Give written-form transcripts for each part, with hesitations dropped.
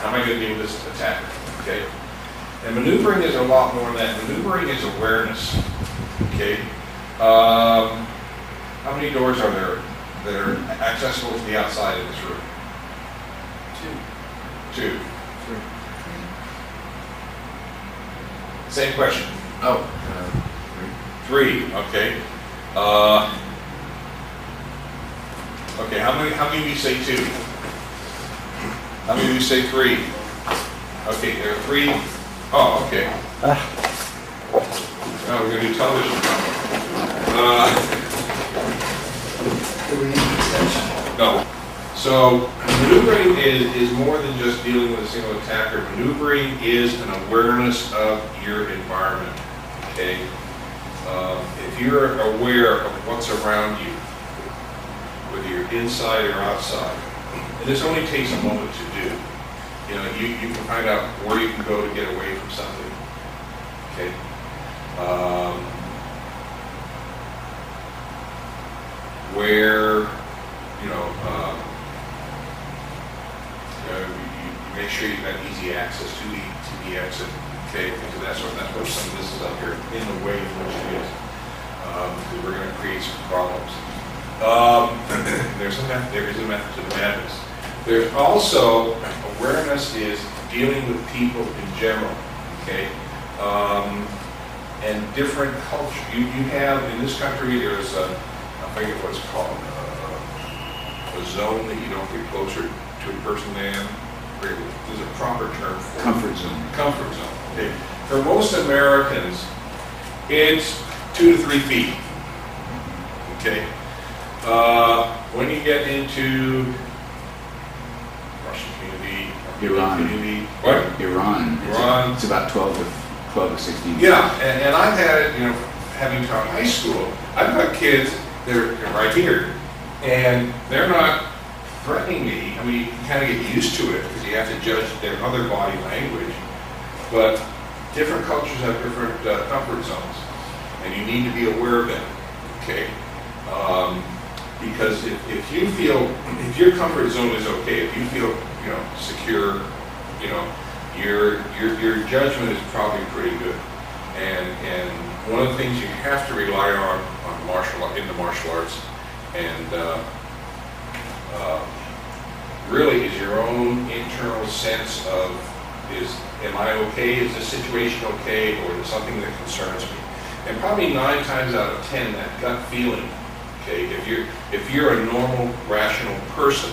How am I going to deal with this attack? Okay. And maneuvering is a lot more than that. Maneuvering is awareness. Okay. How many doors are there that are accessible to the outside of this room? Two. Three. Same question. Oh. Three. Okay. Okay. How many of you say two? How many of you say three? Okay. There are three. Oh. Okay. Now we're gonna do television. Do we need an extension? No. So maneuvering is more than just dealing with a single attacker. Maneuvering is an awareness of your environment. Okay. If you're aware of what's around you, whether you're inside or outside, and this only takes a moment to do. You know, you can find out where you can go to get away from something. Okay. Where you know. Make sure you've got easy access to the exit, okay, because that's where some of this is up here in the way of which it is. Because we're going to create some problems. There is a method to madness. There's also awareness is dealing with people in general, okay, and different culture. You have in this country there's I forget what it's called a zone that you don't get closer to a person than. There's a proper term for comfort zone. Comfort zone. Okay. For most Americans, it's 2 to 3 feet. Okay. When you get into Russian community, Iran, it's about 12 or 16. Yeah, and I've had it. You know, having taught high school, I've got kids that are right here, and they're not threatening me. I mean, you kind of get used to it because you have to judge their other body language. But different cultures have different comfort zones, and you need to be aware of them. Okay, because if you feel if your comfort zone is okay, if you feel secure, your judgment is probably pretty good. And one of the things you have to rely on martial arts and really is your own internal sense of am I okay? Is this situation okay? Or is it something that concerns me? And probably 9 times out of 10, that gut feeling. Okay, if you're a normal, rational person,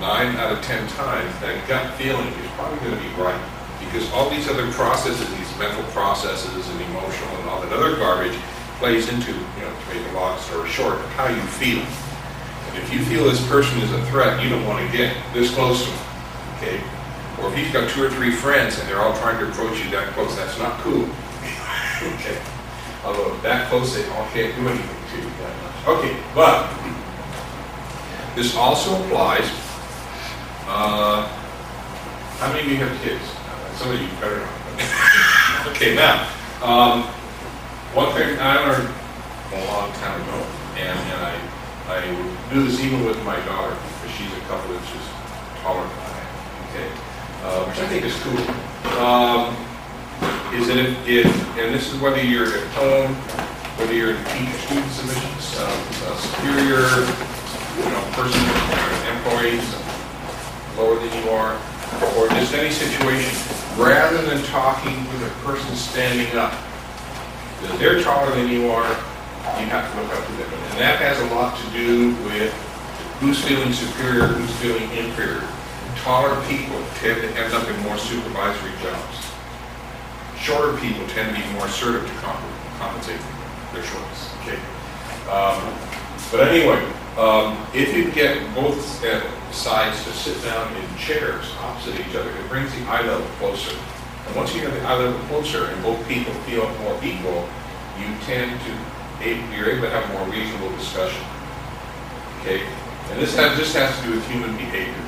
9 out of 10 times that gut feeling is probably going to be right because all these other processes, these mental processes, and emotional, and all that other garbage plays into to make a long story short, how you feel. If you feel this person is a threat, you don't want to get this close to him, okay? Or if he's got 2 or 3 friends and they're all trying to approach you that close, that's not cool, okay? Although that close, they all can't do anything to you that much. Okay, but this also applies. How many of you have kids? Some of you better not. Okay, now, one thing I learned a long time ago, and I do this even with my daughter because she's a couple inches taller than I am, okay? Which I think is cool. Is that and this is whether you're at home, whether you're in student submissions, a superior, person, an employee, lower than you are, or just any situation, rather than talking with a person standing up, that they're taller than you are, you have to look up to them. And that has a lot to do with who's feeling superior, who's feeling inferior. Taller people tend to end up in more supervisory jobs. Shorter people tend to be more assertive to compensate for their shortness. Okay. But anyway, if you get both sides to sit down in chairs opposite each other, it brings the eye level closer. And once you get the eye level closer and both people feel more equal, you tend to you're able to have a more reasonable discussion, okay? And this just has to do with human behavior,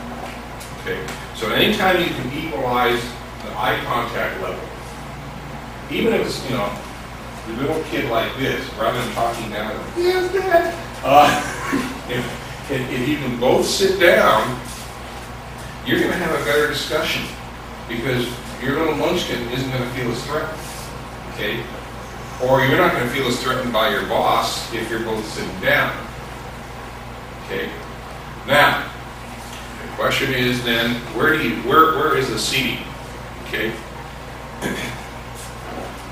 okay? So anytime you can equalize the eye contact level, even if it's, the little kid like this, rather than talking down, if you can both sit down you're going to have a better discussion because your little munchkin isn't going to feel as threatened, okay? Or you're not going to feel as threatened by your boss if you're both sitting down, okay? Now, the question is then, where is the seating, okay?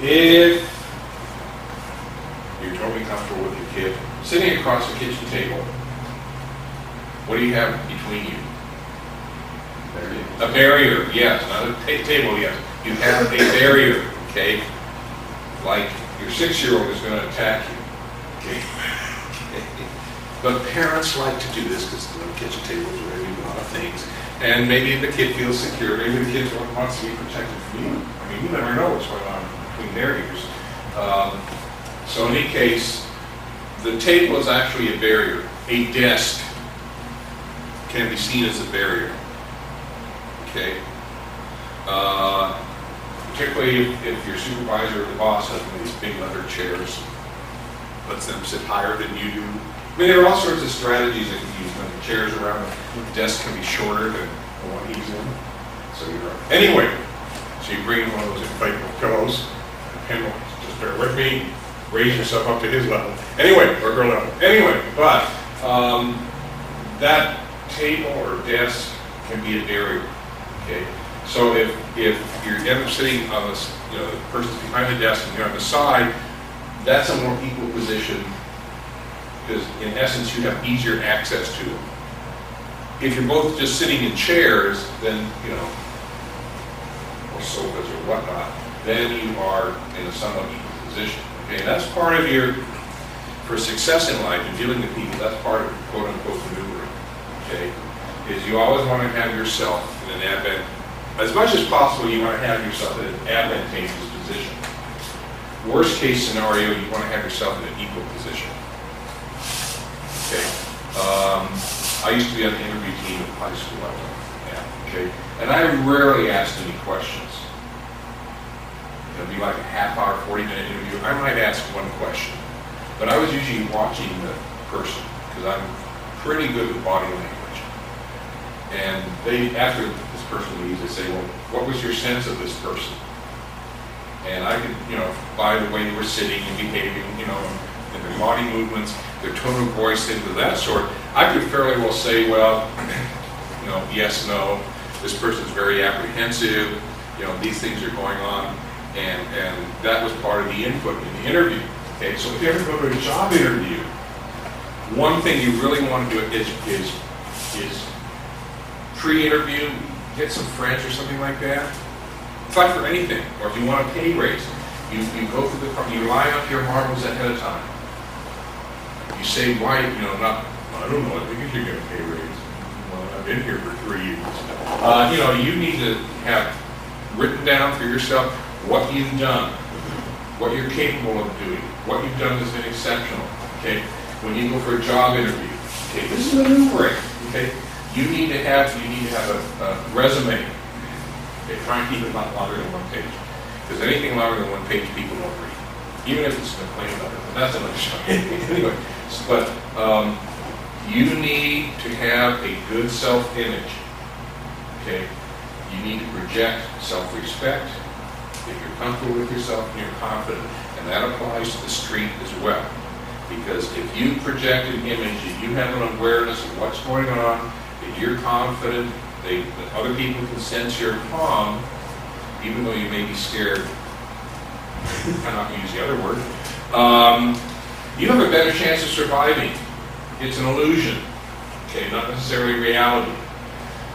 If you're totally comfortable with your kid, sitting across the kitchen table, what do you have between you? A barrier, yes. Not a table, yes. You have a barrier, okay? Like your 6-year-old is going to attack you, okay? But parents like to do this because the kitchen table is where we do a lot of things. And maybe the kid feels secure. Maybe the kid wants to be protected from you. I mean, you never know what's going on between their ears. So in any case, the table is actually a barrier. A desk can be seen as a barrier. Okay. Particularly if your supervisor or the boss has one of these big leather chairs, lets them sit higher than you do. I mean, there are all sorts of strategies that you use. The chairs around the desk can be shorter than the one he's in. So you're right. Anyway, so you bring in one of those inflatable pillows. Just bear with me. Raise yourself up to his level. Anyway, or her level. Anyway, but that table or desk can be a barrier. Okay, so if you're ever sitting on this, you know, the person's behind the desk and you're on the side, that's a more equal position because in essence you have easier access to them. If you're both just sitting in chairs, then you know, or sofas or whatnot, then you are in a somewhat equal position. Okay, and that's part of your for success in life and dealing with people. That's part of quote unquote maneuvering. Okay, is you always want to have yourself in an advent, as much as possible, you want to have yourself in an advantageous position. Worst case scenario, you want to have yourself in an equal position. Okay. I used to be on the interview team at high school level. Yeah. Okay. And I rarely asked any questions. It'll be like a half hour, 40-minute interview. I might ask one question, but I was usually watching the person because I'm pretty good with body language. And they, after this person leaves, they say, well, what was your sense of this person? And I could, you know, by the way they were sitting and behaving, you know, and their body movements, their tone of voice, things of that sort, I could fairly well say, well, you know, yes, no, this person's very apprehensive, you know, these things are going on, and that was part of the input in the interview. Okay, so if you ever go to a job interview, one thing you really want to do is pre-interview, get some French or something like that. Apply for anything, or if you want a pay raise, you go through the you line up your marbles ahead of time. You say why, you know, not I don't know, I think you should get a pay raise. Well, I've been here for 3 years. You know, you need to have written down for yourself what you've done, what you're capable of doing, what you've done has been exceptional. Okay, when you go for a job interview, okay, this is maneuvering. Okay. You need to have a resume. Okay, try and keep it not longer than one page, because anything longer than one page people don't read, even if it's a complaint about it. But that's another show. Anyway, but you need to have a good self-image. Okay, you need to project self-respect. If you're comfortable with yourself and you're confident, and that applies to the street as well, because if you project an image, if you have an awareness of what's going on. If you're confident, that other people can sense you're calm, even though you may be scared. I'm not going to use the other word. You have a better chance of surviving. It's an illusion, okay, not necessarily reality.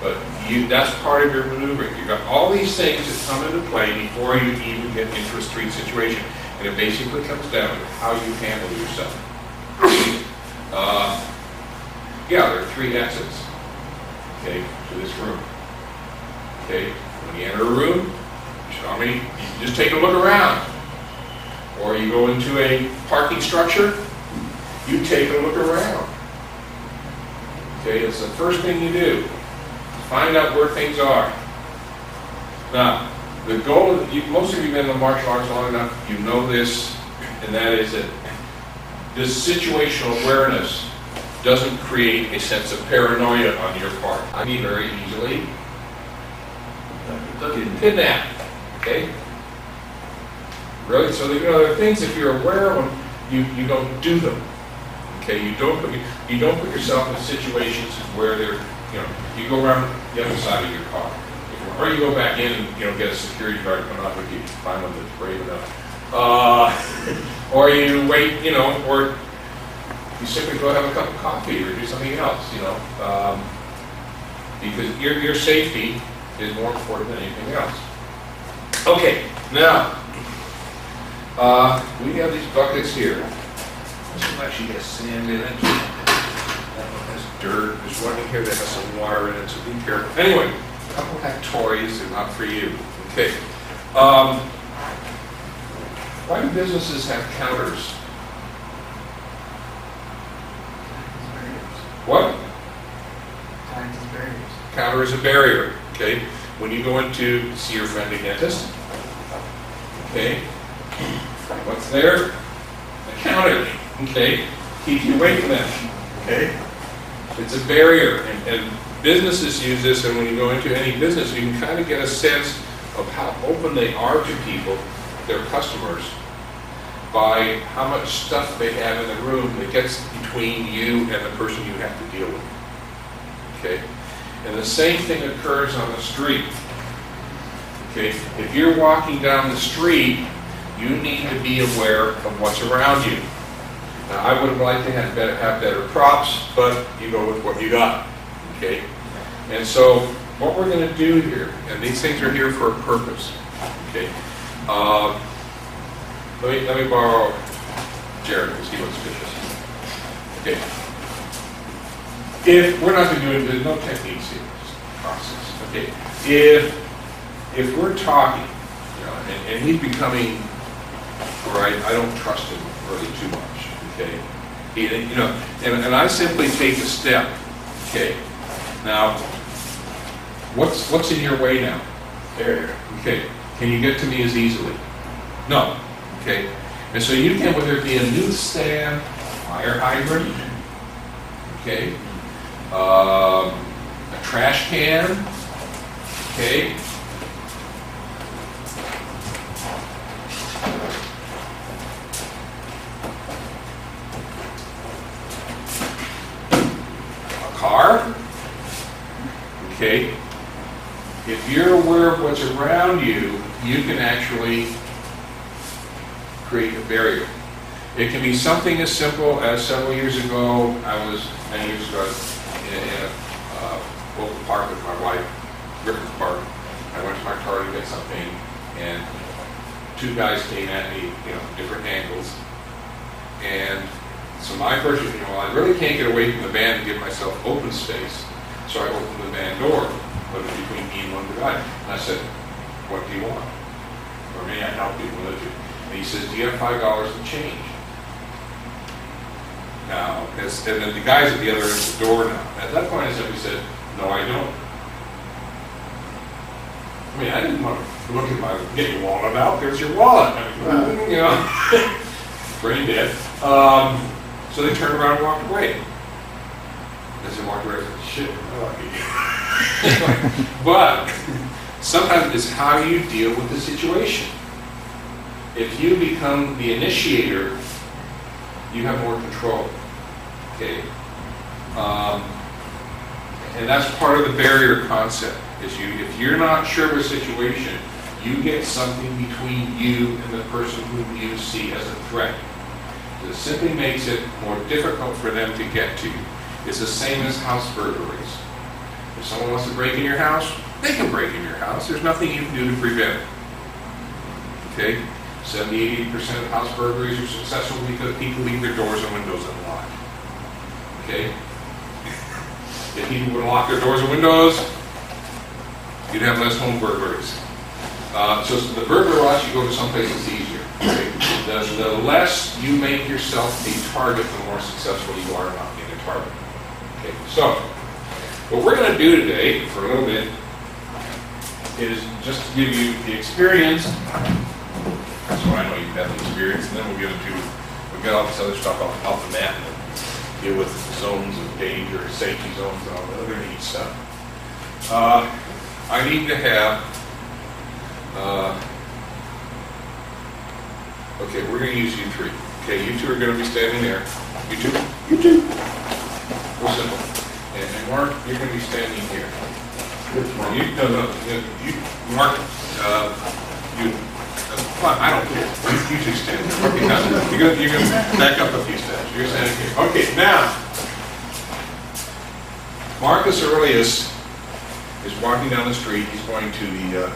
But that's part of your maneuvering. You've got all these things that come into play before you even get into a street situation, and it basically comes down to how you handle yourself. There are 3 exits. Okay, to this room. Okay, when you enter a room, you just take a look around. Or you go into a parking structure, you take a look around. Okay, it's the first thing you do. Find out where things are. Now, the goal of most of you have been in the martial arts long enough, you know this, and that is that this situational awareness doesn't create a sense of paranoia on your part. I mean, very easily, He took it and kidnapped. Okay? Right? So there are things, if you're aware of them, you don't do them. Okay? You don't put yourself in situations where they're, you go around the other side of your car. Or you go back in and get a security guard to come out with you, find one that's brave enough. Or you wait, or you simply go have a cup of coffee or do something else, because your safety is more important than anything else. Okay, now we have these buckets here. This one actually has sand in it. That one has dirt. There's one in here that has some water in it, so be careful. Anyway. A couple have toys, they're not for you. Okay. Why do businesses have counters? What? Time is barriers. Counter is a barrier. Okay. When you go in to see your friend the dentist, okay, what's there? A counter. Okay. Keep you away from that. Okay. It's a barrier, and businesses use this, and when you go into any business, you can kind of get a sense of how open they are to people, their customers, by how much stuff they have in the room that gets between you and the person you have to deal with. Okay? And the same thing occurs on the street. Okay? If you're walking down the street, you need to be aware of what's around you. Now, I would have liked to have better props, but you go with what you got. Okay? And so what we're going to do here, and these things are here for a purpose. Okay? Let me borrow Jared because he looks vicious. Okay. If we're not doing, there's no techniques here, it's a process. Okay. If we're talking, and he's becoming, I don't trust him really too much. Okay. And I simply take a step. Okay. Now, what's in your way now? There. Okay. Can you get to me as easily? No. Okay. And so you can, whether it be a newsstand, fire hydrant, okay, a trash can, okay, a car. Okay, if you're aware of what's around you, you can actually create a barrier. It can be something as simple as several years ago, I was in a local park with my wife, Griffith Park. I went to my car to get something, and two guys came at me, different angles. And so my first, I really can't get away from the van and give myself open space. So I opened the van door, but it was between me and one guy. And I said, what do you want? Or may I help you with it? And he says, do you have $5 in change? Now, and then the guy's at the other end of the door now. At that point, I simply said, no, I don't. I mean, I didn't want to look at get your wallet out. There's your wallet. Brain dead. So they turned around and walked away. As I walked away, I said, shit, I like it. But sometimes it's how you deal with the situation. If you become the initiator, you have more control. Okay? And that's part of the barrier concept. If you're not sure of a situation, you get something between you and the person whom you see as a threat. It simply makes it more difficult for them to get to you. It's the same as house burglaries. If someone wants to break in your house, they can break in your house. There's nothing you can do to prevent it. Okay? 70-80% of house burglaries are successful because people leave their doors and windows unlocked. Okay? If people would lock their doors and windows, you'd have less home burglaries. So the burglar watch, you go to someplace that's easier. Okay? The less you make yourself the target, the more successful you are not being a target. Okay? So, what we're going to do today, for a little bit, is just to give you the experience. So I know you've had the experience, and then we'll get all this other stuff off the map and deal with zones of danger, safety zones, and all the other neat stuff. I need to have Okay, we're going to use you three. Okay, you two are going to be standing there. You two. Real simple. And Mark, you're going to be standing here. Mark, you. I don't care. You two stand there. Okay, now, you're going to back up a few steps. You're standing here. Okay, now, Marcus Aurelius is walking down the street. He's going to the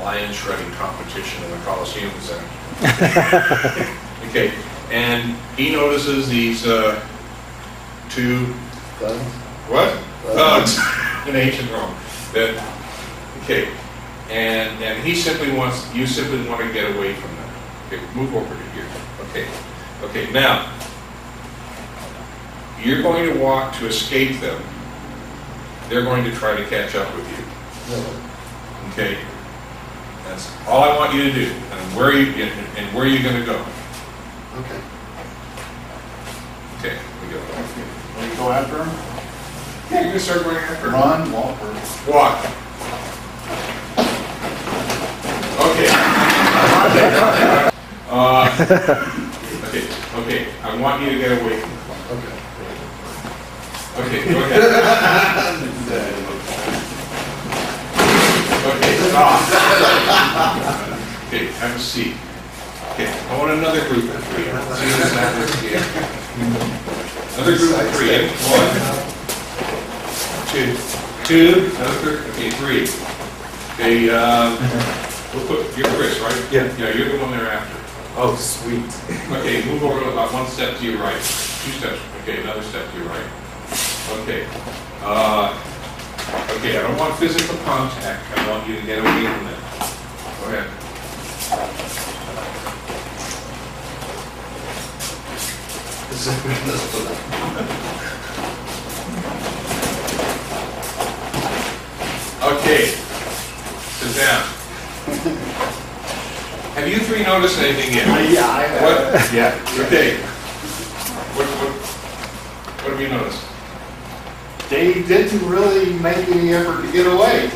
lion shredding competition in the Coliseum this afternoon. Okay, and he notices these two thugs. What? Thugs in ancient Rome. That okay, and he simply wants you simply want to get away from them. Okay, move over to here. Okay. Now you're going to walk to escape them. They're going to try to catch up with you. Okay. That's all I want you to do. And where are you going to go? Okay. Okay, we go. Will you go after him? Yeah, you can start going after him. Run, walk, or walk. Okay. Okay. I want you to get away from the clock. Okay, go ahead. Okay, stop. Okay, have a seat. Okay, I want another group of three. Another group of three. One, two, another group. Okay, three. Okay, we'll put your Chris, right? Yeah, you're the one they're after. Oh, sweet. Okay, move over about one step to your right. Two steps. Okay, another step to your right. Okay. Okay, I don't want physical contact. I want you to get away from that. Go ahead. Okay, sit down. Have you three noticed anything yet? Yeah, I have. What? Yeah. Okay. What have you noticed? They didn't really make any effort to get away.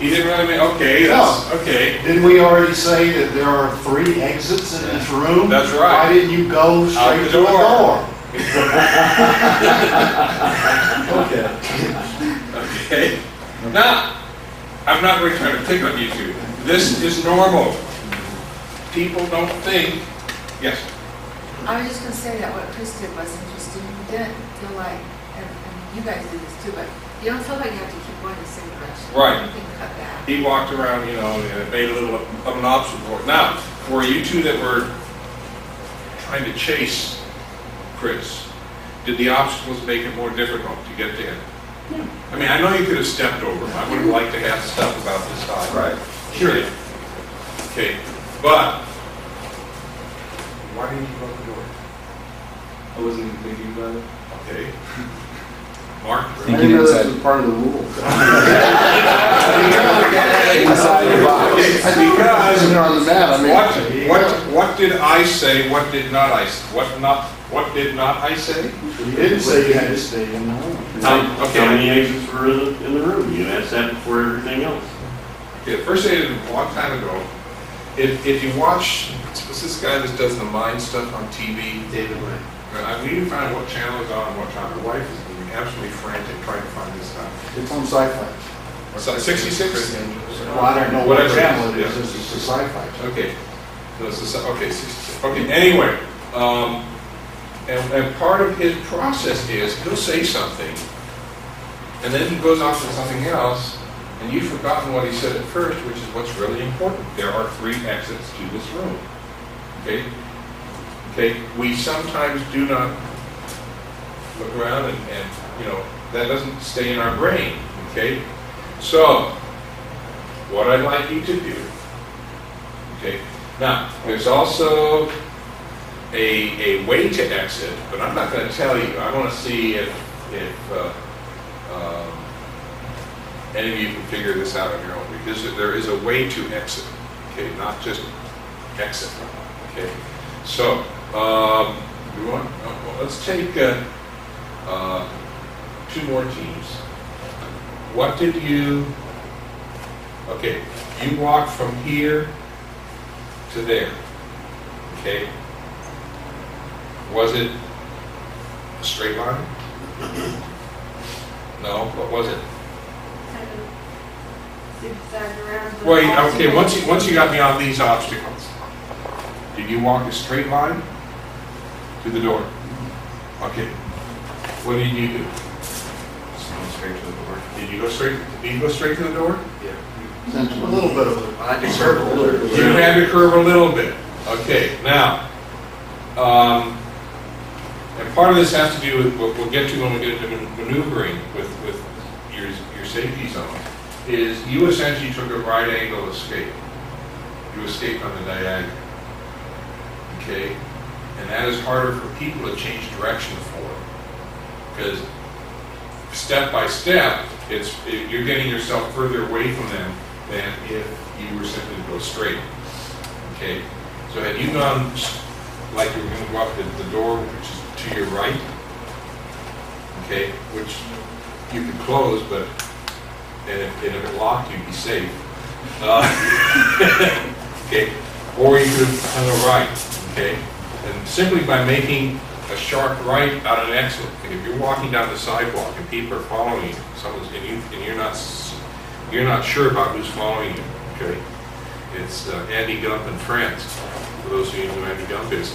He didn't really make... Okay, no. Okay. Didn't we already say that there are three exits in this room? That's right. Why didn't you go straight to the door? Okay. Now, I'm not really trying to pick on you two. This is normal. People don't think... Yes? I was just going to say that what Chris did was interesting. He didn't feel like... You guys do this too, but you don't feel like you have to keep going the same direction. Right. You can cut that. He walked around, made a little of an obstacle. Now, for you two that were trying to chase Chris, did the obstacles make it more difficult to get to him? Yeah. I mean, I know you could have stepped over him. I would have liked to have stuff about this time. Right. Sure. Okay. But why didn't you go to the door? I wasn't even thinking about it. Okay. Mark? This was part of the rule. What did I say? What did not I say? What did not I say? You didn't say you had to stay in the room. How many exits were in the room? You asked that before everything else. Okay, the first thing I did a long time ago, if you watch, what's this guy that does the mind stuff on TV? David Wright. I need to find out what channel is on and what time. My wife is absolutely frantic trying to find this out. It's on Sci-Fi. 66? Well, I don't know what channel it is. It's a Sci-Fi channel. Okay. No, okay, 66. Okay, anyway. And part of his process is he'll say something, and then he goes off to something else, and you've forgotten what he said at first, which is what's really important. There are three exits to this room. Okay? Okay, we sometimes do not look around and that doesn't stay in our brain, okay? So, what I'd like you to do, okay? Now, there's also a way to exit, but I'm not going to tell you. I want to see if any of you can figure this out on your own, because there is a way to exit, okay? Not just exit, okay? So, let's take two more teams. What did you Okay, you walk from here to there. Okay. Was it a straight line? No. What was it? Wait, okay, once you got me on these obstacles, did you walk a straight line to the door? Okay. What did you do? Just went straight to the door. Did you go straight to the door? Yeah. A little bit of a, I had to curve a little bit. You had to curve a little bit. Okay, now, and part of this has to do with what we'll get to when we get into maneuvering with your safety zone, is you essentially took a right angle escape. You escaped on the diagonal. Okay? And that is harder for people to change direction for. Because step by step, you're getting yourself further away from them than if you were simply to go straight. Okay? So had you gone like you were going to go up the door, which is to your right, okay, which you could close, but and if it locked, you'd be safe. Okay, or you could have on the right, okay, and simply by making a sharp right out of an exit. Like if you're walking down the sidewalk and people are following you, and you're not sure about who's following you, okay, it's Andy Gump and friends. For those of you who know who Andy Gump is,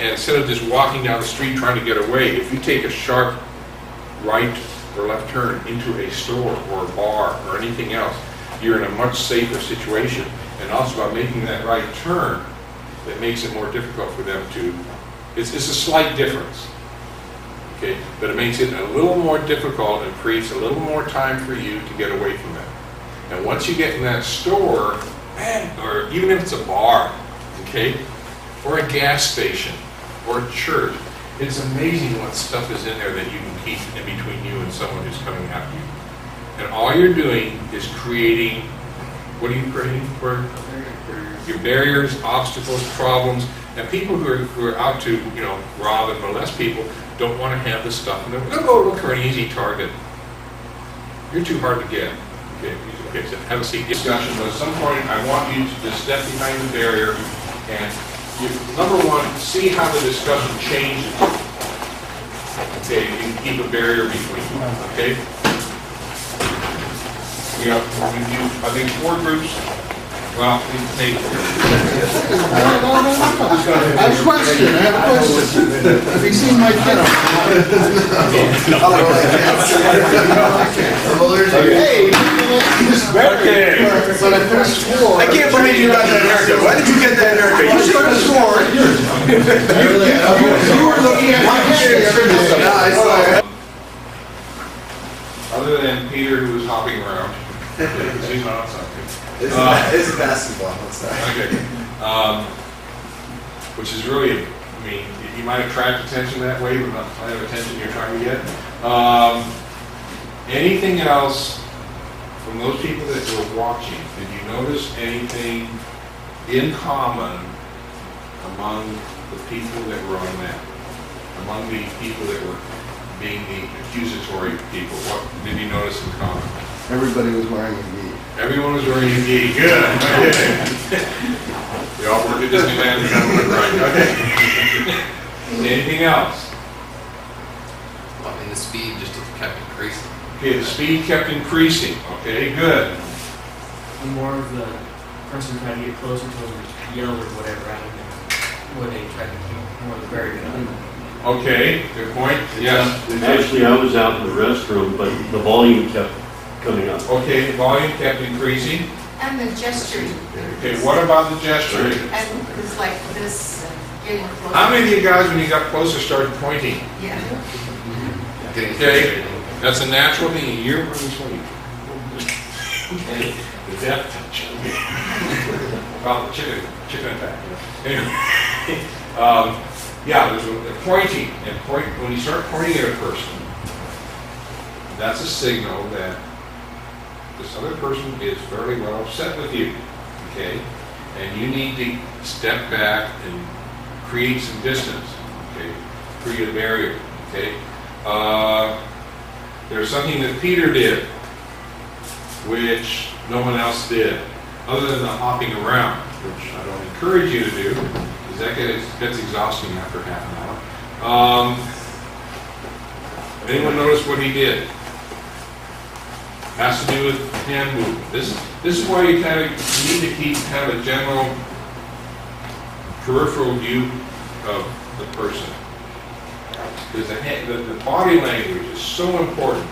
and instead of just walking down the street trying to get away, if you take a sharp right or left turn into a store or a bar or anything else, you're in a much safer situation. And also by making that right turn, that makes it more difficult for them to, it's a slight difference, okay? But it makes it a little more difficult and creates a little more time for you to get away from that. And once you get in that store, or even if it's a bar, okay, or a gas station, or a church, it's amazing what stuff is in there that you can keep in between you and someone who's coming after you. And all you're doing is creating, what are you creating for? Your barriers, obstacles, problems, and people who are out to, you know, rob and molest people don't want to have this stuff. And they'll go look for an easy target. You're too hard to get. Okay, so have a seat. Discussion. But at some point, I want you to just step behind the barrier and, number one, see how the discussion changes. Okay, you can keep a barrier between you. Okay. We do, I think, four groups. Well, maybe. I have a question. Have you seen my kiddo? When I first swore. I can't believe you got that haircut. Why did you get that haircut? You should have sworn. You were looking at my hair. Other than Peter, who was hopping around. He's not outside. It's a basketball outside. Okay. Which is really, I mean, you might attract attention that way, but not the kind of attention you're trying to get. Anything else from those people that were watching? Did you notice anything in common among the people that were on that? Among the people that were being the accusatory people? What did you notice in common? Everybody was wearing a gi. Everyone was wearing a gi. Good. Okay. We all worked at Disneyland. We got to look right. Okay. Anything else? Well, I mean, the speed just kept increasing. Okay, the speed kept increasing. Okay, good. And more of the person trying to get closer to them yelled or whatever out of them when they tried to keep more of the barrier down. Okay, good point. Yes. Actually, I was out in the restroom, but the volume kept coming up. Okay, the volume kept increasing. And the gesturing. Okay, what about the gesturing? And it's like this, getting closer. How many of you guys, when you got closer, started pointing? Yeah. Okay, that's a natural thing. A year from sleep. Okay, the death touch. Well, chicken attack. Anyway, yeah, there's a pointing, and when you start pointing at a person, that's a signal that this other person is fairly well upset with you, okay? And you need to step back and create some distance, okay? Create a barrier, okay? There's something that Peter did which no one else did, other than the hopping around, which I don't encourage you to do, because that gets exhausting after half an hour. Anyone notice what he did? Has to do with hand movement. This is why you kind of need to keep kind of a general peripheral view of the person, because the body language is so important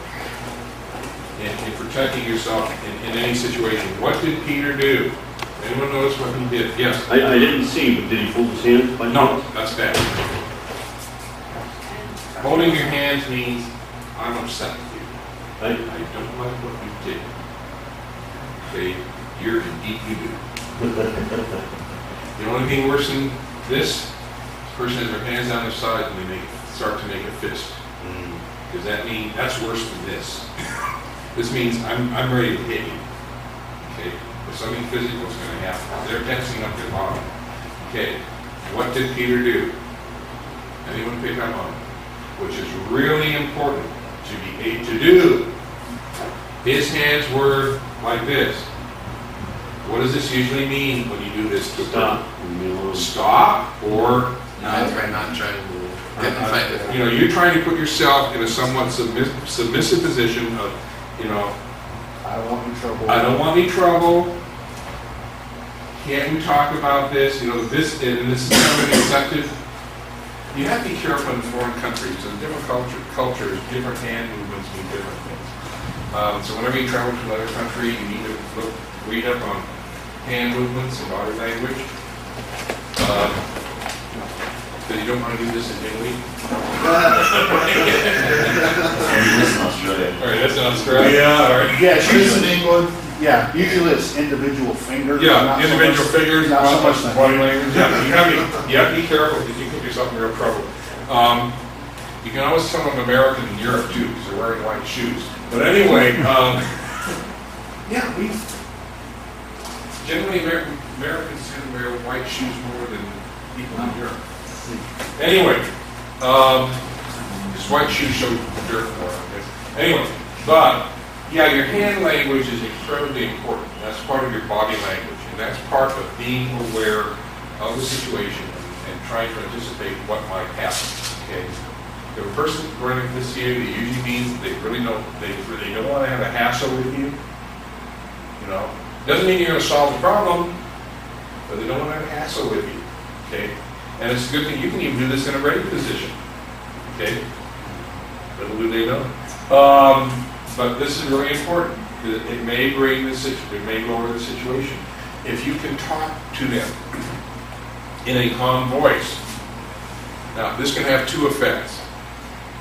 in protecting yourself in any situation. What did Peter do? Anyone notice what he did? Yes. I didn't see, but did he hold his hand? No, that's bad. Holding your hands means I'm upset with you. I don't like what you did. Okay, you're in deep doo-doo. The only thing worse than this, this person has their hands down their sides and they start to make a fist. Does that mean that's worse than this? This means I'm ready to hit you. Okay, but something physical is going to happen. They're tensing up their body. Okay, what did Peter do? Anyone pick up on it? Which is really important to be able to do. His hands were like this. What does this usually mean when you do this? To stop. Stop or not. Not trying to move. You know, you're trying to put yourself in a somewhat submissive position of, you know, I don't want any trouble. I don't want any trouble. Can't we talk about this? You know, this and this is kind of accepted. You have to be careful in foreign countries and different cultures. Different hand movements mean different things. So whenever you travel to another country, you need to read up on hand movements and body language. Because you don't want to do this in Italy. That's in Australia. All right, that's in Australia. Yeah, all right. Yeah, she's in England. Yeah, usually it's individual fingers. Yeah, individual fingers, not so much the body language. Yeah, you have to be careful because you can do something real trouble. You can always tell an American in Europe too because they're wearing white shoes. But anyway, yeah, we generally Americans tend to wear white shoes more than people in Europe. Anyway, this white shoes show dirt more. Anyway, but yeah, your hand language is incredibly important. That's part of your body language, and that's part of being aware of the situation and trying to anticipate what might happen. Okay, the person running this year, it usually means they really don't want to have a hassle with you. You know, doesn't mean you're going to solve the problem, but they don't want to have a hassle with you. Okay. And it's a good thing you can even do this in a ready position. Okay? Little do they know. But this is really important. It may bring the situation, it may lower the situation. If you can talk to them in a calm voice. Now, this can have two effects.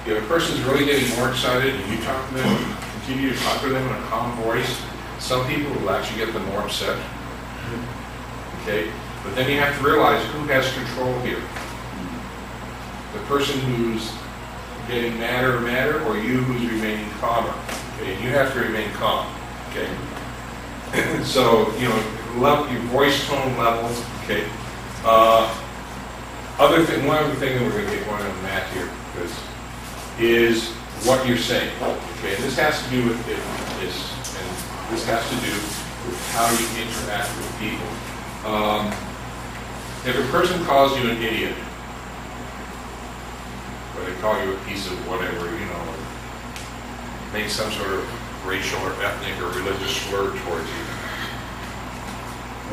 If a person's really getting more excited and you talk to them, continue to talk to them in a calm voice, some people will actually get them more upset. Okay? But then you have to realize who has control here. The person who's getting madder, or you who's remaining calmer. Okay, and you have to remain calm. Okay. So, you know, your voice tone levels. Okay. One other thing that we're going to get one on the mat here is what you're saying. Okay. And this has to do with this has to do with how you interact with people. If a person calls you an idiot, or they call you a piece of whatever, you know, make some sort of racial or ethnic or religious slur towards you,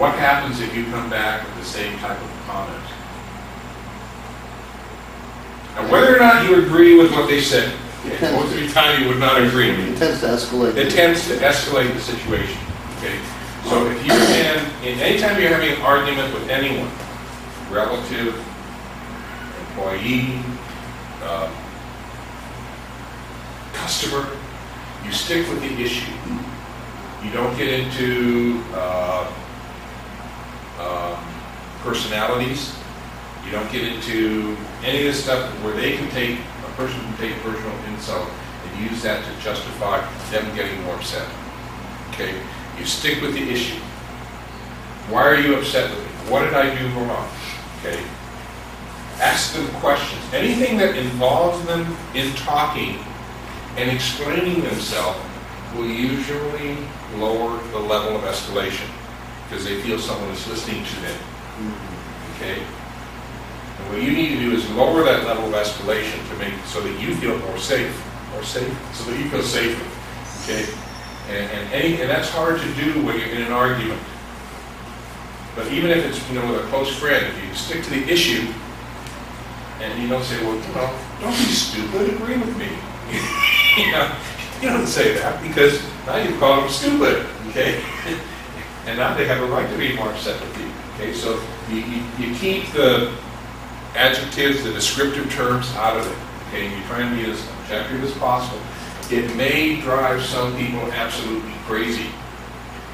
what happens if you come back with the same type of comment? Now, whether or not you agree with what they said, most of the time you would not agree. It tends to escalate. It tends to escalate the situation. Okay. So if you can, anytime you're having an argument with anyone, relative, employee, customer, you stick with the issue. You don't get into personalities. You don't get into any of this stuff where a person can take personal insult and use that to justify them getting more upset. Okay. You stick with the issue. Why are you upset with me? What did I do wrong? Okay. Ask them questions. Anything that involves them in talking and explaining themselves will usually lower the level of escalation because they feel someone is listening to them. Okay? And what you need to do is lower that level of escalation to make so that you feel more safe, so that you feel safer. Okay? And that's hard to do when you're in an argument. But even if it's with a close friend, if you stick to the issue and you don't say, well, don't be stupid, agree with me. You don't say that because now you've called them stupid, okay? And now they have a right to be more upset with you, okay? So you keep the adjectives, the descriptive terms out of it, okay? You try and be as objective as possible. It may drive some people absolutely crazy.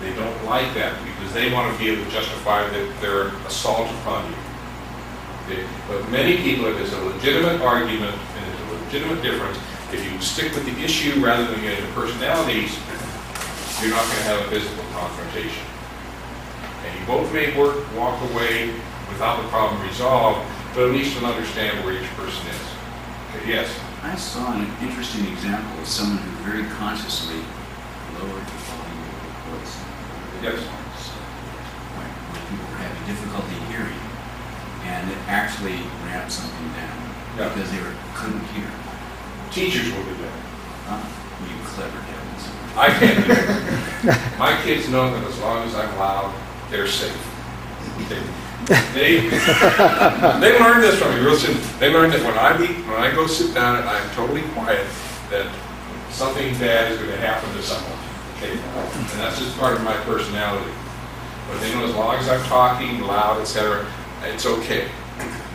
They don't like that because they want to be able to justify their assault upon you. Okay? But many people, if there's a legitimate argument and there's a legitimate difference, if you stick with the issue rather than getting into personalities, you're not going to have a physical confrontation. And you both may walk away without the problem resolved, but at least you'll understand where each person is. Okay, yes? I saw an interesting example of someone who very consciously lowered the volume of their voice. Yes. When people were having difficulty hearing, and it actually ramped something down because they couldn't hear. Teachers will do that. You clever devils. I can't do that. My kids know that as long as I'm loud, they're safe. They learned this from me real soon. They learned that when I go sit down and I'm totally quiet, that something bad is going to happen to someone. Okay? And that's just part of my personality. But they know as long as I'm talking loud, etc., it's okay.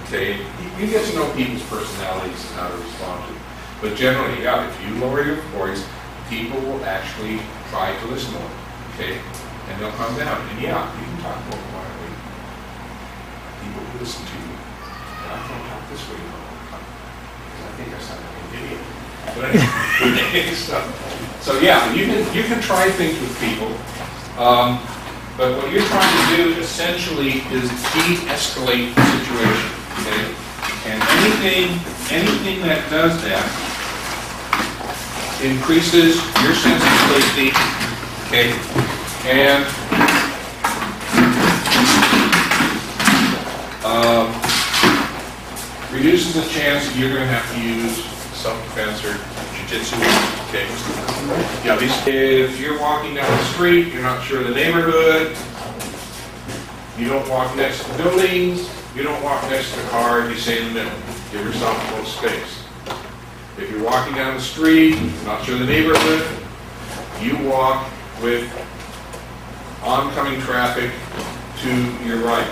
Okay? You get to know people's personalities and how to respond to them. But generally, if you lower your voice, people will actually try to listen more, okay? And they'll calm down. And you can talk more quietly. People will listen to you. And I can't talk this way anymore. Because I think I sound like an idiot. But anyway, you can try things with people. But what you're trying to do, essentially, is de-escalate the situation, okay? And anything that does that increases your sense of safety, okay? And reduces the chance that you're going to have to use self-defense or jiu-jitsu, okay? If you're walking down the street, you're not sure of the neighborhood, you don't walk next to buildings, you don't walk next to the car, and you stay in the middle. Give yourself a little space. If you're walking down the street, not sure of the neighborhood, you walk with oncoming traffic to your right.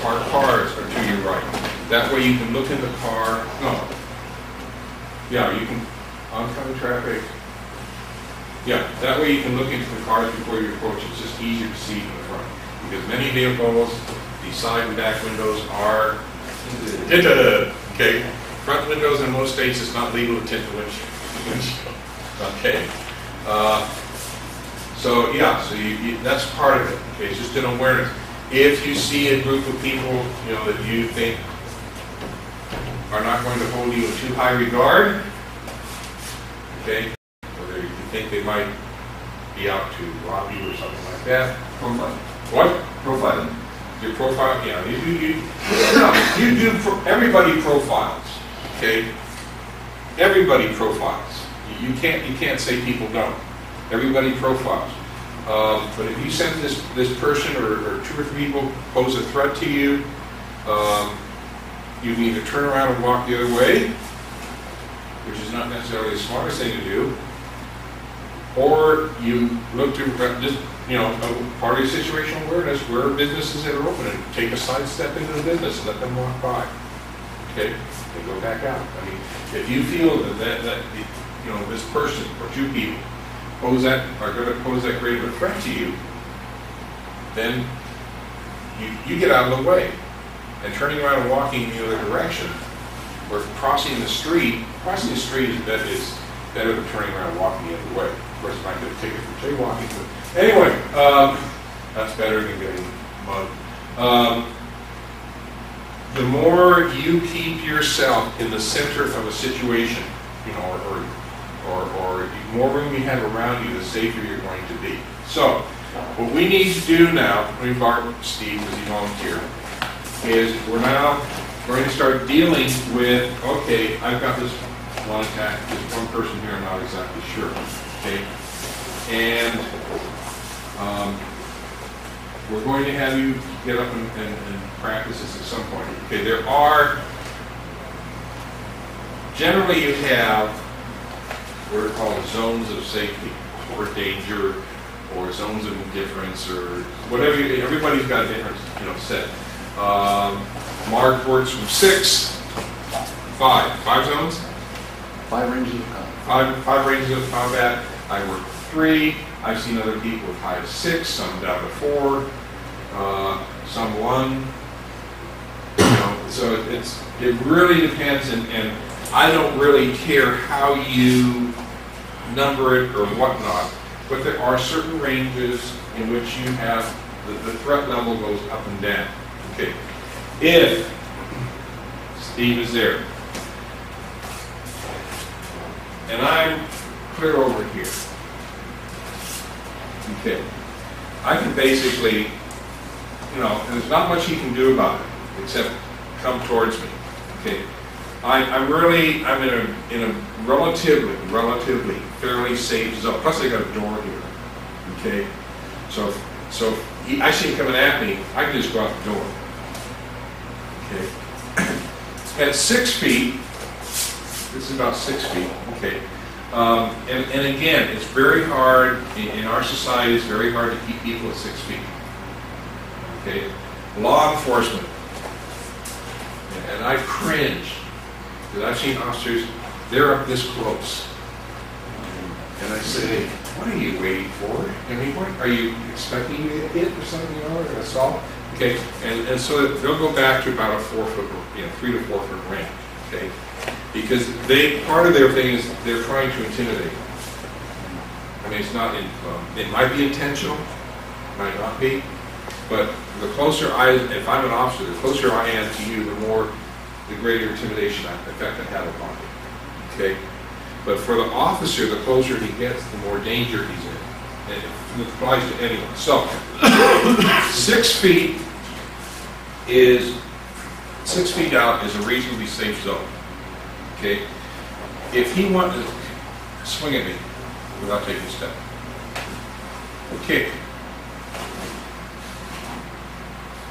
Parked cars are to your right. That way you can look in the car. Oncoming traffic. That way you can look into the cars before you approach. It's just easier to see from the front. Because many vehicles, the side and back windows are tinted. Okay, front windows in most states it's not legal to tint the windshield. Okay, that's part of it. Okay, it's just an awareness. If you see a group of people that you think are not going to hold you in too high regard, okay, or you think they might be out to rob you or something like that. Profile. What? Profiling. Your profile, everybody profiles, okay? Everybody profiles. You can't say people don't. Everybody profiles. But if you send this person or two or three people pose a threat to you, you can either turn around and walk the other way, which is not necessarily the smartest thing to do, or you look to just part of your situational awareness where businesses that are open and take a side step into the business and let them walk by. Okay? They go back out. I mean, if you feel that this person or two people are going to pose that great of a threat to you, then you get out of the way. And turning around and walking in the other direction or crossing the street is better than turning around and walking the other way. Of course, you might get a ticket for jaywalking, but anyway, that's better than getting mugged. The more you keep yourself in the center of a situation, or or the more room you have around you, the safer you're going to be. So what we need to do now, we embark Steve as he volunteered, is we're now going to start dealing with, okay, I've got this one attack, there's one person here, I'm not exactly sure. Okay? And we're going to have you get up and practice this at some point. Okay, there are, generally you have what are called zones of safety or danger or zones of indifference or whatever, everybody's got a different, you know, set. Mark works from five zones? Five ranges of combat. I work 3. I've seen other people with high 6, some down to 4, some 1. You know, so it really depends, and I don't really care how you number it or whatnot, but there are certain ranges in which you have the threat level goes up and down. Okay, if Steve is there, and I'm clear over here, okay, I can basically, you know, and there's not much he can do about it except come towards me. Okay, I'm in a relatively fairly safe zone. Plus I got a door here. Okay, so I see him coming at me. I can just go out the door. Okay, at 6 feet. This is about 6 feet. Okay. And again, it's very hard, in our society, it's very hard to keep people at 6 feet. Okay, law enforcement, and I cringe, because I've seen officers, they're up this close. And I say, what are you waiting for? I mean, what, are you expecting a hit or something, you know, or an assault? Okay, and so they'll go back to about a 4 foot, you know, 3 to 4 foot range, okay? Because part of their thing is they're trying to intimidate. I mean, it's not, it might be intentional, might not be, but the closer if I'm an officer, the closer I am to you, the greater intimidation effect I have upon you, okay? But for the officer, the closer he gets, the more danger he's in. And it applies to anyone. So, 6 feet out is a reasonably safe zone. Okay, if he wanted to swing at me without taking a step, okay,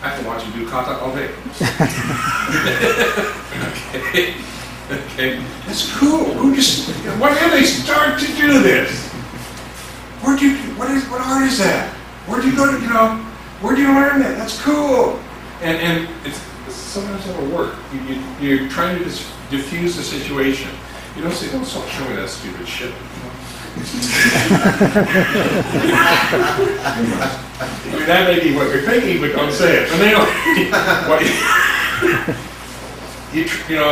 I can watch him do kata all day. okay, that's cool. Why did they start to do this? What art is that? Where do you go to? You know, where do you learn that? That's cool. And it's sometimes that'll work. You're trying to just diffuse the situation. You don't say, don't stop showing that stupid shit. I mean, that may be what you're thinking, but don't say it. And they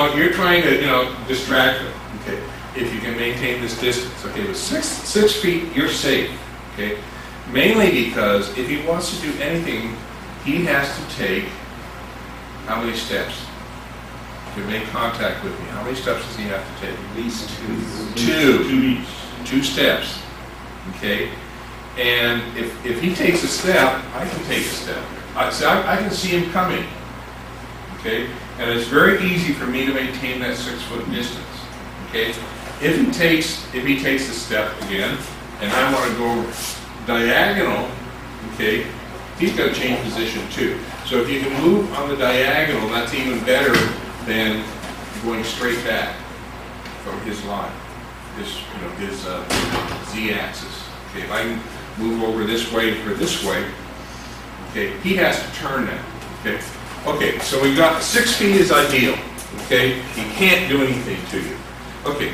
don't. You're trying to, distract them. Okay, if you can maintain this distance. Okay, with 6 feet, you're safe. Okay, mainly because if he wants to do anything, he has to take how many steps? To make contact with me. How many steps does he have to take? At least 2. Two steps. Okay? And if he takes a step, I can take a step. I can see him coming. Okay? And it's very easy for me to maintain that 6 foot distance. Okay? If he takes a step again, and I want to go diagonal, okay, he's going to change position too. So if you can move on the diagonal, that's even better than going straight back from his line, his z-axis. Okay, if I can move over this way or this way, okay, he has to turn now. Okay, so we've got 6 feet is ideal. Okay, he can't do anything to you. Okay,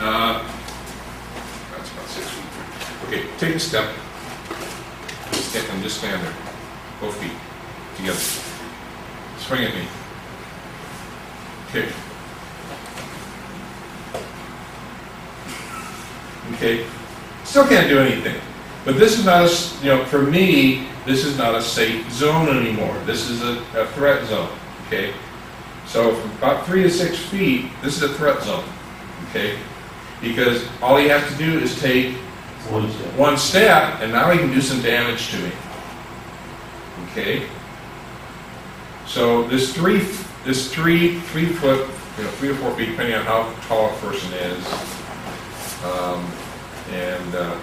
that's about 6 feet. Okay, take a step. And just stand there, both feet together. Swing at me. Okay. Still can't do anything. But this is not a, for me, this is not a safe zone anymore. This is a threat zone. Okay. So from about 3 to 6 feet, this is a threat zone. Okay. because all he has to do is take one step, and now he can do some damage to me. Okay. So this three foot, 3 or 4 feet, depending on how tall a person is, and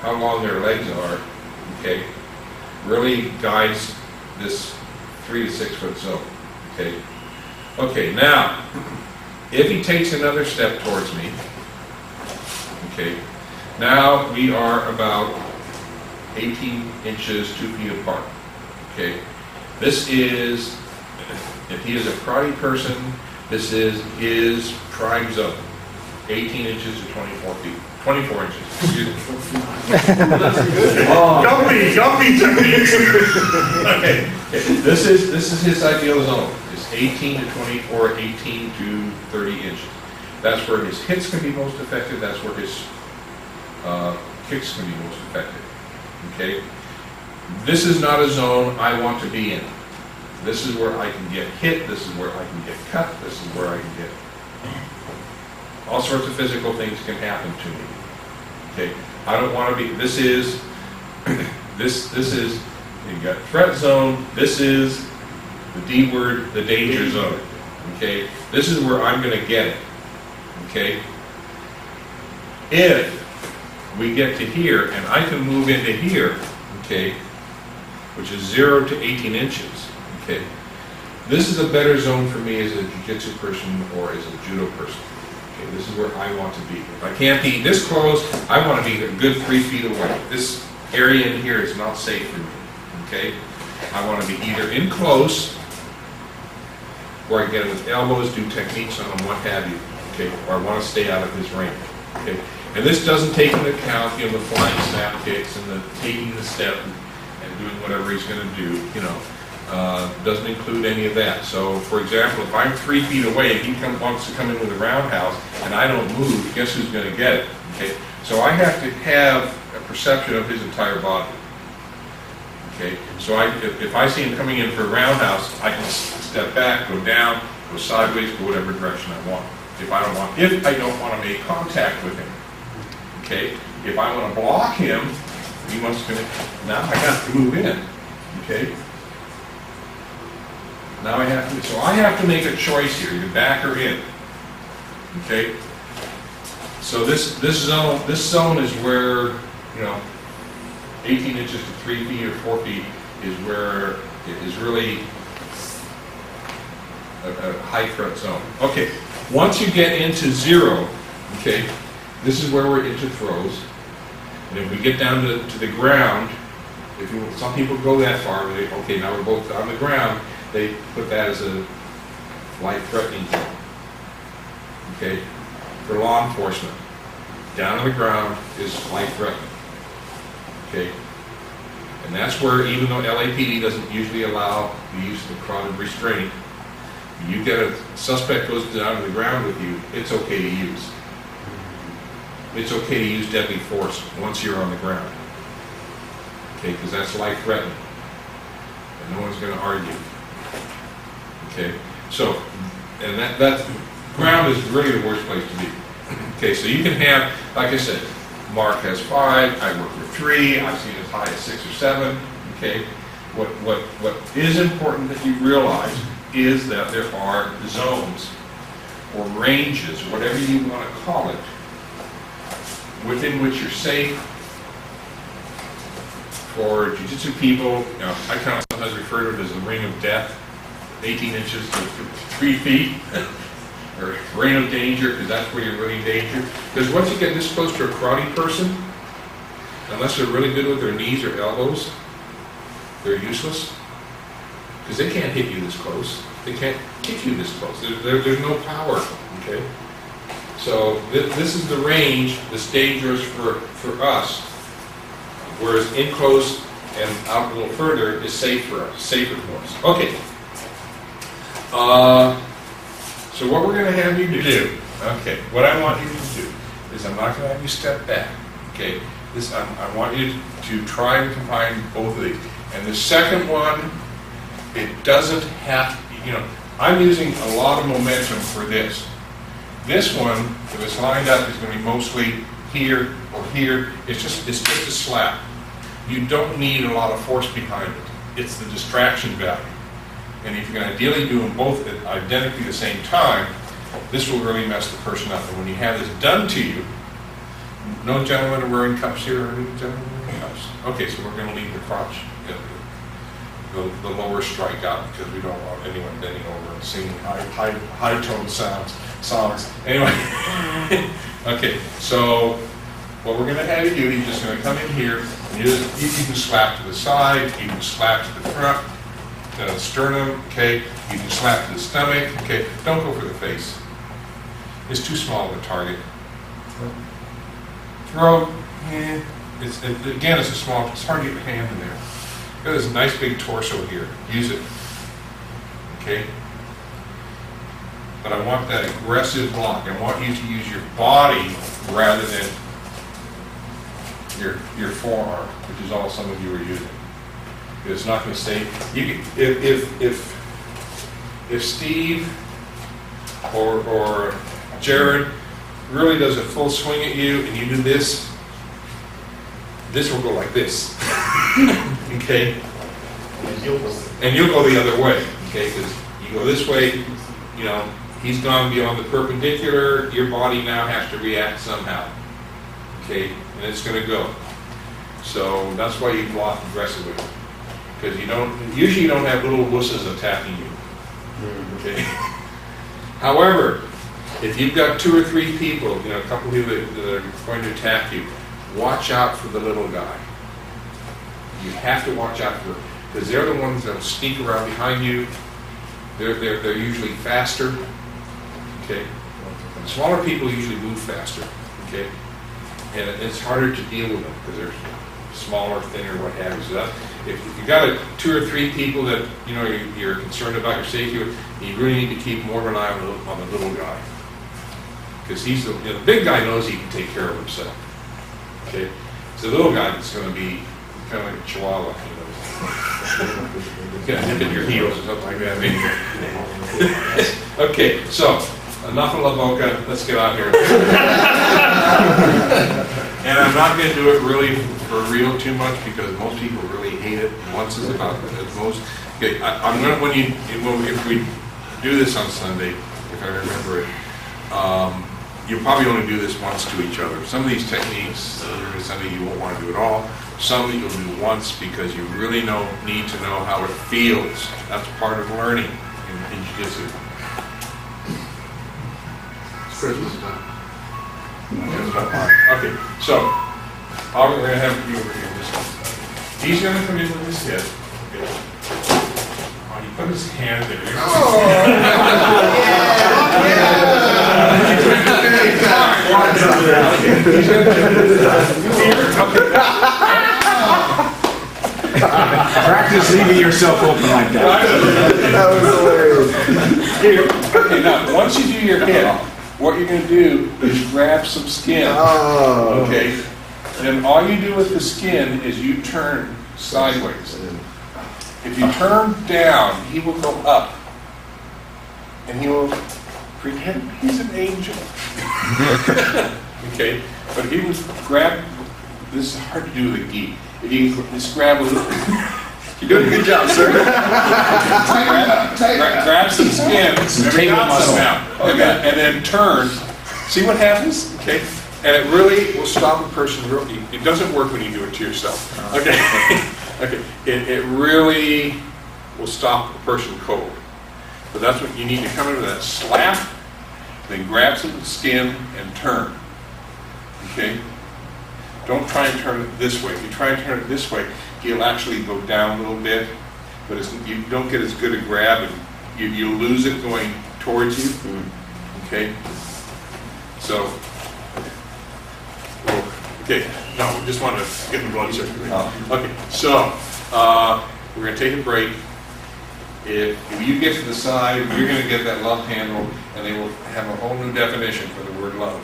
how long their legs are. Okay. Really guides this 3 to 6 foot zone. Okay. Okay. Now, if he takes another step towards me. Okay. Now we are about 18 inches, 2 feet apart. Okay, this is, if he is a karate person, this is his prime zone, 18 inches to 24 feet. 24 inches. Excuse me. Gumpy techniques. Okay. This is his ideal zone. It's 18 to 24, 18 to 30 inches. That's where his hits can be most effective. That's where his kicks can be most effective. Okay, this is not a zone I want to be in. This is where I can get hit. This is where I can get cut. This is where I can get all sorts of physical things can happen to me. Okay, I don't want to be. This is this is, you got threat zone. This is the D word, the danger zone. Okay, this is where I'm going to get it. Okay, if we get to here, and I can move into here, okay, which is 0 to 18 inches, okay. This is a better zone for me as a jiu-jitsu person or as a judo person. Okay, this is where I want to be. If I can't be this close, I want to be a good 3 feet away. This area in here is not safe for me, okay. I want to be either in close, where I get it with elbows, do techniques on them, what have you, okay, or I want to stay out of his range, okay. And this doesn't take into account, the flying snap kicks and the taking the step and doing whatever he's going to do, doesn't include any of that. So, for example, if I'm 3 feet away and he wants to come in with a roundhouse and I don't move, guess who's going to get it? Okay. So I have to have a perception of his entire body. Okay. So if I see him coming in for a roundhouse, I can step back, go down, go sideways, go whatever direction I want. If I don't want to make contact with him. Okay, if I want to block him, he wants to, now I have to move in, okay? Now I have to, so I have to make a choice here, you back or in, okay? So this zone is where, 18 inches to 3 feet or 4 feet is where it is really a high threat zone. Okay, once you get into 0, okay, this is where we're into throws, and if we get down to the ground, some people go that far, okay, now we're both on the ground, they put that as a life-threatening zone, okay, for law enforcement. Down on the ground is life-threatening, okay, and that's where, even though LAPD doesn't usually allow the use of the carotid restraint, you get a suspect goes down to the ground with you, it's okay to use. It's okay to use deadly force once you're on the ground, okay? Because that's life-threatening, and no one's going to argue, okay? So, and that ground is really the worst place to be, okay? So you can have, like I said, Mark has 5, I work with 3, I've seen as high as 6 or 7, okay? What is important that you realize is that there are zones or ranges, whatever you want to call it, within which you're safe. For jiu-jitsu people, I kind of sometimes refer to it as the ring of death, 18 inches to 3 feet, or ring of danger, because that's where you're really in danger. Because once you get this close to a karate person, unless they're really good with their knees or elbows, they're useless, because they can't hit you this close. They can't kick you this close. There's no power, okay? So this is the range that's dangerous for us, whereas in close and out a little further is safer for us. Okay. So what we're going to have you do, okay, what I want you to do is I'm not going to have you step back, okay? I want you to try and combine both of these. And the second one, it doesn't have, I'm using a lot of momentum for this. This one that is lined up is going to be mostly here or here. It's just a slap. You don't need a lot of force behind it. It's the distraction value. And if you can ideally do them both at identically the same time, this will really mess the person up. And when you have this done to you, no gentlemen are wearing cups here, or any gentlemen wearing cups. Okay, so we're going to leave the crotch, the lower strike out, because we don't want anyone bending over and singing high-tone songs. Anyway, okay, so what we're going to have you do, you're just going to come in here, and you can slap to the side, you can slap to the front, the sternum, okay, you can slap to the stomach, okay, don't go for the face. It's too small of a target. Throat, again, it's a small, it's hard to get your hand in there. Got this nice big torso here. Use it. Okay? But I want that aggressive block. I want you to use your body rather than your forearm, which is all some of you are using. It's not going to stay. You can, if Steve or Jared really does a full swing at you and you do this, this will go like this. Okay? And you'll go the other way. Okay? Because you go this way, you know, he's gone beyond the perpendicular. Your body now has to react somehow. Okay? And it's going to go. So that's why you block aggressively. Because you don't, usually you don't have little wusses attacking you. Okay? However, if you've got two or three people, you know, a couple of people that are going to attack you, watch out for the little guy. You have to watch out for them, because they're the ones that will sneak around behind you. They're usually faster. Okay, and smaller people usually move faster. Okay, and it's harder to deal with them because they're smaller, thinner, what have you. So if you've got two or three people that you know you're concerned about your safety with, you really need to keep more of an eye on the little guy, because he's the big guy knows he can take care of himself. Okay, it's the little guy that's going to be kind of like a chihuahua, you know, kind of nipping your heels or something like that. Maybe. Okay, so enough of La Boca. Let's get out here. And I'm not going to do it really for real too much because most people really hate it. Once is about it. Most. Okay, I'm going to if we do this on Sunday, if I remember it. You'll probably only do this once to each other. Some of these techniques, some of you won't want to do at all. Some of you will do once because you really need to know how it feels. That's part of learning in Jiu-Jitsu. It's Christmas time. Okay, so all we're going to have to do over here is he's going to come in with his head. Okay. Oh, he put his hand there. Oh, yeah. Practice leaving yourself open like that. That was hilarious. Here, okay, now once you do your head, what you're going to do is grab some skin. Oh. Okay, and all you do with the skin is you turn sideways. If you turn down, he will go up, and he will. Pretend he's an angel. Okay, but he was grab. This is hard to do with a gi. If you just grab a little, you're doing a good job, sir. grab some skin, and then turn. See what happens? Okay, and it really will stop a person. It doesn't work when you do it to yourself. Okay, okay. It really will stop a person cold. But that's what you need to come in with that slap, then grab some skin and turn. Okay? Don't try and turn it this way. If you try and turn it this way, he'll actually go down a little bit, but you don't get as good a grab, and you lose it going towards you. Okay? So, okay. No, we just want to get the blood circulating. Okay, so we're going to take a break. If you get to the side, you're going to get that love handle, and they will have a whole new definition for the word love.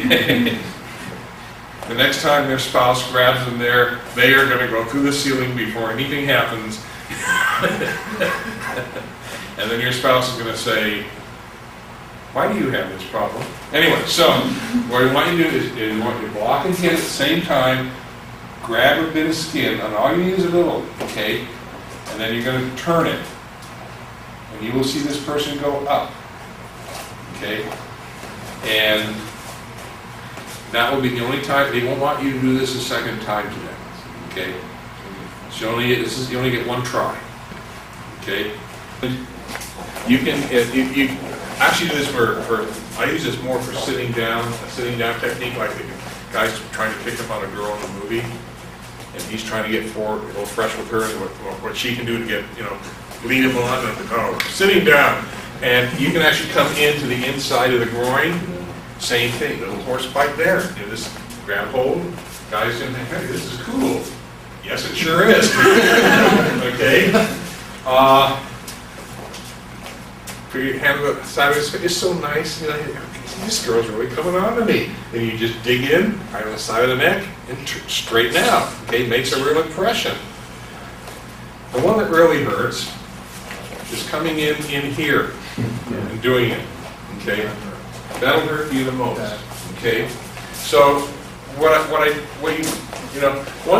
The next time their spouse grabs them there, they are going to go through the ceiling before anything happens. And then your spouse is going to say, Why do you have this problem? Anyway, so what we want you to do is you want you to block and hit at the same time, grab a bit of skin, and all you need is a little cake, and then you're going to turn it. And you will see this person go up. Okay? And that will be the only time. They won't want you to do this a second time today. Okay? So you only get one try. Okay? You can, you actually do this for, I use this more for sitting down, a sitting down technique, like the guy's trying to pick up on a girl in a movie, and he's trying to get forward, a little fresh with her, and what she can do to get, you know, lead him on, and oh, sitting down. And you can actually come into the inside of the groin, same thing, little horse bite there. You know, this grab hold, guy's going to think, hey, this is cool. Yes, it sure is. Okay. For your hand on the side of his face, it's so nice. You're like, this girl's really coming on to me. And you just dig in, right on the side of the neck, and straighten out. Okay, makes a real impression. The one that really hurts is coming in here and doing it. Okay, that'll hurt you the most. Okay, so one of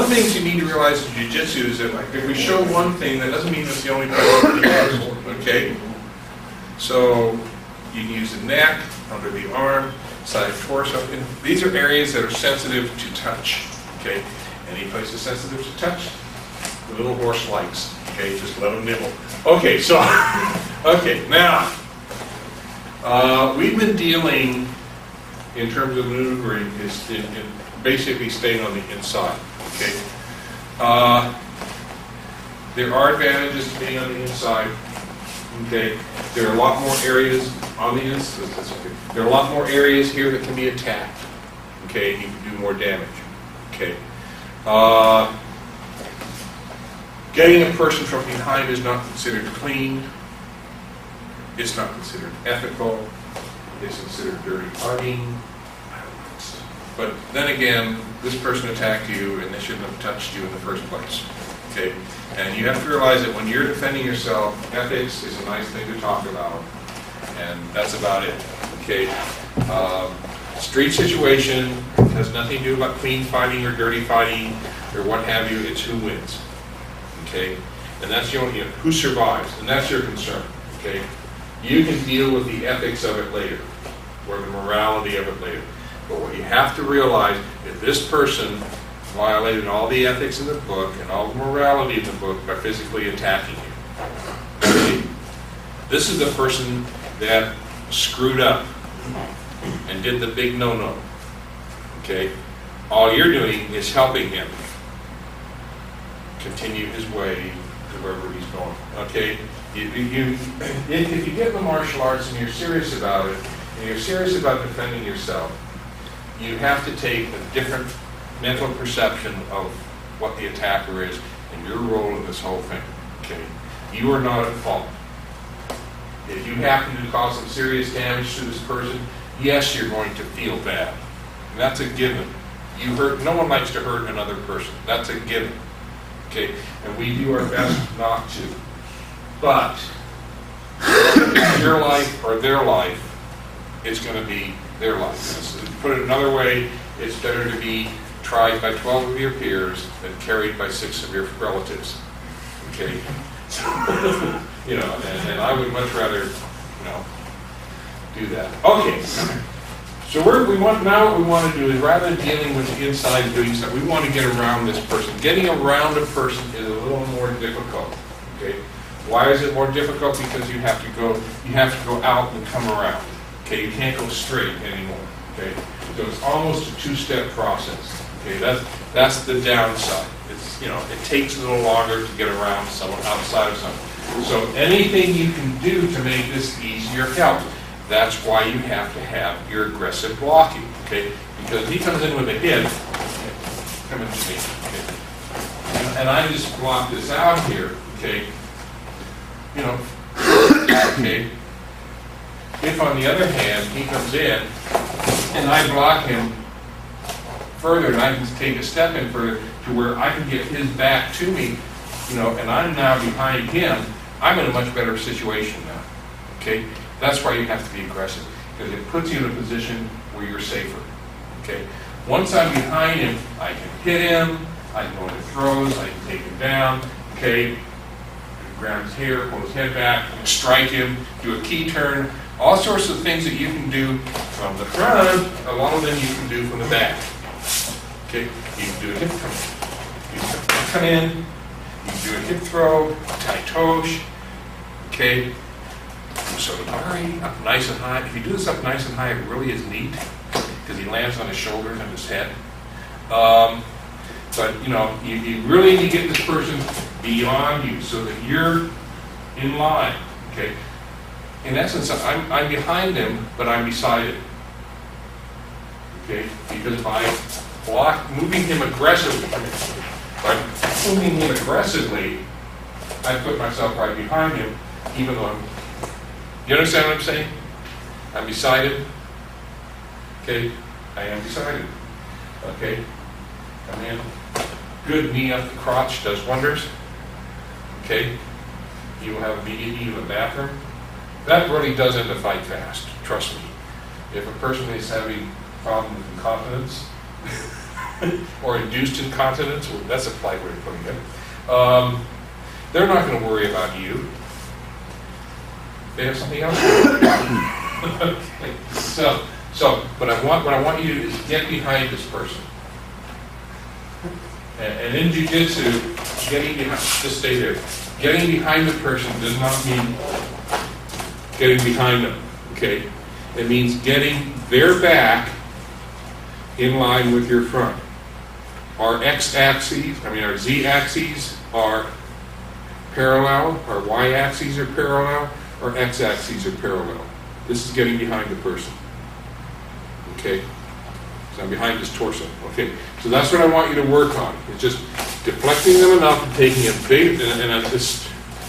the things you need to realize in jiu-jitsu is that if we show one thing, that doesn't mean it's the only thing. Okay. So you can use the neck, under the arm, side of torso. And these are areas that are sensitive to touch. Okay, any place that's sensitive to touch, the little horse likes. Okay, just let them nibble. Okay, so now we've been dealing in terms of noodle green is in basically staying on the inside. Okay, there are advantages to being on the inside. Okay, there are a lot more areas on the inside. There are a lot more areas here that can be attacked. Okay, and you can do more damage. Okay, getting a person from behind is not considered clean. It's not considered ethical. It's considered dirty partying. But then again, this person attacked you, and they shouldn't have touched you in the first place. Okay, and you have to realize that when you're defending yourself, ethics is a nice thing to talk about, and that's about it. Okay, street situation has nothing to do about clean fighting or dirty fighting or what have you. It's who wins. Okay, and that's the only who survives, and that's your concern. Okay, you can deal with the ethics of it later, or the morality of it later. But what you have to realize is this person violated all the ethics in the book and all the morality in the book by physically attacking you. This is the person that screwed up and did the big no-no. Okay? All you're doing is helping him continue his way to wherever he's going. Okay? If you get in the martial arts and you're serious about it, and you're serious about defending yourself, you have to take a different mental perception of what the attacker is and your role in this whole thing. Okay, you are not at fault. If you happen to cause some serious damage to this person, yes, you're going to feel bad. And that's a given. You hurt. No one likes to hurt another person. That's a given. Okay, and we do our best not to. But your life or their life, it's going to be their life. So to put it another way, it's better to be tried by 12 of your peers than carried by 6 of your relatives. Okay? You know, and I would much rather, you know, do that. Okay. So now what we want to do is, rather than dealing with the inside and doing stuff, we want to get around this person. Getting around a person is a little more difficult. Okay? Why is it more difficult? Because you have to go out and come around. Okay? You can't go straight anymore. Okay? So it's almost a two-step process. Okay, that's the downside. It's, you know, it takes a little longer to get around someone outside of someone. So anything you can do to make this easier helps. That's why you have to have your aggressive blocking. Okay, because he comes in with a hit, come into me. Okay? And I just block this out here. Okay, you know. Okay. If, on the other hand, he comes in and I block him further, and I can take a step in further to where I can get his back to me, you know, and I'm now behind him, I'm in a much better situation now. Okay? That's why you have to be aggressive, because it puts you in a position where you're safer. Okay. Once I'm behind him, I can hit him, I can go into throws, I can take him down. Okay, grab his hair, pull his head back, strike him, do a key turn, all sorts of things that you can do from the front. A lot of them you can do from the back. Okay, you can do a hip throw, you can come in, you can do a hip throw, tight tosh. Okay, so sorry, up nice and high. If you do this up nice and high, it really is neat, because he lands on his shoulders and his head. But you know, you really need to get this person beyond you so that you're in line. Okay. In essence, I'm behind him, but I'm beside him. Okay? Because by moving him aggressively, I put myself right behind him, even though I'm, you understand what I'm saying? I'm beside him. Okay, I am beside him. Okay. Come in. Good knee up the crotch does wonders. Okay. You will have immediate need of a bathroom. That really does end a fight fast, trust me. If a person is having problems with incontinence or induced incontinence, well, that's a polite way of putting it. They're not going to worry about you. They have something else to worry. Okay. So what I want you to do is get behind this person. And in jiu-jitsu, Getting behind the person does not mean getting behind them, okay? It means getting their back in line with your front. Our our z-axes are parallel, our y-axes are parallel, our x-axes are parallel. This is getting behind the person, okay? So I'm behind his torso. Okay, so that's what I want you to work on. It's just deflecting them enough and taking a big, and I'm just,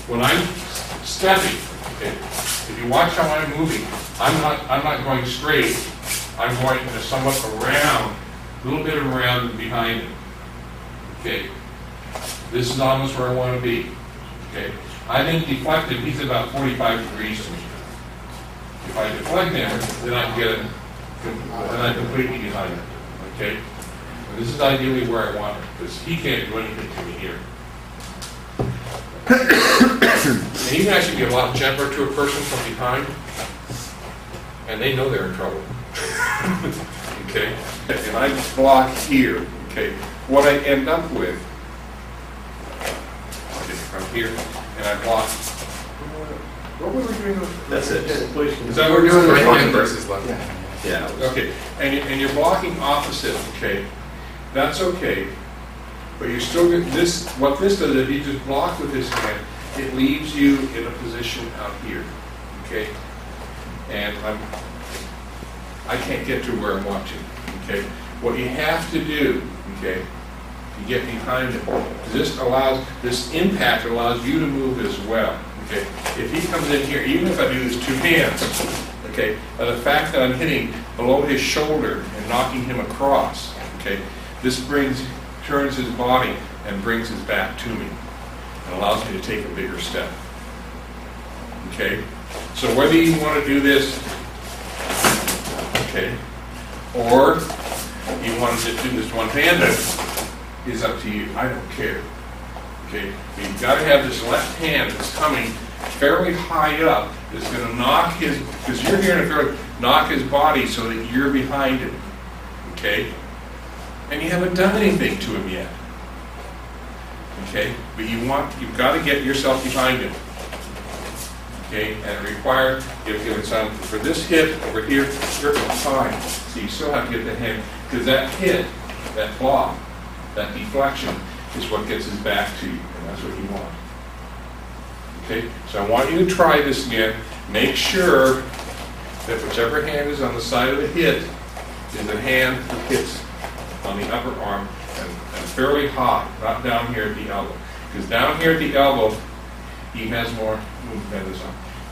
when I'm stepping, okay, if you watch how I'm moving, I'm not going straight. I'm going somewhat around, a little bit around and behind him. Okay, this is almost where I want to be. Okay, I think deflected, he's about 45 degrees to me. If I deflect him, then I can get it. And I'm completely behind him. Okay? And this is ideally where I want him, because he can't do anything to me here. And you can actually be a lot gentler to a person from behind, and they know they're in trouble. Okay? And I block here. Okay? What I end up with, I'm here, and I block. What were we doing? That's it. Is that what we're doing? Right versus left. Yeah. Yeah. Okay. And you're blocking opposite. Okay. That's okay. But you're still going to, this. What this does is if you just block with this hand, it leaves you in a position out here. Okay. And I can't get to where I want to. Okay. What you have to do. Okay. To get behind it. This impact allows you to move as well. Okay. If he comes in here, even if I do this two hands. Okay, and the fact that I'm hitting below his shoulder and knocking him across, okay, this turns his body and brings his back to me and allows me to take a bigger step. Okay, so whether you want to do this, okay, or you want to do this one-handed is up to you. I don't care. Okay, but you've got to have this left hand that's coming fairly high up, is going to knock his, because you're here to throw, knock his body so that you're behind him, okay? And you haven't done anything to him yet, okay? But you've got to get yourself behind him, okay? And it requires, if it's on for this hit over here, you're fine. So you still have to get the hand, because that hit, that block, that deflection is what gets his back to you, and that's what you want. Okay, so I want you to try this again. Make sure that whichever hand is on the side of the hit is the hand that hits on the upper arm and fairly high, not down here at the elbow. Because down here at the elbow, he has more movement.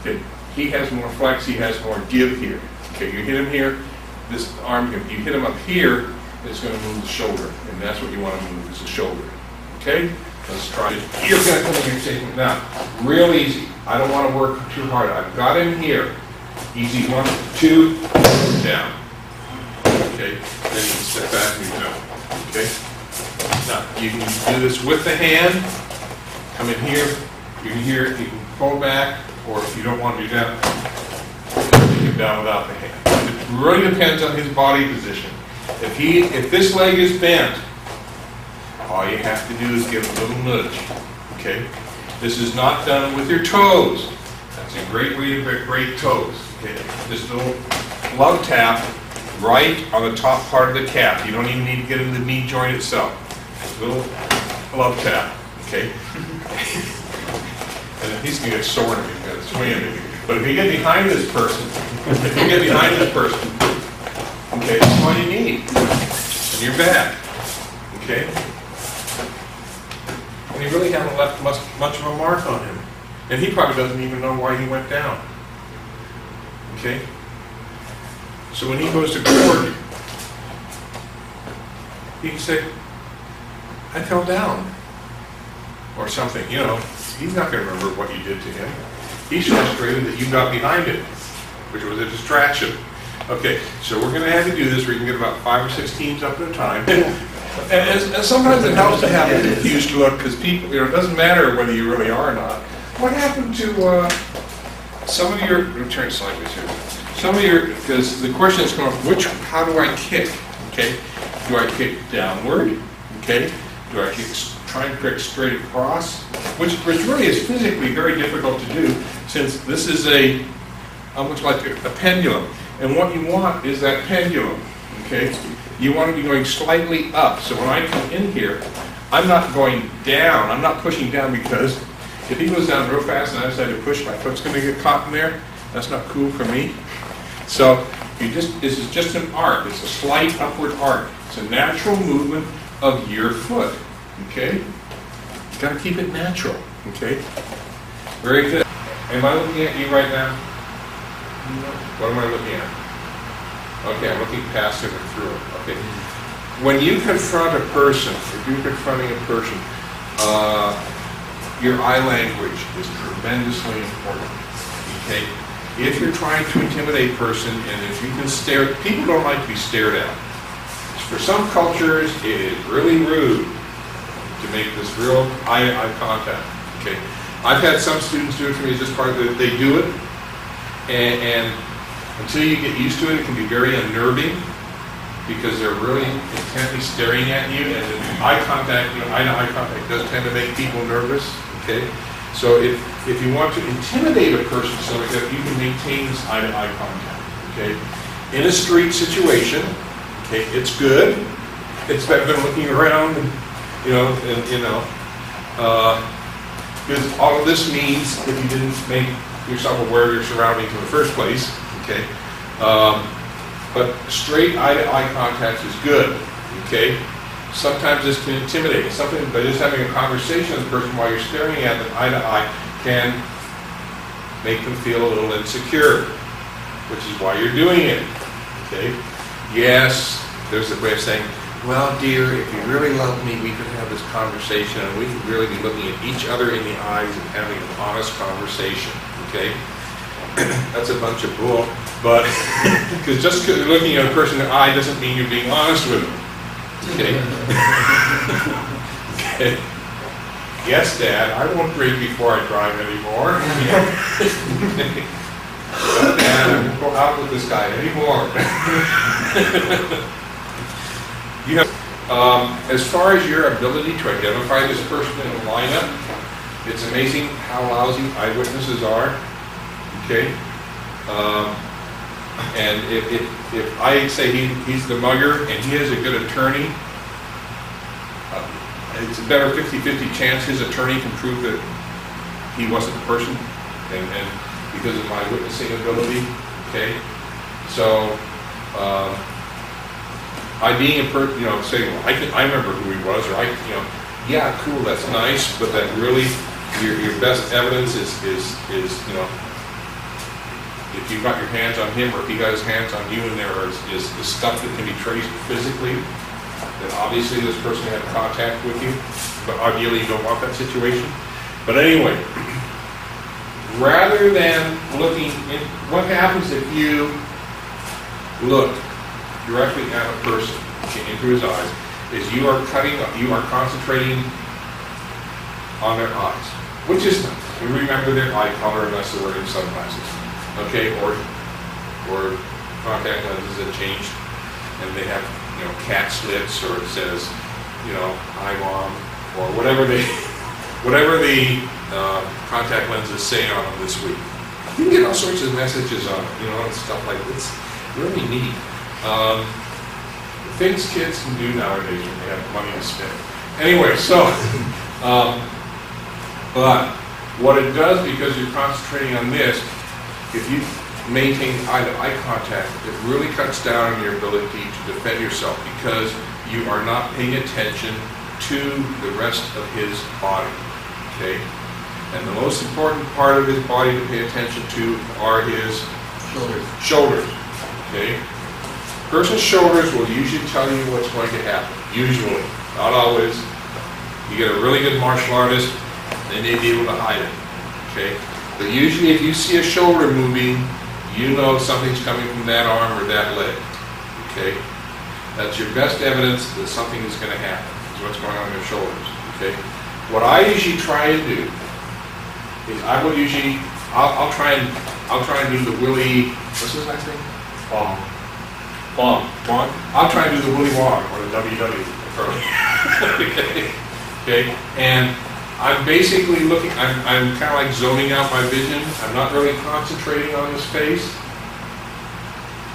Okay, he has more flex. He has more give here. Okay, you hit him here. This arm, if you hit him up here, it's going to move the shoulder, and that's what you want to move is the shoulder. Okay. Let's try it. You're going to come in here and take him down. Real easy. I don't want to work too hard. I've got him here. Easy, 1, 2, down. Okay, then you can step back and you jump. Okay? Now, you can do this with the hand. Come in here. You can hear it. You can pull back, or if you don't want to do that, you can down without the hand. It really depends on his body position. If this leg is bent, all you have to do is give a little nudge. Okay? This is not done with your toes. That's a great way to break toes. Okay? This little glove tap right on the top part of the calf. You don't even need to get in the knee joint itself. This little glove tap. Okay? And he's going to get sore in it. That's way in it. But if you get behind this person, okay, that's all you need. And you're back. Okay? And you really haven't left much of a mark on him. And he probably doesn't even know why he went down. Okay? So when he goes to court, he can say, I fell down. Or something, you know. He's not going to remember what you did to him. He's frustrated that you got behind him, which was a distraction. Okay, so we're going to have to do this. We can get about 5 or 6 teams up at a time. And sometimes it helps to have a confused look, because people, you know, it doesn't matter whether you really are or not. What happened to some of your? Turn slightly here. Some of your, because the question is going, how do I kick? Okay, do I kick downward? Okay, do I kick, try and kick straight across? Which really is physically very difficult to do, since this is a almost like a pendulum, and what you want is that pendulum. Okay, you want to be going slightly up. So when I come in here, I'm not going down. I'm not pushing down, because if he goes down real fast and I decide to push, my foot's going to get caught in there. That's not cool for me. So you just, this is just an arc. It's a slight upward arc. It's a natural movement of your foot. Okay? You've got to keep it natural. Okay? Very good. Am I looking at you right now? No. What am I looking at? Okay, I'm looking past it and through it. Okay. When you confront a person, if you're confronting a person, your eye language is tremendously important, okay? If you're trying to intimidate a person, and if you can stare, people don't like to be stared at. For some cultures, it is really rude to make this real eye contact, okay? I've had some students do it for me, it's just part of it, they do it, and until you get used to it, it can be very unnerving, because they're really intently staring at you, and eye contact, you know, eye-to-eye contact does tend to make people nervous, okay? So if you want to intimidate a person so that you can maintain this eye-to-eye contact, okay? In a street situation, okay, it's good. It's better than looking around, because all of this means if you didn't make yourself aware of your surroundings in the first place, okay? But straight eye-to-eye contact is good, okay? Sometimes this can intimidate. Something by just having a conversation with the person while you're staring at them eye-to-eye can make them feel a little insecure, which is why you're doing it, okay? Yes, there's a way of saying, well, dear, if you really love me, we could have this conversation, and we could really be looking at each other in the eyes and having an honest conversation, okay? That's a bunch of bull, but because just because you're looking at a person in the eye doesn't mean you're being honest with them. Okay. Okay. Yes, Dad, I won't drink before I drive anymore. Okay. Well, Dad, I won't go out with this guy anymore. You have, as far as your ability to identify this person in a lineup, it's amazing how lousy eyewitnesses are. Okay, and if I say he's the mugger and he is a good attorney, it's a better 50-50 chance his attorney can prove that he wasn't the person, and because of my witnessing ability, okay. So I being a person, you know, saying, well, I remember who he was, or yeah, cool, that's nice, but that really your best evidence is you know, if you got your hands on him, or if he got his hands on you, and there is stuff that can be traced physically, then obviously this person had contact with you, but ideally you don't want that situation. But anyway, rather than looking at what happens if you look directly at a person into his eyes, is you are concentrating on their eyes, which is not. You remember their eye color unless they're wearing sunglasses, okay, or contact lenses that change, and they have, you know, cat slips, or it says, you know, "I mom," or whatever the contact lenses say on them this week. You can get all sorts of messages on it, you know, and stuff like this. Really neat. Things kids can do nowadays when they have money to spend. Anyway, so, but what it does, because you're concentrating on this, if you maintain eye-to-eye contact, it really cuts down on your ability to defend yourself, because you are not paying attention to the rest of his body. Okay? And the most important part of his body to pay attention to are his shoulders. Okay? Person's shoulders will usually tell you what's going to happen. Usually. Not always. You get a really good martial artist, they may be able to hide it. Okay? But usually if you see a shoulder moving, you know something's coming from that arm or that leg. Okay? That's your best evidence that something is going to happen, is what's going on in your shoulders. Okay? What I usually try to do is I will usually, I'll try and do the Willy, what's his last name? Wong. I'll try and do the Willy Wong or the WW approach. Okay? And I'm basically looking, I'm kind of like zoning out my vision. I'm not really concentrating on his face.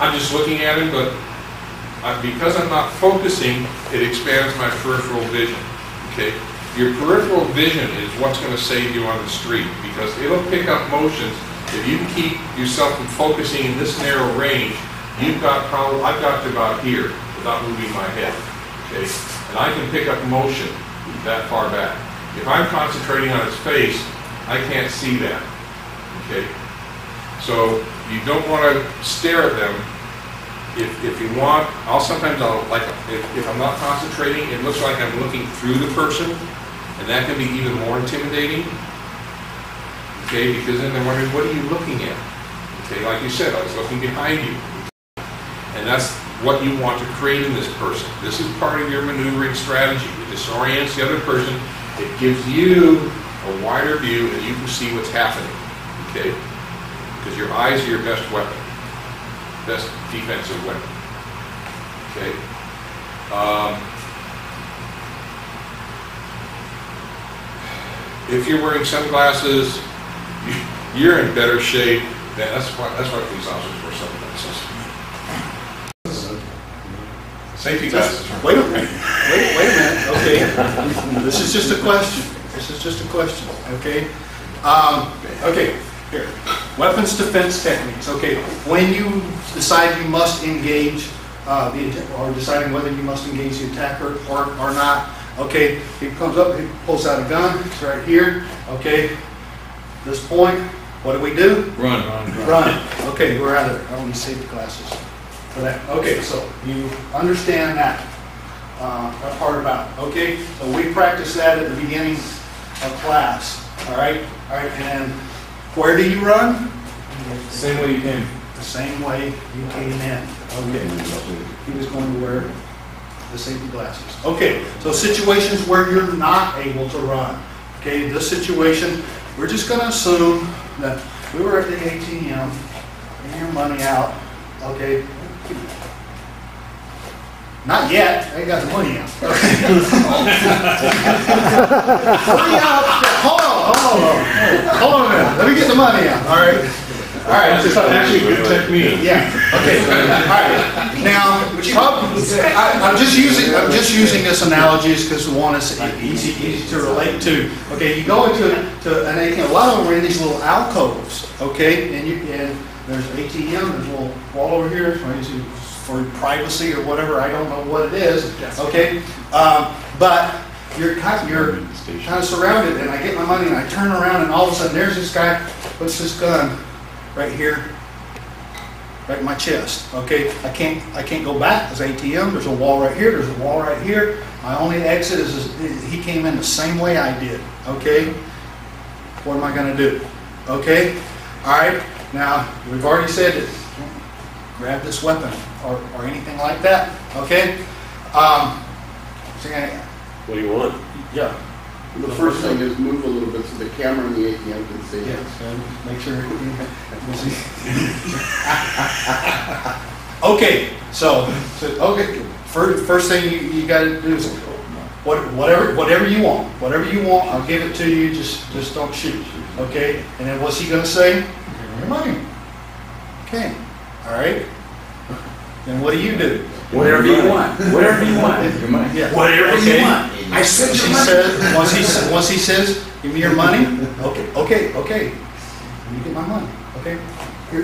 I'm just looking at him, but because I'm not focusing, it expands my peripheral vision. Okay? Your peripheral vision is what's going to save you on the street, because it'll pick up motions. If you keep yourself from focusing in this narrow range, you've got problem. I've got to about here without moving my head. Okay? And I can pick up motion that far back. If I'm concentrating on his face, I can't see that. Okay? So you don't want to stare at them. If you want, if I'm not concentrating, it looks like I'm looking through the person, and that can be even more intimidating. Okay? Because then they're wondering, what are you looking at? Okay? Like you said, I was looking behind you. And that's what you want to create in this person. This is part of your maneuvering strategy. It disorients the other person. It gives you a wider view, and you can see what's happening. Okay? Because your eyes are your best weapon. Best defensive weapon. Okay. If you're wearing sunglasses, you're in better shape. That's why police officers wear sunglasses. Safety glasses. Wait a minute. Okay. This is just a question. Okay. Okay. Here. Weapons defense techniques. Okay, when you decide you must engage, deciding whether you must engage the attacker or not. Okay, he comes up, he pulls out a gun. It's right here. Okay, this point, what do we do? Run. Okay, we're out of there. I don't need safety glasses for that. Okay, so you understand that part about it. Okay, so we practice that at the beginning of class. All right, and then, where do you run? The same way you came. The same way you came in. Okay. He was going to wear the safety glasses. Okay. So situations where you're not able to run. Okay. This situation, we're just going to assume that we were at the ATM and your money out. Okay. Not yet. I ain't got the money out. Money out. Hold on a minute. Let me get the money out. All right. That's actually a good technique. Yeah. Okay. All right. Now, I'm just using this analogy because one is easy to relate to. Okay. You go into an ATM. A lot of them are in these little alcoves. Okay. And there's an ATM. There's a little wall over here for privacy or whatever. I don't know what it is. Okay. But you're kind of surrounded, and I get my money, and I turn around, and all of a sudden, there's this guy, puts this gun right here, right in my chest. Okay, I can't go back. There's ATM. There's a wall right here. There's a wall right here. My only exit is he came in the same way I did. Okay, what am I going to do? Okay? Alright, now we've already said this. Grab this weapon or anything like that. Okay? What do you want? Yeah. The first thing is move a little bit so the camera and the ATM can see. Yes, and make sure we'll see. Okay, first thing you got to do is whatever you want. Whatever you want, I'll give it to you. Just don't shoot. Okay, and then what's he going to say? Give me your money. Okay, all right. Then what do you do? Whatever you want. Whatever you want. Yeah. Whatever you want. I said your money. Says, once he says, give me your money. Okay. You get my money. Okay. Here.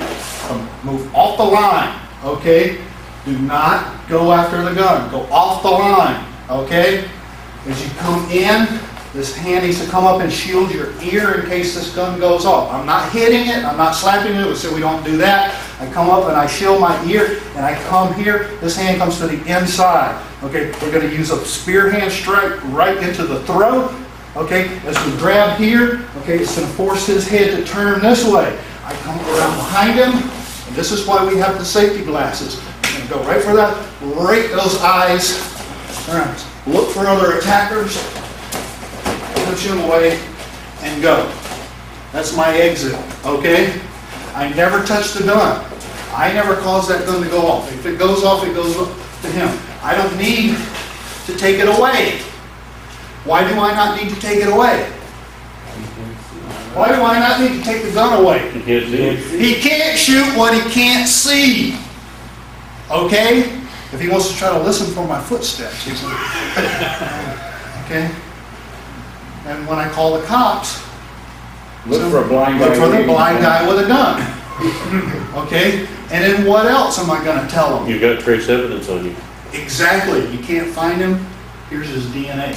Move off the line. Okay. Do not go after the gun. Go off the line. Okay. As you come in, this hand needs to come up and shield your ear in case this gun goes off. I'm not hitting it. I'm not slapping it. So we don't do that. I come up and I shield my ear and I come here. This hand comes to the inside. Okay, we're going to use a spear hand strike right into the throat. Okay, as we grab here, okay, it's going to force his head to turn this way. I come around behind him. And this is why we have the safety glasses. I'm going to go right for that. Right those eyes. Around. Look for other attackers. Push him away and go. That's my exit, okay? I never touch the gun. I never cause that gun to go off. If it goes off, it goes to him. I don't need to take it away. Why do I not need to take it away? Why do I not need to take the gun away? He can't shoot what he can't see, okay? If he wants to try to listen for my footsteps, he's like, okay? And when I call the cops, look for the blind guy with a gun. Okay? And then what else am I going to tell them? You've got trace evidence on you. Exactly. You can't find him. Here's his DNA.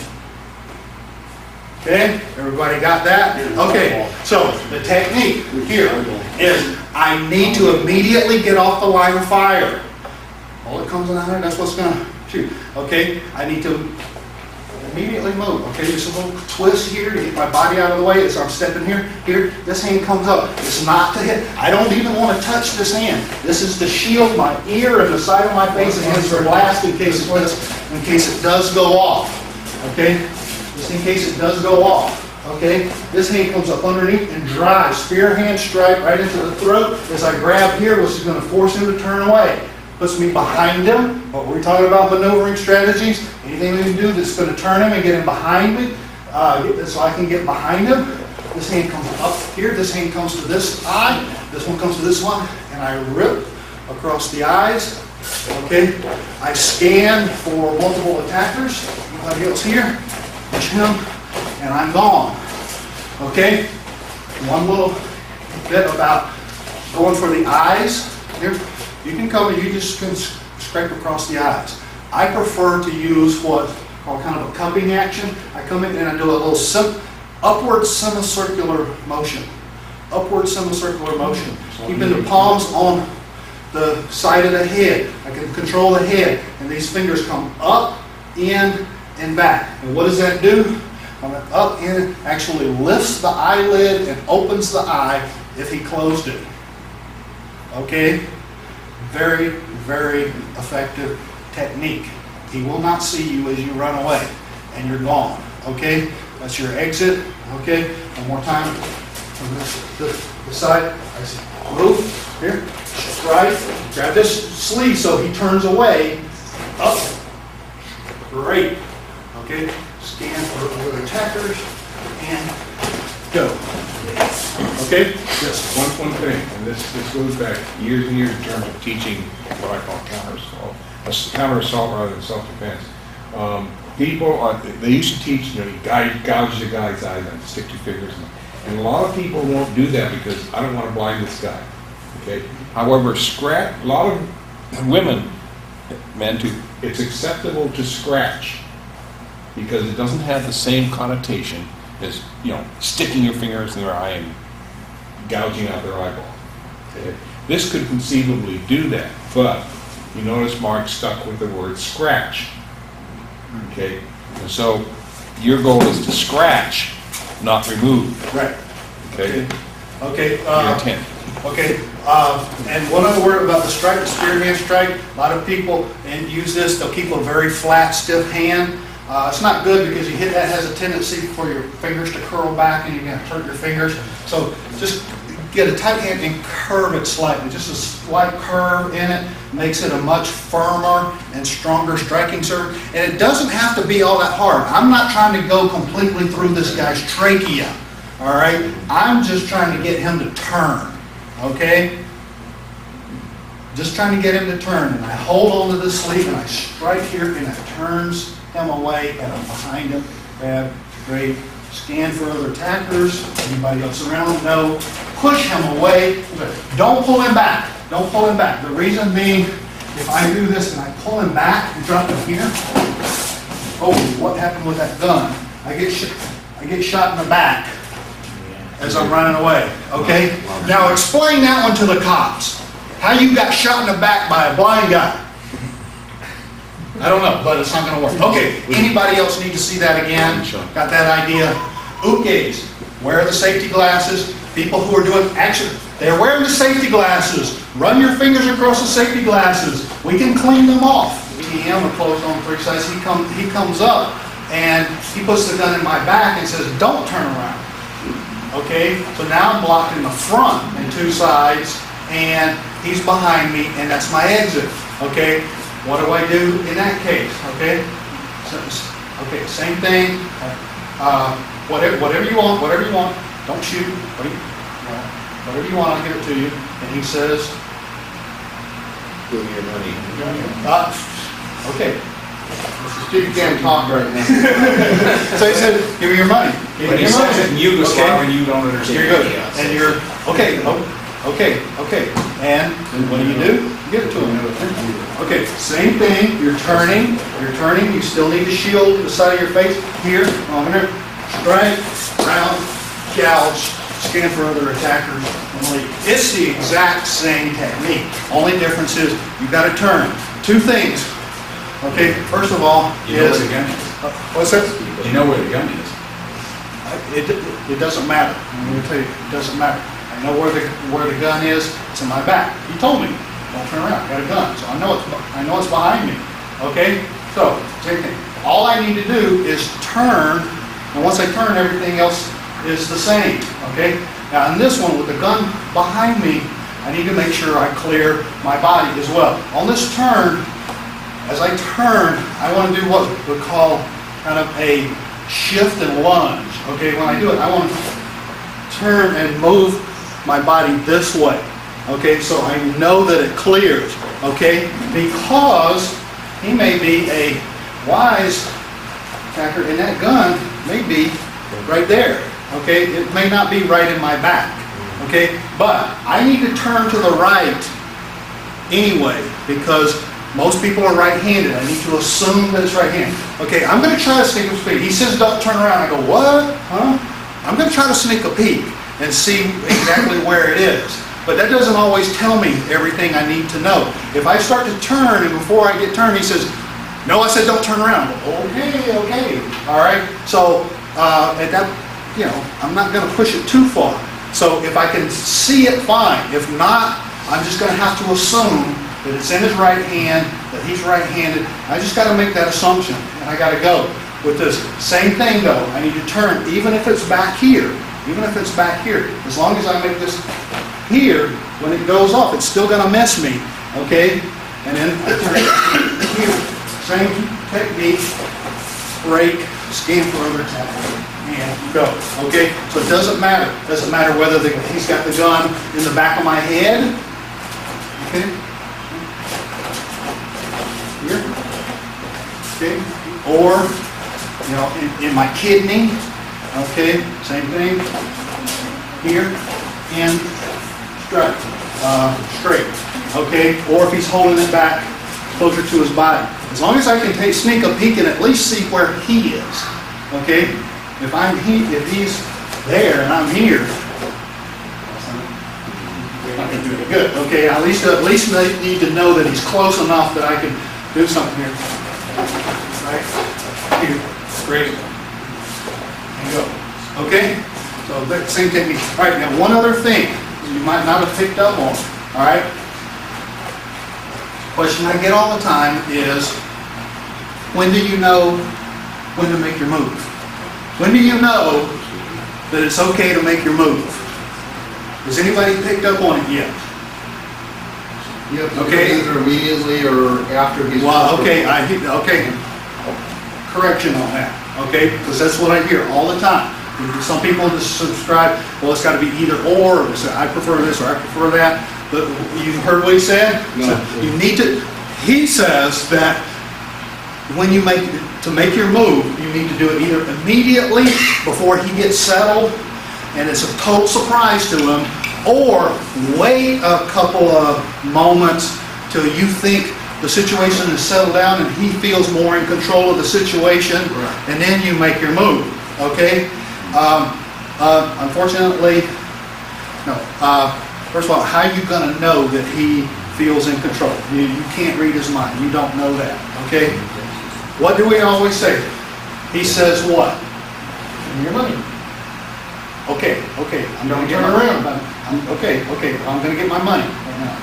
Okay? Everybody got that? Okay. So the technique here is I need to immediately get off the line of fire. All that comes out there, that's what's going to shoot. Okay? I need to immediately move. Okay, there's a little twist here to get my body out of the way. So I'm stepping here. This hand comes up. It's not to hit. I don't even want to touch this hand. This is to shield my ear and the side of my face against the blast in case it does go off. Okay, just in case it does go off. Okay, this hand comes up underneath and drives. Spear hand strike right into the throat as I grab here, which is going to force him to turn away. Puts me behind him. But we're talking about maneuvering strategies. Anything we can do that's going to turn him and get him behind me, so I can get behind him. This hand comes up here. This hand comes to this eye. This one comes to this one, and I rip across the eyes. Okay, I scan for multiple attackers. Nobody else here. Push him, and I'm gone. Okay, one little bit about going for the eyes here. You can cover, you just can scrape across the eyes. I prefer to use what's called kind of a cupping action. I come in and I do a little upward semicircular motion. Upward semicircular motion. Keeping the palms on the side of the head. I can control the head. And these fingers come up, in, and back. And what does that do? Up, in, actually lifts the eyelid and opens the eye if he closed it. Okay? Very, very effective technique. He will not see you as you run away, and you're gone. Okay, that's your exit. Okay, one more time from this side. I say, move here, right. Grab this sleeve so he turns away. Up, great. Okay, scan for other attackers and go. Okay? Yes, one thing, and this goes back years and years in terms of teaching what I call counter-assault rather than self-defense. They used to teach, you gouge the guy's eyes out, stick your fingers in. And a lot of people won't do that because I don't want to blind this guy. Okay? However, a lot of women, men too, it's acceptable to scratch because it doesn't have the same connotation as, sticking your fingers in their eye and gouging out their eyeball. Okay. This could conceivably do that, but you notice Mark stuck with the word scratch. Okay, and so your goal is to scratch, not remove. Right. Okay. Okay. Okay. And one other word about the strike, the spearman strike. A lot of people use this. They'll keep a very flat, stiff hand. It's not good because you hit that, has a tendency for your fingers to curl back and you're going to hurt your fingers. So just get a tight hand and curve it slightly. Just a slight curve in it makes it a much firmer and stronger striking surface. And it doesn't have to be all that hard. I'm not trying to go completely through this guy's trachea. All right? I'm just trying to get him to turn. Okay? Just trying to get him to turn. And I hold onto the sleeve and I strike here and it turns him away and I'm behind him. Grab, straight. Scan for other attackers. Anybody else around? No. Push him away. Don't pull him back. Don't pull him back. The reason being, if I do this and I pull him back and drop him here, oh, what happened with that gun? I get shot in the back as I'm running away. Okay? Now explain that one to the cops. How you got shot in the back by a blind guy? I don't know, but it's not going to work. Okay, anybody else need to see that again? Got that idea? Ookies, wear the safety glasses. People who are doing action, they're wearing the safety glasses. Run your fingers across the safety glasses. We can clean them off. EDM will close on 3 sides. He comes up and he puts the gun in my back and says, don't turn around. Okay, so now I'm blocked in the front and 2 sides and he's behind me and that's my exit. Okay. What do I do in that case? Okay, so, okay, same thing. Whatever you want, whatever you want. Don't shoot. Whatever you want, I'll give it to you. And he says, "Give me your money." Okay. You can't talk right now. So he said, "Give me your money." Give me your money. You escape when you don't understand. You're good. And you're okay. Okay. And then what do? You give it to him. Okay, same thing, you're turning, you still need to shield the side of your face, here, over there, strike, round, gouge, scan for other attackers, and leave. It's the exact same technique, only difference is you've got to turn. 2 things, okay, first of all, you know where the gun is. What's that? You know where the gun is. It doesn't matter, I'm going to tell you, it doesn't matter. I know where the gun is, it's in my back, he told me. Don't turn around. I got a gun, so I know it's behind me. Okay, so same thing. All I need to do is turn, and once I turn, everything else is the same. Okay. Now in this one, with the gun behind me, I need to make sure I clear my body as well. On this turn, as I turn, I want to do what we call kind of a shift and lunge. Okay. When I do it, I want to turn and move my body this way. Okay, so I know that it clears, okay, because he may be a wise attacker and that gun may be right there, okay, it may not be right in my back, okay, but I need to turn to the right anyway because most people are right-handed, I need to assume that it's right-handed. Okay, I'm going to try to sneak a peek. He says don't turn around, I go, what, huh? I'm going to try to sneak a peek and see exactly where it is. But that doesn't always tell me everything I need to know. If I start to turn, and before I get turned, he says, no, I said don't turn around. Okay. All right? So, at that, you know, I'm not going to push it too far. So if I can see it, fine. If not, I'm just going to have to assume that it's in his right hand, that he's right-handed. I just got to make that assumption, and I got to go with this. Same thing, though. I need to turn, even if it's back here. Even if it's back here. As long as I make this... here, when it goes off, it's still going to miss me, okay? And then here, same technique, break, scan for other attackers, and go, okay? So it doesn't matter. It doesn't matter whether he's got the gun in the back of my head, okay? Here, okay? Or, you know, in my kidney, okay? Same thing, here, and straight, okay, or if he's holding it back closer to his body. As long as I can sneak a peek and at least see where he is, okay. If he's there and I'm here, I can do it good, okay. At least I need to know that he's close enough that I can do something here. Right here, straight, and go, okay. So that same technique. All right, now one other thing you might not have picked up on, all right? Question I get all the time is, when do you know when to make your move? When do you know that it's okay to make your move? Has anybody picked up on it yet? You have to do it either immediately or after he's... Well, okay, correction on that, okay? Because that's what I hear all the time. Some people just subscribe, well, it's got to be either or, I prefer this or I prefer that. But you've heard what he said? No. So you need to... He says that when you make... To make your move, you need to do it either immediately before he gets settled and it's a total surprise to him, or wait a couple of moments till you think the situation is settled down and he feels more in control of the situation, right, and then you make your move, okay? First of all, how are you going to know that he feels in control? You can't read his mind. You don't know that, okay? What do we always say? He says what? Give me your money. Okay. I'm going to get my money. I'm going to get my money right now.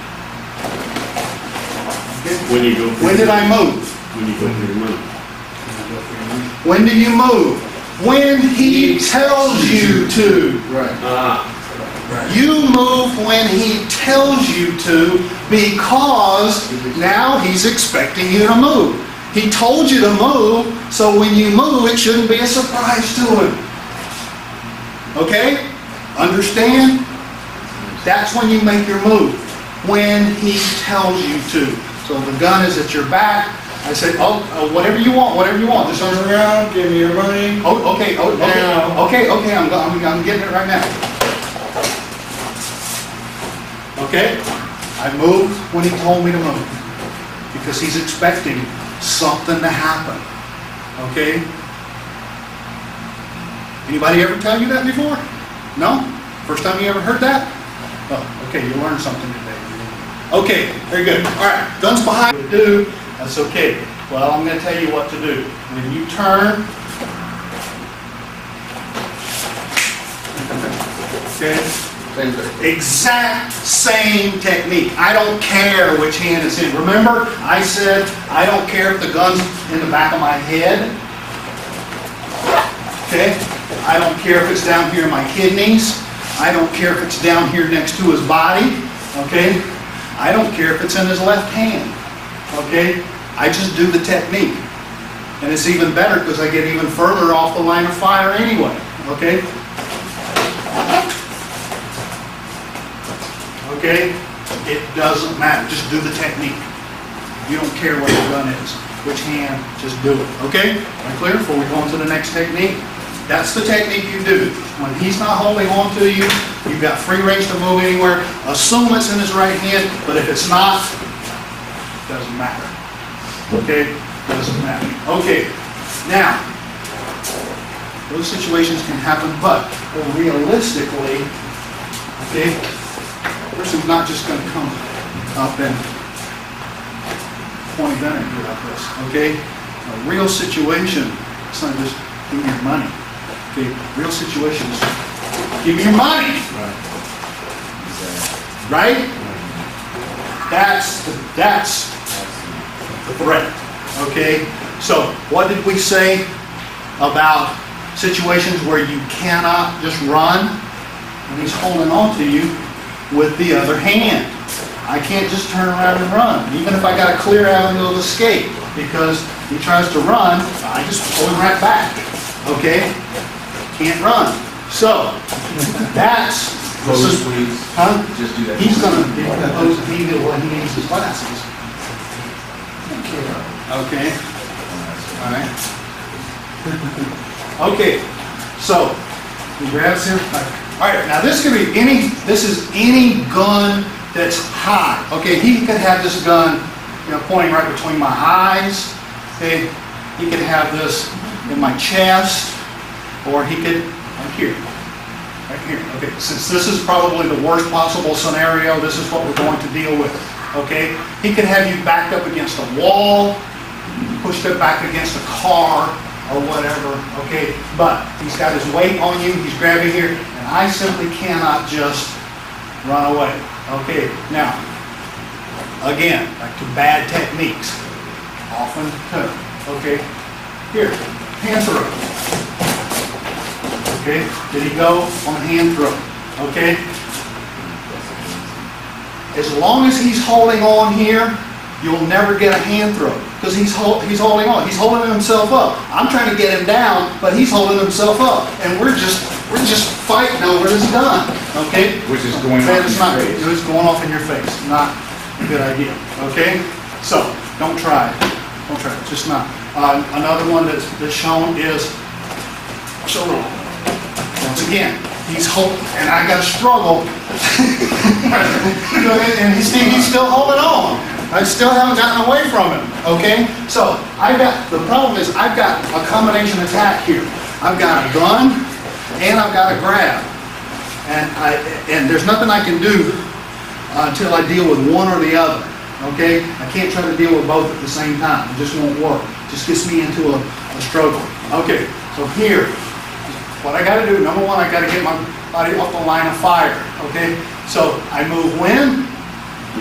Okay. When did I move? When you go for your money. When do you move? When he tells you to. Right. You move when he tells you to, because now he's expecting you to move. He told you to move, so when you move, it shouldn't be a surprise to him. Okay? Understand? That's when you make your move. When he tells you to. So the gun is at your back. I say, whatever you want. Just turn around, give me your money. Okay, I'm getting it right now. Okay? I moved when he told me to move. Because he's expecting something to happen. Okay? Anybody ever tell you that before? No? First time you ever heard that? Oh, okay, you learned something today. Okay, very good. Alright, guns behind you. That's okay. Well, I'm going to tell you what to do. When you turn, okay? Exact same technique. I don't care which hand it's in. Remember, I said I don't care if the gun's in the back of my head. Okay? I don't care if it's down here in my kidneys. I don't care if it's down here next to his body. Okay? I don't care if it's in his left hand. Okay? I just do the technique. And it's even better because I get even further off the line of fire anyway. Okay? Okay? It doesn't matter. Just do the technique. You don't care what the gun is, which hand, just do it. Okay? Am I clear? Before we go on to the next technique, that's the technique you do. When he's not holding on to you, you've got free range to move anywhere. Assume it's in his right hand, but if it's not, it doesn't matter. Okay? It doesn't matter. Okay. Now, those situations can happen, but realistically, okay, the person's not just going to come up and point a gun at you like this, okay? A real situation, it's not just give me your money, okay? Real situation is give me your money, right? That's the threat, okay? So what did we say about situations where you cannot just run and he's holding on to you with the other hand? I can't just turn around and run, even if I got a clear avenue of escape, because he tries to run, I just pull him right back, okay? Can't run. So, that's... Close, please. Huh? Just do that. He's going to impose immediately when he needs his glasses. Okay. All right. Okay. So, he grabs him. All right, now this could be any, this is any gun that's high. Okay, he could have this gun, you know, pointing right between my eyes. Okay, he could have this in my chest, or he could, right here. Okay, since this is probably the worst possible scenario, this is what we're going to deal with. Okay, he could have you backed up against a wall, pushed up back against a car, or whatever, okay? But he's got his weight on you, he's grabbing here, and I simply cannot just run away, okay? Now, again, back to bad techniques, often, okay? Here, hand throw, okay? Did he go on hand throw, okay? As long as he's holding on here, you'll never get a hand throw because he's holding on. He's holding himself up. I'm trying to get him down, but he's holding himself up, and we're just fighting over this gun. Okay, which is going off in your face. It's going off in your face. Not a good idea. Okay, so don't try it. Don't try it. Just not. Another one that's shown is shoulder roll. Once again. He's holding, and I got to struggle. And he's still holding on. I still haven't gotten away from him. Okay, so the problem is I've got a combination attack here. I've got a gun, and I've got a grab, and there's nothing I can do until I deal with one or the other. Okay, I can't try to deal with both at the same time. It just won't work. It just gets me into a struggle. Okay, so here. What I got to do, number one, I got to get my body off the line of fire. Okay, so I move when.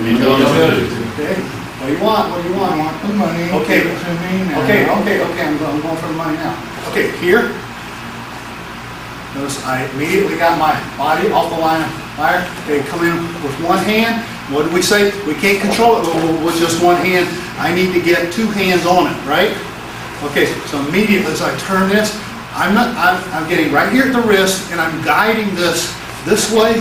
Okay. What do you want? What do you want? I want the money. Okay. Okay. I'm going for the money now. Okay. Here. Notice I immediately got my body off the line of fire. Okay. Come in with one hand. What did we say? We can't control it with just one hand. I need to get two hands on it, right? Okay. So immediately as I turn this. I'm getting right here at the wrist, and I'm guiding this way,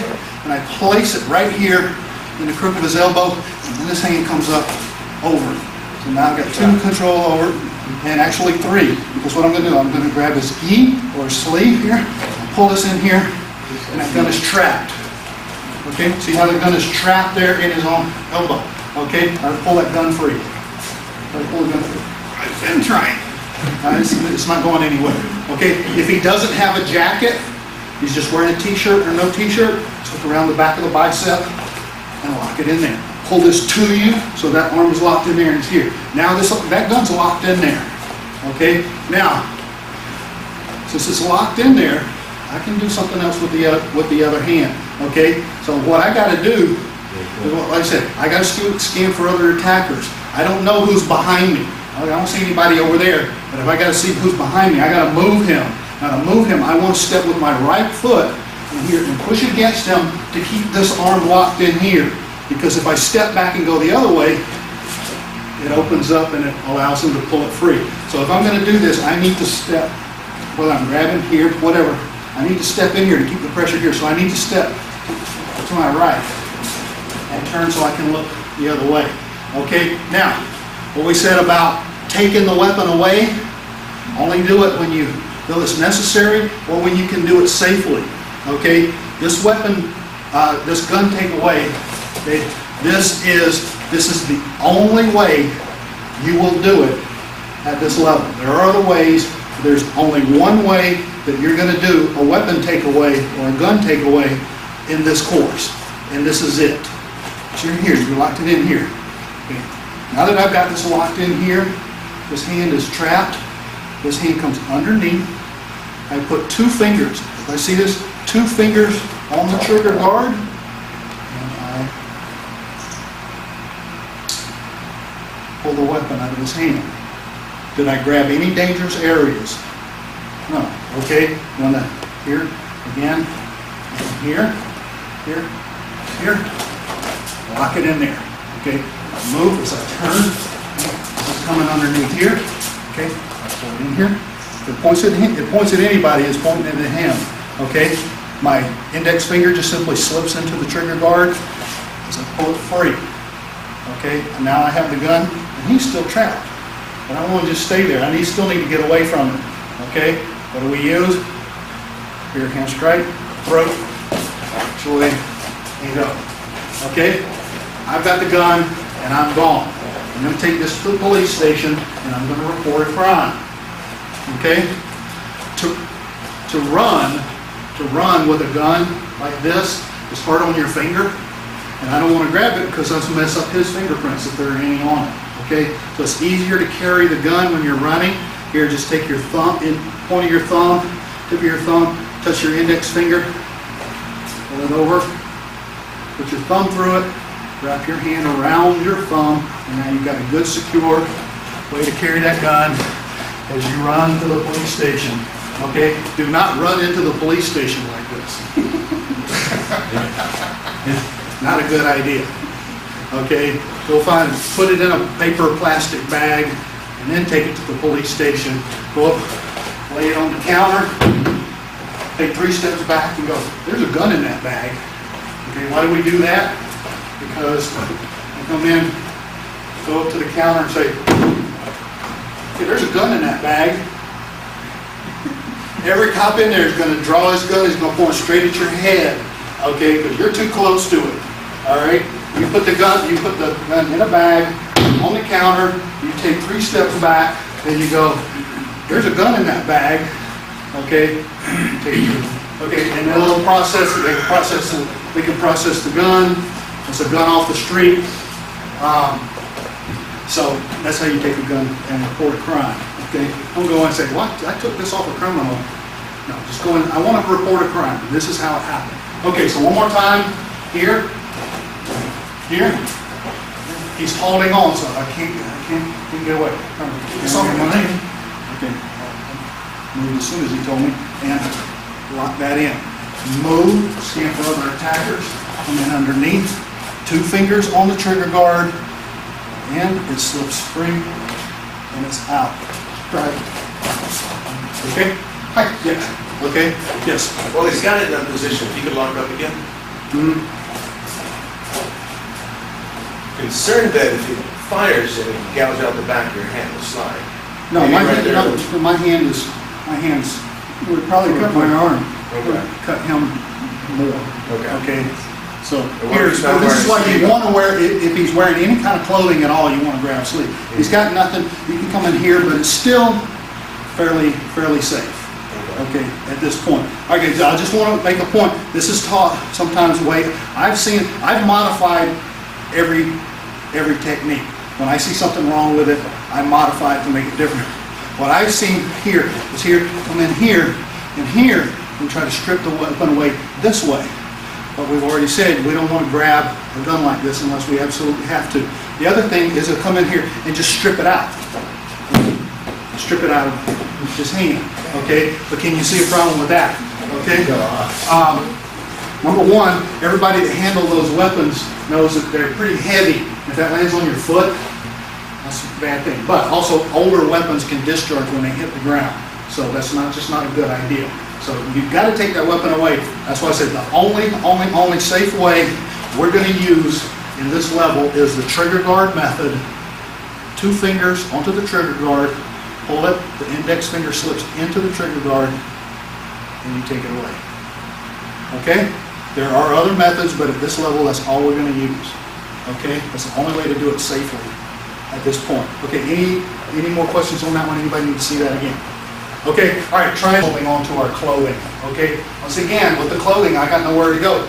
and I place it right here in the crook of his elbow, and then this hand comes up over. So now I've got two control over, and actually three, because what I'm going to do, I'm going to grab his gi or sleeve here, pull this in here, and that gun is trapped. Okay, see how the gun is trapped there in his own elbow. Okay, I pull that gun free. I've been trying. It's not going anywhere. Okay, if he doesn't have a jacket, he's just wearing a t-shirt or no t-shirt, just look around the back of the bicep and lock it in there. Pull this to you so that arm is locked in there and it's here. Now that gun's locked in there. Okay, now, since it's locked in there, I can do something else with the other hand. Okay, so what I got to do, is like I said, I got to scan for other attackers. I don't know who's behind me. I don't see anybody over there, but if I got to see who's behind me, I got to move him. Now to move him, I want to step with my right foot and here and push against him to keep this arm locked in here. Because if I step back and go the other way, it opens up and it allows him to pull it free. So if I'm going to do this, I need to step, whether I'm grabbing here, whatever, I need to step in here to keep the pressure here. So I need to step to my right and turn so I can look the other way. Okay, now, what we said about taking the weapon away, only do it when you feel it's necessary or when you can do it safely. Okay, this weapon, this gun takeaway, okay? This is the only way you will do it at this level. There are other ways, but there's only one way that you're going to do a weapon takeaway or a gun takeaway in this course, and this is it. So you're here, you're locked it in here. Okay. Now that I've got this locked in here, this hand is trapped, this hand comes underneath, I put two fingers, if I see this, two fingers on the trigger guard, and I pull the weapon out of his hand. Did I grab any dangerous areas? No, okay, one here, again, here, lock it in there, okay. Move as I turn. It's coming underneath here. Okay, I pull it in here. It points at anybody. It's pointing at him. Okay, my index finger just simply slips into the trigger guard as I pull it free. Okay, and now I have the gun, and he's still trapped. But I want to just stay there. I still need to get away from him. Okay, what do we use? Rear hand strike, throat, actually, and go. Okay, I've got the gun. And I'm gone. I'm going to take this to the police station, and I'm going to report a crime. Okay? To run with a gun like this is hard on your finger, and I don't want to grab it because that's going to mess up his fingerprints if there are any on it. Okay? So it's easier to carry the gun when you're running. Here, just take your thumb, point of your thumb, tip of your thumb, touch your index finger, pull it over, put your thumb through it, wrap your hand around your thumb, and now you've got a good, secure way to carry that gun as you run to the police station. Okay? Do not run into the police station like this. Not a good idea. Okay? Go find, put it in a paper plastic bag, and then take it to the police station. Go up, lay it on the counter, take 3 steps back and go, there's a gun in that bag. Okay, why do we do that? Because I come in, go up to the counter and say, okay, there's a gun in that bag. Every cop in there is going to draw his gun, he's going to point straight at your head. Okay, because you're too close to it. Alright? You put the gun, in a bag, on the counter, you take 3 steps back, and you go, there's a gun in that bag. Okay? Okay, and then they'll process it, they can process the gun. It's a gun off the street. So that's how you take a gun and report a crime. Okay? Don't go in and say, what? I took this off a criminal. No, just go in, I want to report a crime. This is how it happened. Okay, so one more time. Here. Here. He's holding on, so I can't get away. It's off my name. Okay. Move as soon as he told me, and lock that in. Move, scan for other attackers, and then underneath, 2 fingers on the trigger guard, and it slips free, and it's out. Right. Okay? Hi. Yes. Okay? Yes. Well, he's got it in that position. He could lock it up again. Mm-hmm. Concerned that if he fires it, he gouges out the back of your hand will slide. No, my hand, my hands would probably cut my arm. Okay. Cut him more. Okay. Okay. So here, this is why you want to wear, if he's wearing any kind of clothing at all, you want to grab sleeve. He's got nothing. You can come in here, but it's still fairly safe. Okay, at this point. Okay, I just want to make a point. This is taught sometimes. I've modified every technique. When I see something wrong with it, I modify it to make it different. What I've seen here is here, come in here, and here, and try to strip the weapon away this way. But we've already said we don't want to grab a gun like this unless we absolutely have to. The other thing is to come in here and just strip it out. Strip it out of his hand. Okay? But can you see a problem with that? Okay? Number one, everybody that handles those weapons knows that they're pretty heavy. If that lands on your foot, that's a bad thing. But also, older weapons can discharge when they hit the ground. So that's just not a good idea. So you've got to take that weapon away. That's why I said the only safe way we're going to use in this level is the trigger guard method. 2 fingers onto the trigger guard, pull it, the index finger slips into the trigger guard, and you take it away. Okay? There are other methods, but at this level, that's all we're going to use. Okay? That's the only way to do it safely at this point. Okay, any more questions on that one? Anybody need to see that again? Okay, all right, try holding on to our clothing. Okay, once again, with the clothing, I got nowhere to go.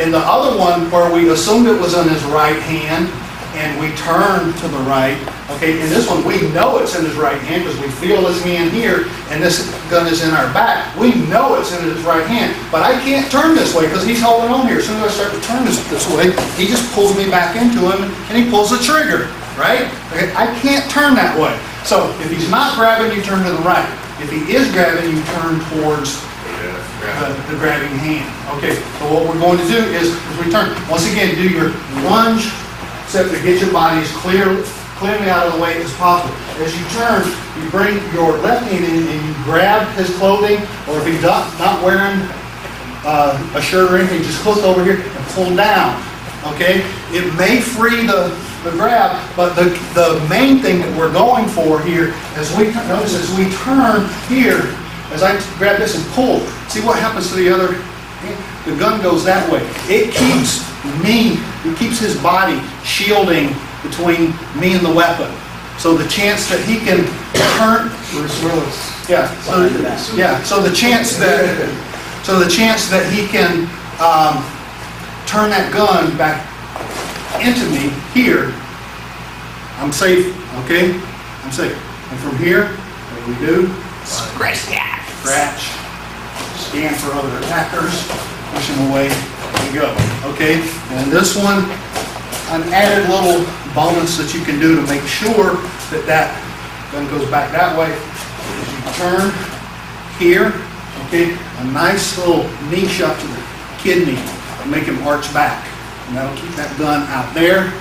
And the other one where we assumed it was in his right hand, and we turn to the right. Okay, in this one, we know it's in his right hand because we feel his hand here, and this gun is in our back. We know it's in his right hand, but I can't turn this way because he's holding on here. As soon as I start to turn this way, he just pulls me back into him, and he pulls the trigger, right? Okay, I can't turn that way. So if he's not grabbing, you turn to the right. If he is grabbing, you turn towards the grabbing hand. Okay, so what we're going to do is, as we turn, once again, do your lunge, except to get your body as clearly out of the way as possible. As you turn, you bring your left hand in and you grab his clothing, or if he's not wearing a shirt or anything, just hook over here and pull down. Okay, it may free the grab, but the main thing that we're going for here, as we notice as we turn here, as I grab this and pull, see what happens to the other hand? The gun goes that way. It keeps his body shielding between me and the weapon. So the chance that he can turn, so the chance that he can turn that gun back into me here, I'm safe, okay? I'm safe. And from here, I we do. Scratch, scan for other attackers, push them away, and go. Okay, and this one, an added little bonus that you can do to make sure that that gun goes back that way is you turn here, okay, a nice little knee shot to the kidney, and make him arch back. And that'll keep that gun out there,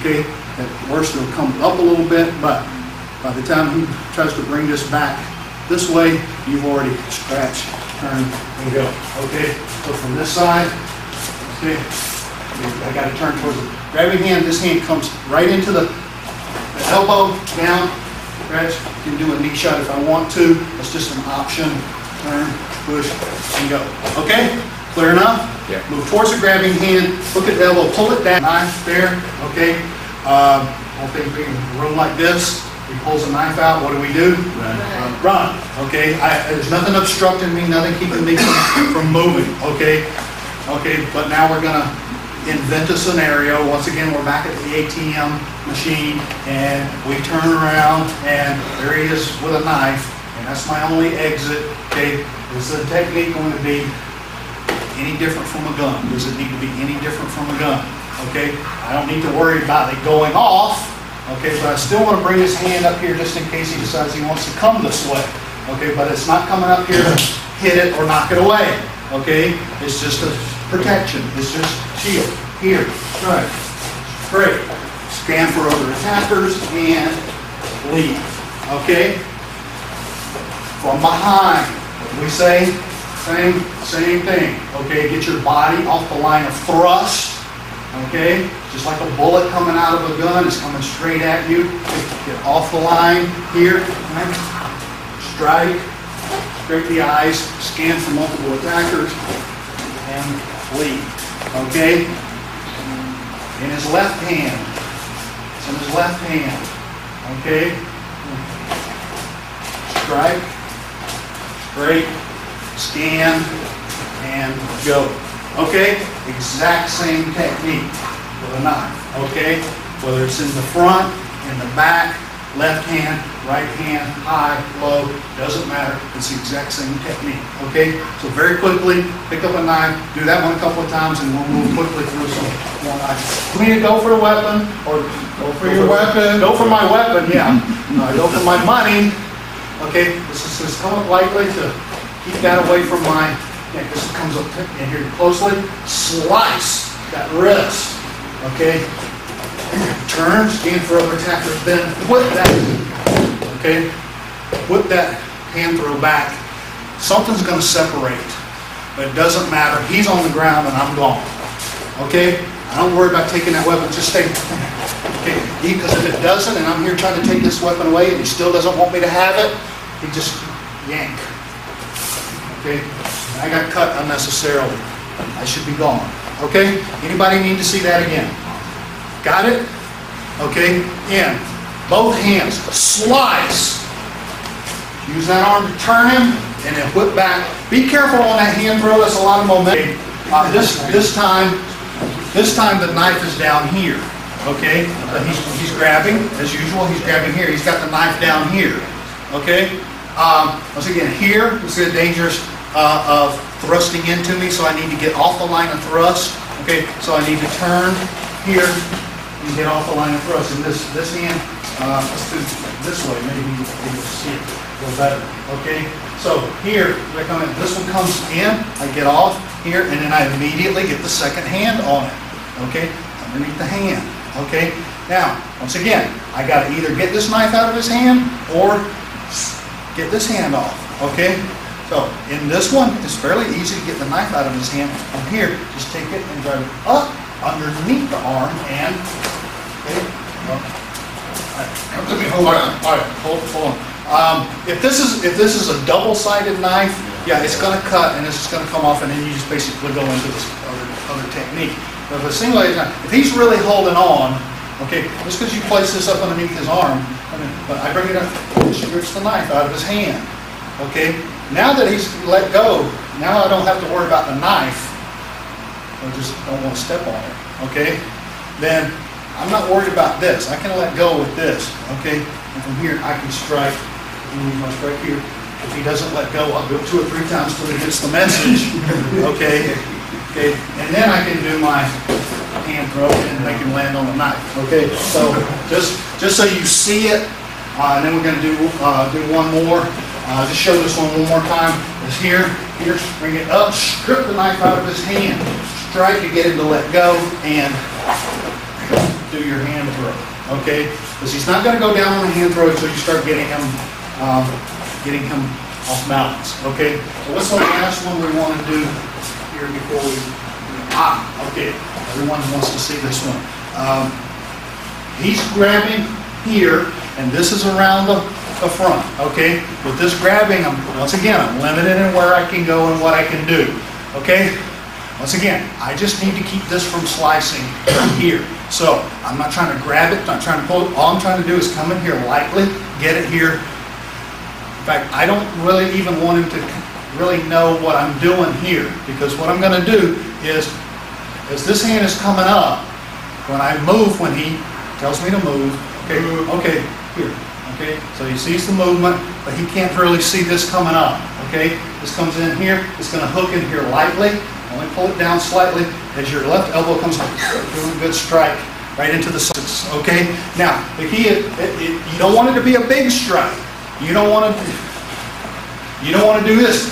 okay? At worst, it'll come up a little bit, but by the time he tries to bring this back this way, you've already scratched, turned, and go, okay? So from this side, okay, I got to turn towards the grabbing hand. This hand comes right into the elbow, down, scratch. You can do a knee shot if I want to. That's just an option. Turn, push, and go, okay? Clear enough? Yeah. Move towards the grabbing hand, look at the elbow, pull it down, knife there, okay? I think we can run like this. He pulls a knife out, what do we do? Run, okay? There's nothing obstructing me, nothing keeping me from moving, okay? Okay, but now we're gonna invent a scenario. Once again, we're back at the ATM machine, and we turn around, and there he is with a knife, and that's my only exit, okay? Is the technique going to be any different from a gun? Does it need to be any different from a gun? Okay, I don't need to worry about it going off, okay, but I still want to bring his hand up here just in case he decides he wants to come this way, okay, but it's not coming up here to hit it or knock it away, okay, it's just a protection, it's just shield, here, right, great, scan for other attackers and leave, okay, from behind, we say, same thing, okay? Get your body off the line of thrust, okay? Just like a bullet coming out of a gun is coming straight at you. Get off the line here, okay? Strike, straight the eyes, scan for multiple attackers, and leave, okay? In his left hand, it's in his left hand, okay? Strike, straight, scan, and go. Okay? Exact same technique with a knife. Okay? Whether it's in the front, in the back, left hand, right hand, high, low, doesn't matter. It's the exact same technique. Okay? So very quickly, pick up a knife, do that one a couple of times, and we'll move quickly through some more knives. You need to go for the weapon, or go for your weapon. Go for my weapon, yeah. Go for my money. Okay? This is somewhat likely to keep that away from my neck. This comes up in here closely. Slice that wrist. Okay? Turn, scan for other attackers, then whip that. Okay? Whip that hand throw back. Something's going to separate, but it doesn't matter. He's on the ground and I'm gone. Okay? I don't worry about taking that weapon. Just stay. Okay? Because if it doesn't, and I'm here trying to take this weapon away, and he still doesn't want me to have it, he just yank. Okay, I got cut unnecessarily. I should be gone. Okay, anybody need to see that again? Got it? Okay, in both hands, slice. Use that arm to turn him, and then whip back. Be careful on that hand throw. That's a lot of momentum. This time the knife is down here. Okay, he's grabbing as usual. He's grabbing here. He's got the knife down here. Okay. Once again, here is the dangerous of thrusting into me, so I need to get off the line of thrust. Okay, so I need to turn here and get off the line of thrust. And this hand, let's do this way. Maybe you'll see it a little better. Okay, so here I come in. This one comes in. I get off here, and then I immediately get the second hand on it. Okay, underneath the hand. Okay, now once again, I got to either get this knife out of his hand or get this hand off, okay? So in this one, it's fairly easy to get the knife out of his hand. From here, just take it and drive it up underneath the arm and, okay? Hold on. If this is a double-sided knife, yeah, it's gonna cut and it's just gonna come off, and then you just basically go into this other technique. But if a single-sided knife, if he's really holding on, okay, just because you place this up underneath his arm, but I bring it up, she rips the knife out of his hand. Okay, now that he's let go, now I don't have to worry about the knife. I just don't want to step on it. Okay, then I'm not worried about this. I can let go with this. Okay, and from here I can strike Must right here. If he doesn't let go, I'll go 2 or 3 times till he gets the message. Okay. And then I can do my hand throw and make him land on the knife. Okay. So just so you see it, and then we're going to do one more. Just show this one more time. It's here. Bring it up. Strip the knife out of his hand. Strike to get him to let go, and do your hand throw. Okay. Because he's not going to go down on the hand throw until you start getting him off balance. Okay. So what's the last one we want to do here before we? Okay. Everyone wants to see this one. He's grabbing here, and this is around the front. Okay. With this grabbing, I'm limited in where I can go and what I can do. Okay. Once again, I just need to keep this from slicing here. So I'm not trying to grab it, not trying to pull it. All I'm trying to do is come in here lightly, get it here. In fact, I don't really even want him to really know what I'm doing here, because what I'm going to do is, as this hand is coming up, when I move, when he tells me to move, okay, here. Okay, so he sees the movement, but he can't really see this coming up. Okay, this comes in here, it's going to hook in here lightly. Only pull it down slightly as your left elbow comes up. Doing a good strike right into the six. Okay. Now the key is you don't want it to be a big strike. You don't want to do this.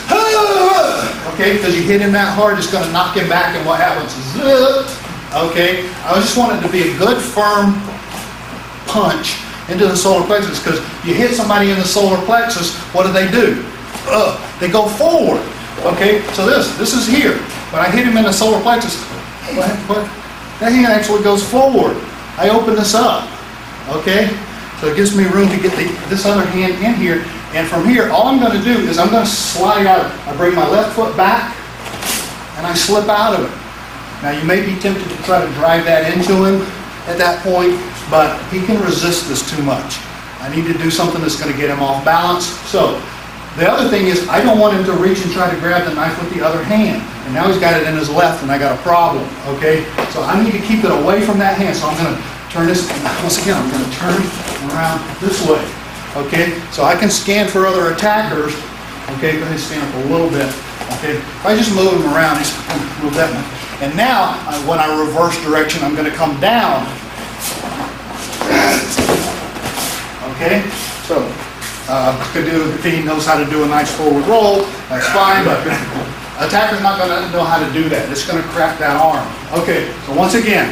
Okay, because you hit him that hard, it's going to knock him back, and what happens is okay. I just want it to be a good firm punch into the solar plexus, because you hit somebody in the solar plexus, what do? They go forward. Okay, so this is here. When I hit him in the solar plexus, that hand actually goes forward. I open this up. Okay, so it gives me room to get this other hand in here. And from here, all I'm going to do is I'm going to slide out. I bring my left foot back, and I slip out of it. Now, you may be tempted to try to drive that into him at that point, but he can resist this too much. I need to do something that's going to get him off balance. So the other thing is, I don't want him to reach and try to grab the knife with the other hand. And now he's got it in his left, and I got a problem. Okay, so I need to keep it away from that hand. So I'm going to turn this, once again, I'm going to turn around this way. Okay, so I can scan for other attackers. Okay, go ahead and stand up a little bit. Okay, if I just move him around, he's going to move that one. And now, when I reverse direction, I'm going to come down. Okay, so could do, if he knows how to do a nice forward roll, that's fine, but attacker's not going to know how to do that. It's going to crack that arm. Okay, so once again,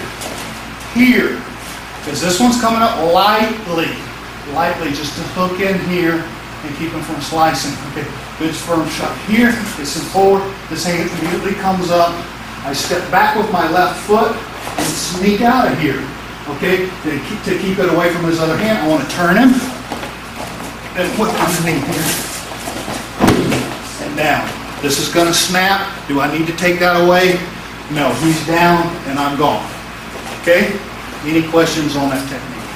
here, because this one's coming up lightly just to hook in here and keep him from slicing. Okay, good firm shot here, it's in forward, this hand immediately comes up, I step back with my left foot and sneak out of here. Okay, to keep it away from his other hand, I want to turn him, and put underneath here. And down. This is going to snap. Do I need to take that away? No, he's down and I'm gone. Okay? Any questions on that technique?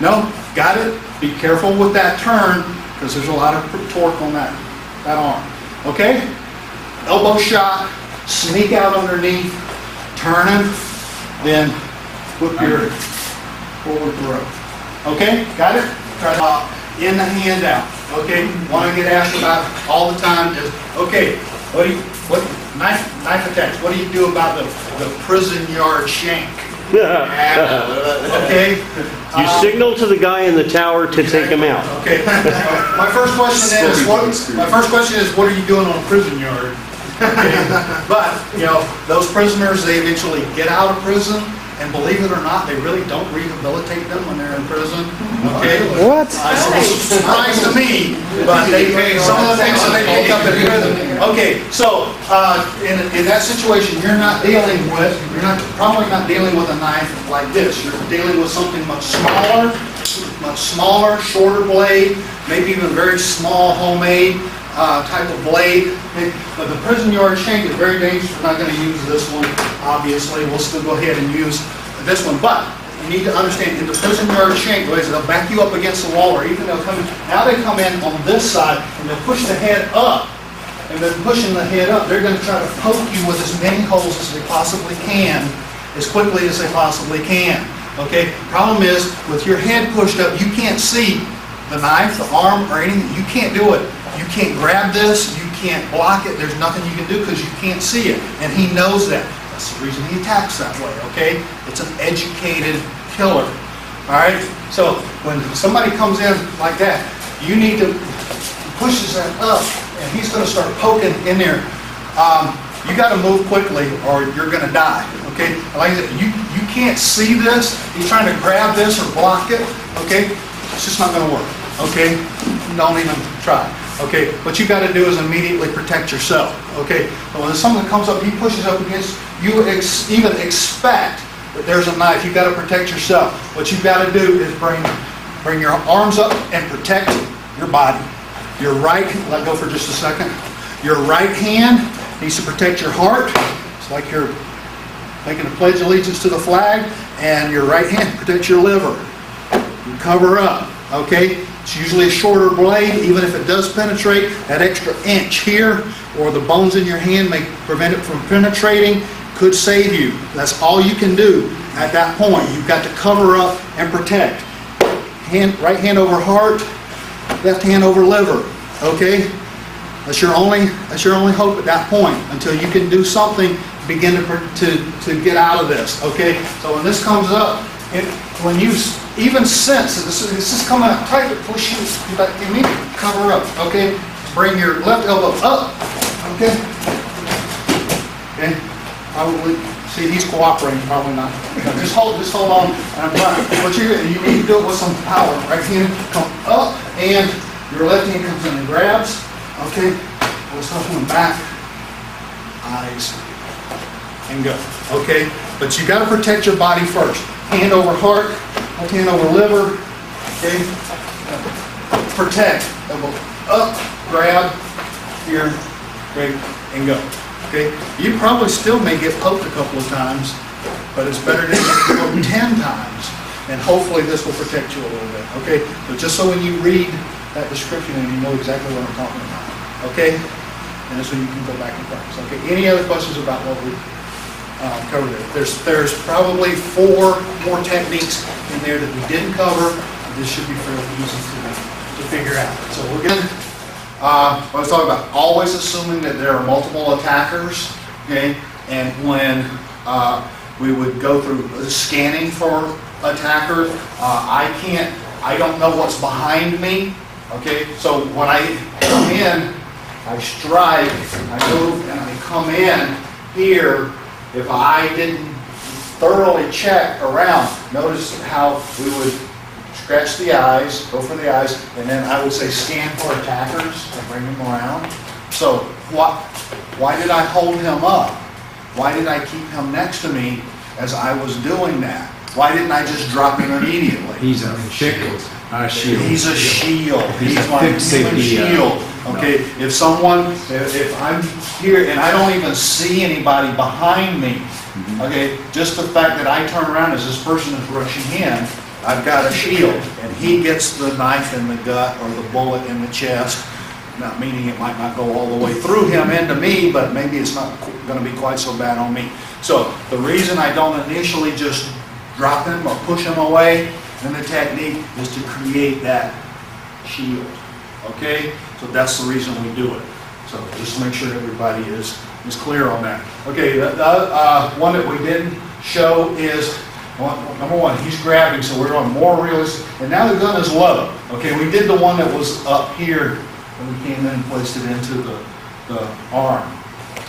No? Got it? Be careful with that turn, because there's a lot of torque on that arm. Okay? Elbow shot. Sneak out underneath. Turn him. Then whip your forward throw. Okay? Got it? Try to in the hand out. Okay, one I get asked about all the time is, okay, knife attacks, what do you do about the prison yard shank? Okay. You signal to the guy in the tower to take him out. Okay. My first question is, what are you doing on a prison yard? But those prisoners, they eventually get out of prison. And believe it or not, they really don't rehabilitate them when they're in prison. Okay? What? Surprise to me, but they some of the things that they pick up in prison. Okay, so in that situation, you're probably not dealing with a knife like this. You're dealing with something much smaller, shorter blade, maybe even very small homemade type of blade. But the prison yard shank is very dangerous. We're not going to use this one, obviously. We'll still go ahead and use this one. But you need to understand, in the prison yard shank, they'll back you up against the wall, or even they'll come in. Now they come in on this side, and they'll push the head up. And they're pushing the head up. They're going to try to poke you with as many holes as they possibly can, as quickly as they possibly can. Okay? Problem is, with your head pushed up, you can't see the knife, the arm, or anything. You can't do it. You can't grab this. You can't block it. There's nothing you can do because you can't see it. And he knows that. That's the reason he attacks that way, okay? It's an educated killer, all right? So when somebody comes in like that, you need to push that up, and he's going to start poking in there. You got to move quickly or you're going to die, okay? Like I said, you can't see this. He's trying to grab this or block it, okay? It's just not going to work, okay? Don't even try. Okay, what you got to do is immediately protect yourself. Okay, but when someone comes up, he pushes up against you. Even expect that there's a knife. You got to protect yourself. What you got to do is bring your arms up and protect your body. Your right, let go for just a second. Your right hand needs to protect your heart. It's like you're making a pledge of allegiance to the flag, and your right hand protects your liver. You cover up. Okay. It's usually a shorter blade, even if it does penetrate. That extra inch here or the bones in your hand may prevent it from penetrating, could save you. That's all you can do at that point. You've got to cover up and protect. Right hand over heart, left hand over liver, okay? That's your only hope at that point until you can do something to begin to get out of this, okay? So when this comes up, when you even sense that this is coming up tight, push you need to cover up, okay? Bring your left elbow up, okay? Okay, probably, see, he's cooperating, probably not. Just hold on, and I'm trying. But you need to do it with some power. Right hand come up, and your left hand comes in and grabs, okay? Let's help him back, eyes, and go, okay? But you got to protect your body first. Hand over heart, left hand over liver, okay? Protect, elbow up, grab, here, great, and go, okay? You probably still may get poked a couple of times, but it's better to get poked 10 times, and hopefully this will protect you a little bit, okay? But just so when you read that description and you know exactly what I'm talking about, okay? And that's when you can go back and practice, okay? Any other questions about what we cover there? There's probably 4 more techniques in there that we didn't cover. This should be fairly easy to figure out. So we're going to, I was talking about always assuming that there are multiple attackers, okay? And when we would go through scanning for attackers, I don't know what's behind me, okay? So when I come in, I strike, I move, and I come in here. If I didn't thoroughly check around, notice how we would scratch the eyes, go for the eyes, and then I would say scan for attackers and bring them around. So why did I hold him up? Why did I keep him next to me as I was doing that? Why didn't I just drop him immediately? He's a shield. He's a shield. He's my human shield. Okay, if someone, if I'm here and I don't even see anybody behind me, okay, just the fact that I turn around as this person is rushing in, I've got a shield, and he gets the knife in the gut or the bullet in the chest, not meaning it might not go all the way through him into me, but maybe it's not going to be quite so bad on me. So the reason I don't initially just drop him or push him away, and the technique is to create that shield, okay? So that's the reason we do it. So just make sure everybody is clear on that. Okay, the one that we didn't show is, number 1, he's grabbing, so we're on more realistic. And now the gun is low. Okay, we did the one that was up here, and we came in and placed it into the arm.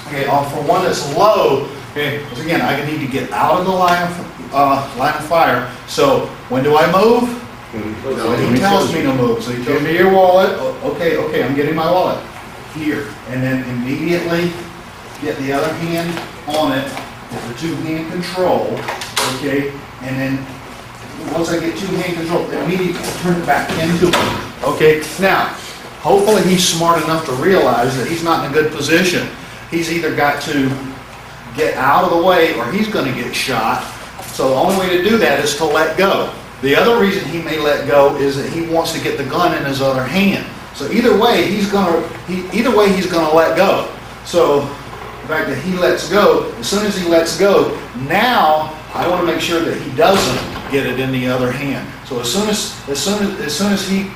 Okay, for one that's low, okay, again, I need to get out of the line of fire. So when do I move? So he tells me to move. So he tells me your wallet. Okay, I'm getting my wallet here, and then immediately get the other hand on it with the 2-hand control. Okay, and then once I get 2-hand control, immediately turn it back into it. Okay, now hopefully he's smart enough to realize that he's not in a good position. He's either got to get out of the way or he's going to get shot. So the only way to do that is to let go. The other reason he may let go is that he wants to get the gun in his other hand. So either way, he's gonna let go. So the fact that he lets go, as soon as he lets go, now I want to make sure that he doesn't get it in the other hand. So as soon as he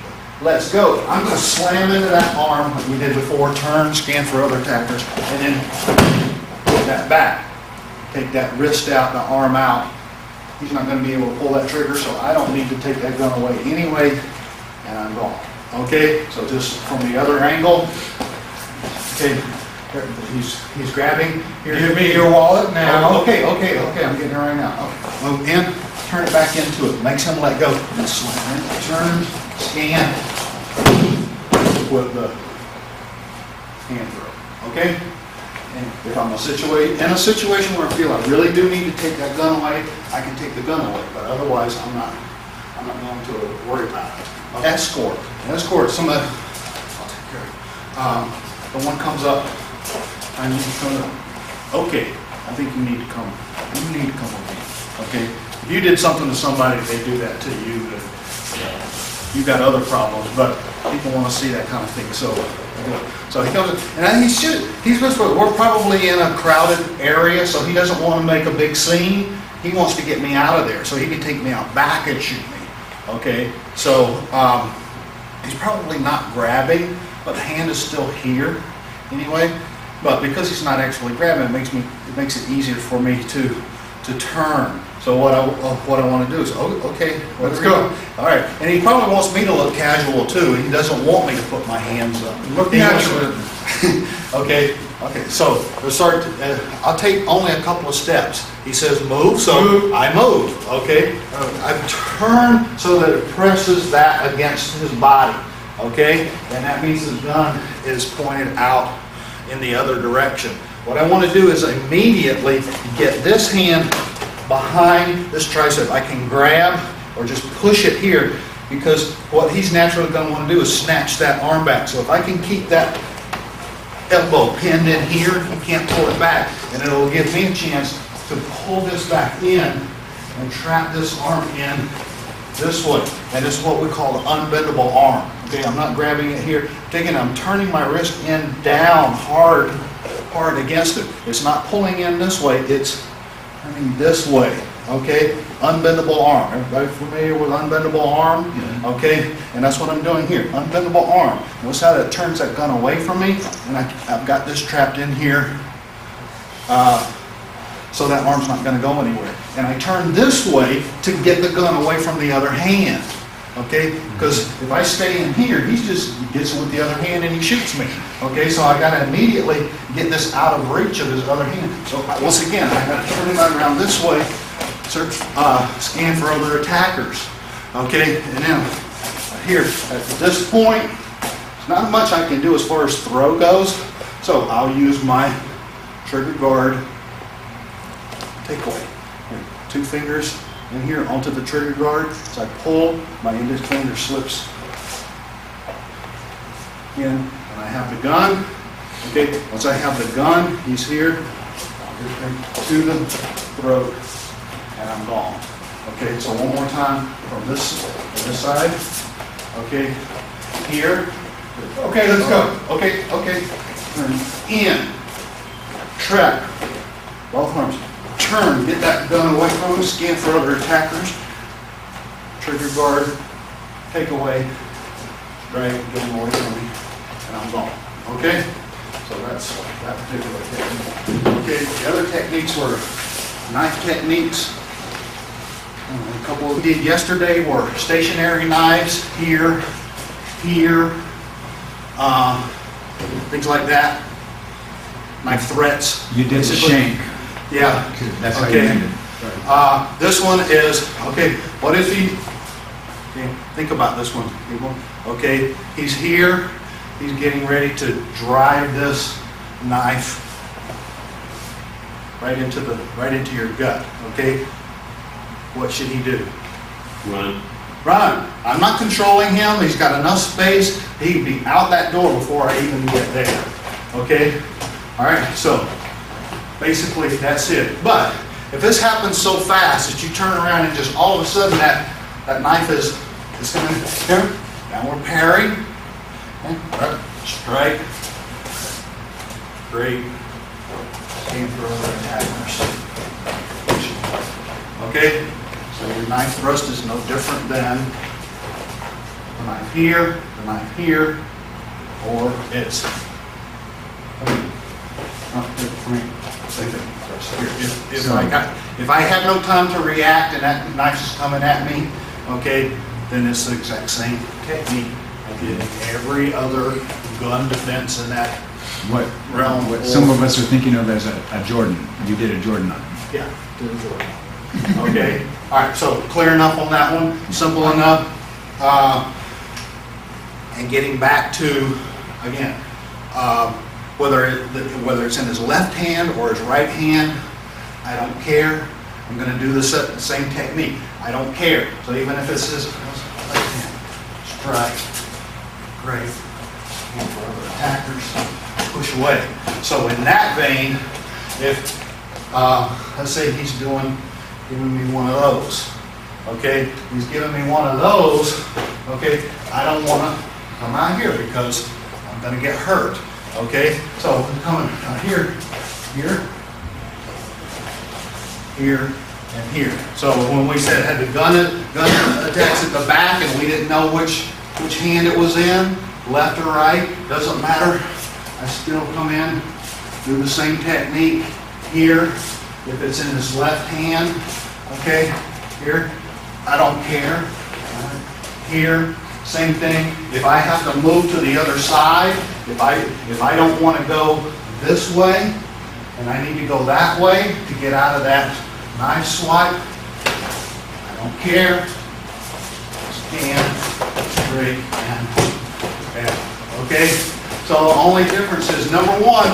Let's go. I'm going to slam into that arm like we did before, turn, scan for other tacklers, and then put that back. Take that wrist out, the arm out. He's not going to be able to pull that trigger, so I don't need to take that gun away anyway, and I'm gone. Okay, so just from the other angle. Okay, he's grabbing. Here, give me your wallet now. Okay, okay, okay, I'm getting it right now. Okay. Move in, turn it back into it. Makes him let go. And slam, turn, scan, with the hand throw. Okay? And if I'm in a situation where I feel I really do need to take that gun away, I can take the gun away. But otherwise, I'm not going to worry about it. Okay. Escort. Escort. Somebody. I'll take care of it. The one comes up. I need to come up. Okay. I think you need to come. You need to come with me. Okay. If you did something to somebody, they do that to you. You got other problems, but people want to see that kind of thing. So he comes in, and he's whispered, we're probably in a crowded area, so he doesn't want to make a big scene. He wants to get me out of there, so he can take me out back and shoot me. Okay, so he's probably not grabbing, but the hand is still here anyway. But because he's not actually grabbing, it makes it easier for me to turn. So what I want to do is, okay, let's go. All right, and he probably wants me to look casual too. He doesn't want me to put my hands up. Look casual. Okay, okay. So we'll start. I'll take only a couple of steps. He says move, so move. I move. Okay, I turn so that it presses that against his body. Okay, and that means his gun is pointed out in the other direction. What I want to do is immediately get this hand behind this tricep. I can grab or just push it here, because what he's naturally going to want to do is snatch that arm back. So if I can keep that elbow pinned in here, you can't pull it back, and it'll give me a chance to pull this back in and trap this arm in this way. And it's what we call the unbendable arm. Okay, I'm not grabbing it here, I'm turning my wrist in down hard against it. It's not pulling in this way, it's turning this way. Okay, unbendable arm. Everybody familiar with unbendable arm? Yeah. Okay, and that's what I'm doing here. Unbendable arm. Notice how that turns that gun away from me, and I've got this trapped in here, so that arm's not going to go anywhere. And I turn this way to get the gun away from the other hand. Okay, because if I stay in here, he gets it with the other hand and he shoots me. Okay, so I got to immediately get this out of reach of his other hand. So once again, I got to turn him around this way, search, scan for other attackers. Okay, and then here at this point, there's not much I can do as far as throw goes. So I'll use my trigger guard takeaway. Two fingers in here onto the trigger guard. So I pull, my indicator slips in, and I have the gun. Okay, once I have the gun, he's here, to the throat, and I'm gone. Okay, so one more time from this side. Okay, here. Okay, let's go. Okay, okay. Turn in, trap, both arms. Turn, get that gun away from him, scan for other attackers, trigger guard, take away, drag, get him away from me, and I'm gone. Okay? So that's that particular technique. Okay, the other techniques were knife techniques. A couple we did yesterday were stationary knives, here, things like that. Knife threats. You did the shank. Yeah. That's okay. How you this one is okay. What if he? Okay, think about this one, people. Okay, he's here. He's getting ready to drive this knife right into your gut. Okay. What should he do? Run. I'm not controlling him. He's got enough space. He'd be out that door before I even get there. Okay. All right. So. Basically, that's it. But if this happens so fast that you turn around and just all of a sudden that knife is going to turn, downward parry, strike, great, aim for other attackers. Okay, so your knife thrust is no different than the knife here, the knife here, or it's if I have no time to react and that knife is coming at me, okay, then it's the exact same technique I did every other gun defense in that realm. What some of us are thinking of as a Jordan. You did a Jordan on it. Yeah, did a Jordan on it. Okay. All right, so clear enough on that one, simple enough. And getting back to, again, whether it's in his left hand or his right hand, I don't care. I'm going to do the same technique. I don't care. So even if it's his right hand, strike, great, and for other attackers, push away. So in that vein, if let's say he's giving me one of those, okay, he's giving me one of those, okay, I don't want to come out here because I'm going to get hurt, okay, so I'm coming out here, here, here, and here. So when we said had the gun attacks at the back and we didn't know which hand it was in, left or right, doesn't matter, I still come in, do the same technique here, if it's in his left hand, okay, here, I don't care, here, same thing. If I have to move to the other side, if I don't want to go this way, and I need to go that way to get out of that knife swipe, I don't care, stand straight and back, okay? So the only difference is, number one,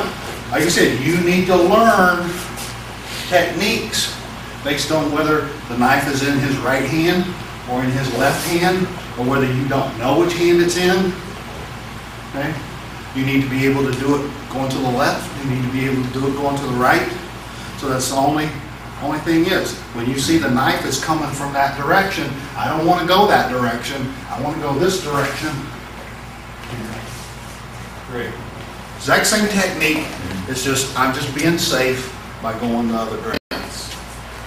like I said, you need to learn techniques based on whether the knife is in his right hand or in his left hand, or whether you don't know which hand it's in. Okay? You need to be able to do it going to the left. You need to be able to do it going to the right. So that's the only thing is, when you see the knife is coming from that direction, I don't want to go that direction. I want to go this direction. Great. Exact same technique. It's just, I'm just being safe by going the other direction.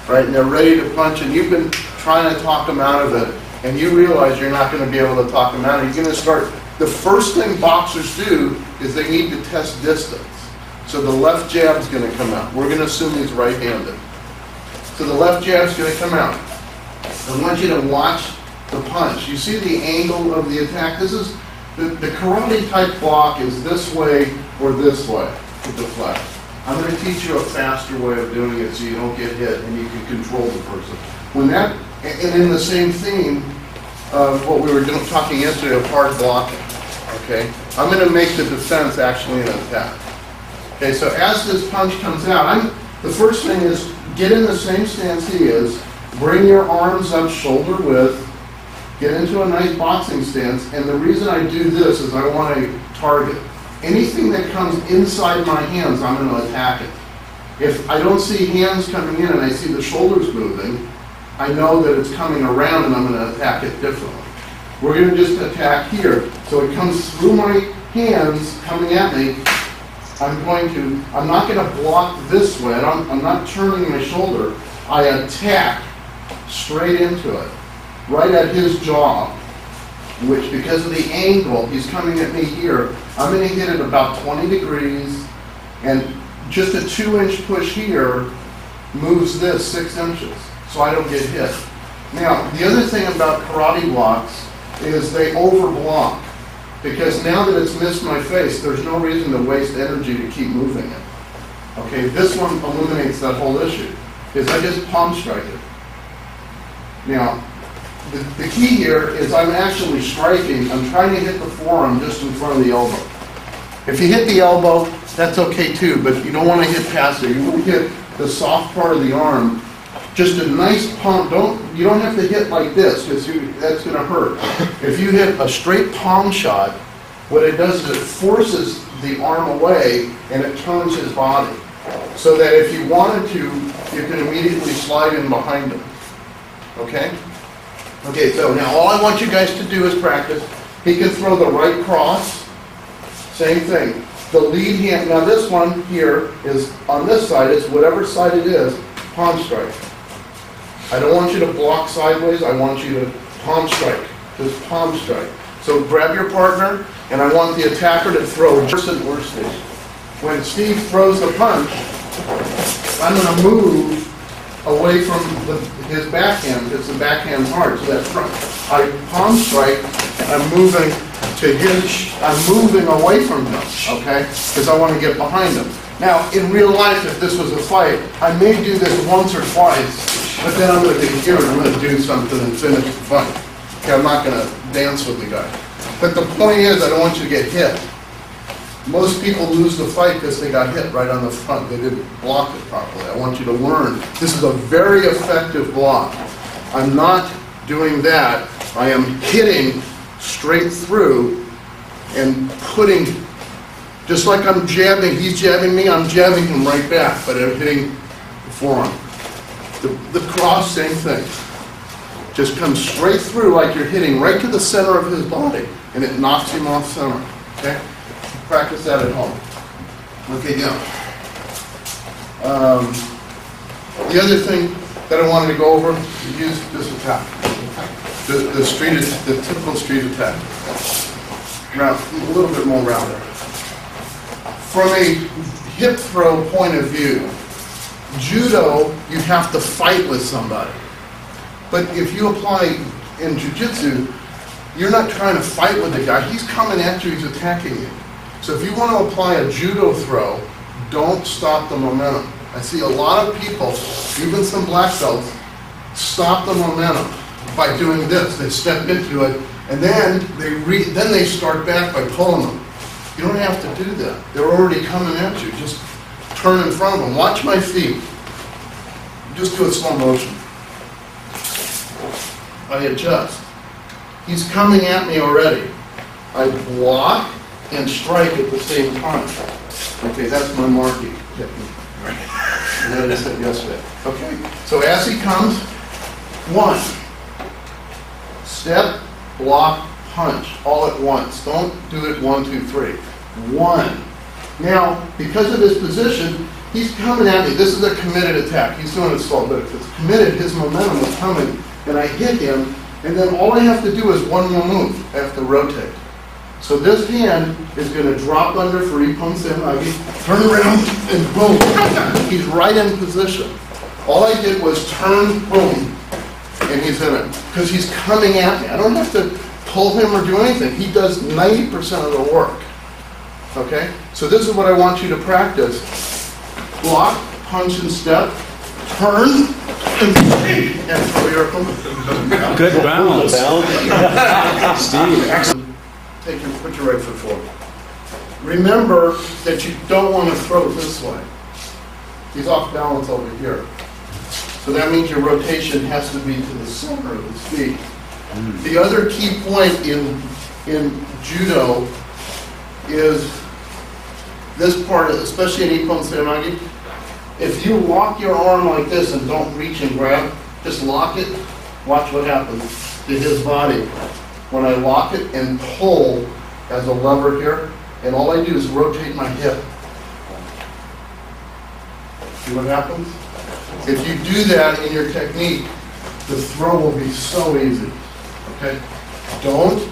Right, and they're ready to punch, and you've been trying to talk them out of it, and you realize you're not going to be able to talk them out of it. You're going to start. The first thing boxers do is they need to test distance. So the left jab's going to come out. We're going to assume he's right-handed. So the left jab's going to come out. I want you to watch the punch. You see the angle of the attack. This is the karate type block is this way or this way with the flash. I'm going to teach you a faster way of doing it so you don't get hit and you can control the person. When that, and in the same theme of what we were talking yesterday of hard blocking, okay? I'm going to make the defense actually an attack. Okay, so as this punch comes out, the first thing is get in the same stance he is, bring your arms up shoulder width, get into a nice boxing stance, and the reason I do this is I want to target. Anything that comes inside my hands, I'm going to attack it. If I don't see hands coming in and I see the shoulders moving, I know that it's coming around and I'm going to attack it differently. We're going to just attack here. So it comes through my hands, coming at me. I'm not going to block this way. I'm not turning my shoulder. I attack straight into it, right at his jaw, which because of the angle, he's coming at me here. I'm going to hit it about 20 degrees, and just a 2-inch push here moves this 6 inches, so I don't get hit. Now, the other thing about karate blocks is they overblock, because now that it's missed my face, there's no reason to waste energy to keep moving it. Okay, this one eliminates that whole issue, because I just palm strike it. Now, the key here is I'm actually striking. I'm trying to hit the forearm just in front of the elbow. If you hit the elbow, that's okay too, but you don't want to hit past it. You want to hit the soft part of the arm. Just a nice palm. You don't have to hit like this, because that's going to hurt. If you hit a straight palm shot, what it does is it forces the arm away and it turns his body. So that if you wanted to, you can immediately slide in behind him. Okay? Okay, so now all I want you guys to do is practice. He can throw the right cross, same thing. The lead hand, now this one here is on this side, it's whatever side it is, palm strike. I don't want you to block sideways, I want you to palm strike, just palm strike. So grab your partner, and I want the attacker to throw just at worst case. When Steve throws the punch, I'm going to move away from his backhand, because the backhand's hard, so that's front. I palm strike, I'm moving to his, I'm moving away from him, okay? Because I want to get behind him. Now, in real life, if this was a fight, I may do this once or twice, but then I'm going to get here and I'm going to do something and finish the fight. Okay, I'm not going to dance with the guy. But the point is, I don't want you to get hit. Most people lose the fight because they got hit right on the front. They didn't block it properly. I want you to learn. This is a very effective block. I'm not doing that. I am hitting straight through and putting, just like I'm jabbing, he's jabbing me, I'm jabbing him right back, but I'm hitting the forearm. The cross, same thing. Just comes straight through like you're hitting right to the center of his body, and it knocks him off center, okay? Practice that at home. Okay, now. The other thing that I wanted to go over is use this attack. The typical street attack. Round, a little bit more rounder. From a hip throw point of view, judo, you have to fight with somebody. But if you apply in jiu-jitsu, you're not trying to fight with the guy. He's coming at you, he's attacking you. So if you want to apply a judo throw, don't stop the momentum. I see a lot of people, even some black belts, stop the momentum by doing this. They step into it, and then they start back by pulling them. You don't have to do that. They're already coming at you. Just turn in front of them. Watch my feet. Just do it slow motion. I adjust. He's coming at me already. I block and strike at the same time. Okay, that's my marking technique. And that I said yesterday. Okay, so as he comes, one, step, block, punch, all at once. Don't do it 1, 2, 3. One. Now, because of his position, he's coming at me. This is a committed attack. He's doing it slow, but if it's committed, his momentum is coming, and I hit him, and then all I have to do is one more move. I have to rotate. So this hand is going to drop under for Ipon Sen Agi, turn around, and boom. He's right in position. All I did was turn, boom, and he's in it. Because he's coming at me. I don't have to pull him or do anything. He does 90% of the work. Okay? So this is what I want you to practice. Block, punch, and step. Turn, and throw your opponent. Good balance. Steve, excellent. Take your, put your right foot forward. Remember that you don't want to throw this way. He's off balance over here. So that means your rotation has to be to the center of his feet. The other key point in judo is this part, especially in Ippon Saranagi. If you lock your arm like this and don't reach and grab, just lock it, watch what happens to his body. When I lock it and pull as a lever here, and all I do is rotate my hip. See what happens? If you do that in your technique, the throw will be so easy, okay? Don't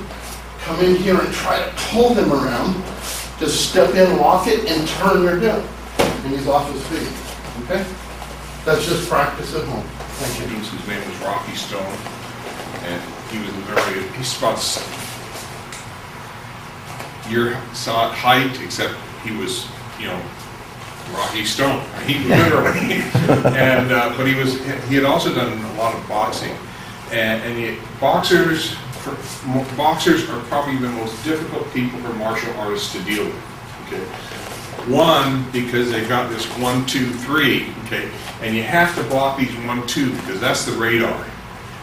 come in here and try to pull them around. Just step in, lock it, and turn your hip. And he's off his feet, okay? That's just practice at home. Thank you. His name was Rocky Stone. And he was about your height, except he was, you know, Rocky Stone. He literally, and but he had also done a lot of boxing, and yet boxers are probably the most difficult people for martial artists to deal with. Okay, one because they've got this 1, 2, 3. Okay, and you have to block these 1, 2 because that's the radar.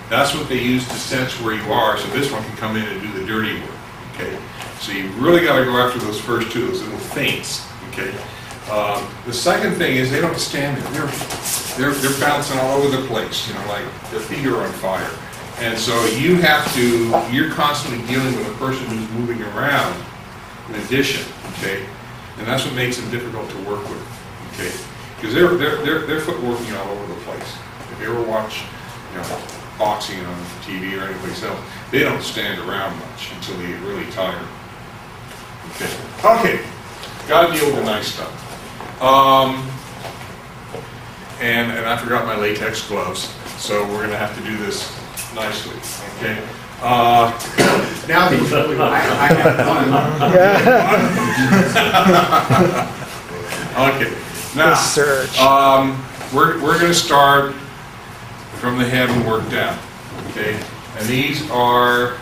That's what they use to sense where you are, so this one can come in and do the dirty work, okay? So you really got to go after those first two, those little feints, okay? The second thing is they don't stand there. They're bouncing all over the place, you know, like their feet are on fire. And so you have to, you're constantly dealing with a person who's moving around in addition, okay? And that's what makes them difficult to work with, okay? Because they're footworking all over the place. If you ever watch, you know, boxing on TV or anyplace else, they don't stand around much until they get really tired. Okay, gotta deal with the nice stuff. And I forgot my latex gloves, so we're gonna have to do this nicely. Okay. Now that I have one. Okay. Now, we're going to start from the head and work down, okay? And these are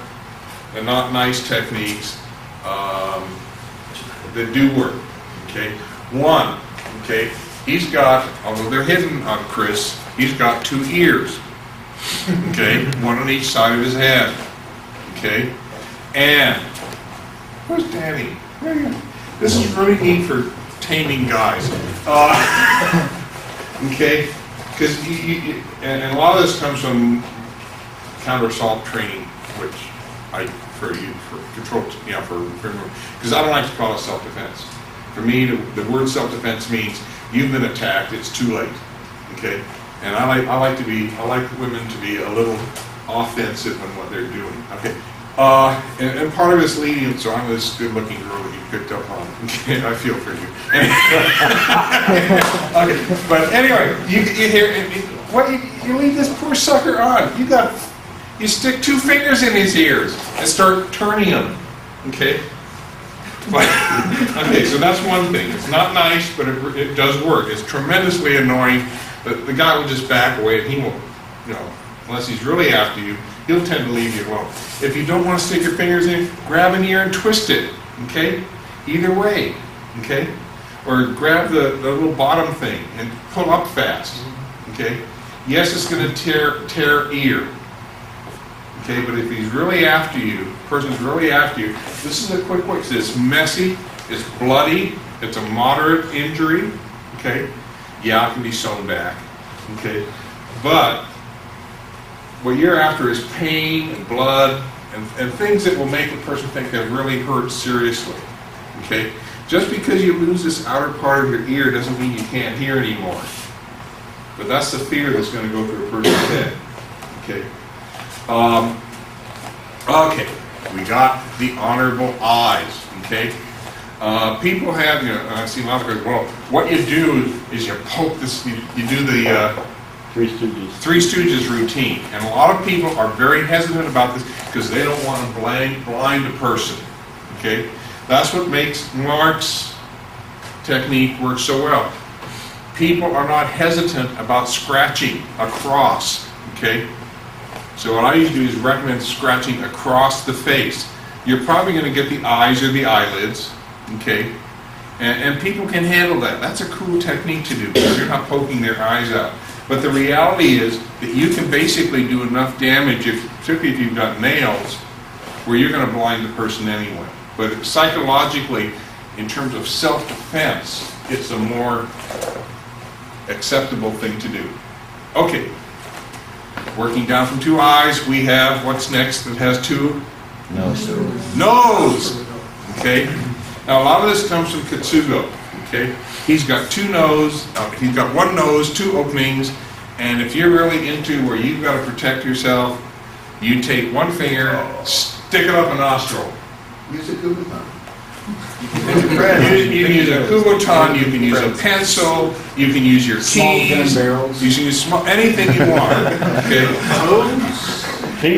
the not nice techniques that do work, okay? One, okay, he's got, although they're hidden on Chris, he's got two ears, okay? One on each side of his head, okay? And, where's Danny? Where are you? This is really neat for taming guys, okay, because and a lot of this comes from counter assault training, which I refer to for control, you know, for because I don't like to call it self defense. For me, the word self defense means you've been attacked; it's too late, okay. And I like women to be a little offensive in what they're doing, okay. And part of it's lenience on this good-looking girl that you picked up on. I feel for you. Okay, but anyway, you hear what you leave this poor sucker on. You stick two fingers in his ears and start turning them. Okay. But, okay, so that's one thing. It's not nice, but it does work. It's tremendously annoying. But the guy will just back away, and he won't, you know, unless he's really after you. He'll tend to leave you alone. If you don't want to stick your fingers in, grab an ear and twist it, okay? Either way, okay? Or grab the little bottom thing and pull up fast, okay? Yes, it's going to tear ear, okay? But if he's really after you, the person's really after you, this is a quick way. It's messy, it's bloody, it's a moderate injury, okay? Yeah, it can be sewn back, okay? But what you're after is pain and blood and things that will make the person think they've really hurt seriously. Okay? Just because you lose this outer part of your ear doesn't mean you can't hear anymore. But that's the fear that's going to go through a person's head. Okay? Okay. We got the honorable eyes. Okay? People have, you know, I see a lot of people, well, what you do is you poke this, you do the Three Stooges routine. And a lot of people are very hesitant about this because they don't want to blind a person. Okay? That's what makes Mark's technique work so well. People are not hesitant about scratching across. Okay? So what I usually do is recommend scratching across the face. You're probably going to get the eyes or the eyelids. Okay? And people can handle that. That's a cool technique to do because you're not poking their eyes out. But the reality is that you can basically do enough damage, particularly if you've got nails, where you're going to blind the person anyway. But psychologically, in terms of self-defense, it's a more acceptable thing to do. Okay. Working down from two eyes, we have what's next that has two? Nose. Nose! Okay. Now, a lot of this comes from Katsugo. Okay? He's got two nose, he's got one nose, two openings, and if you're really into where you've got to protect yourself, you take one finger, stick it up a nostril. Use a kubotan. You can use a kubotan, you can use a pencil, you can use your keys, you can use anything you want. Okay?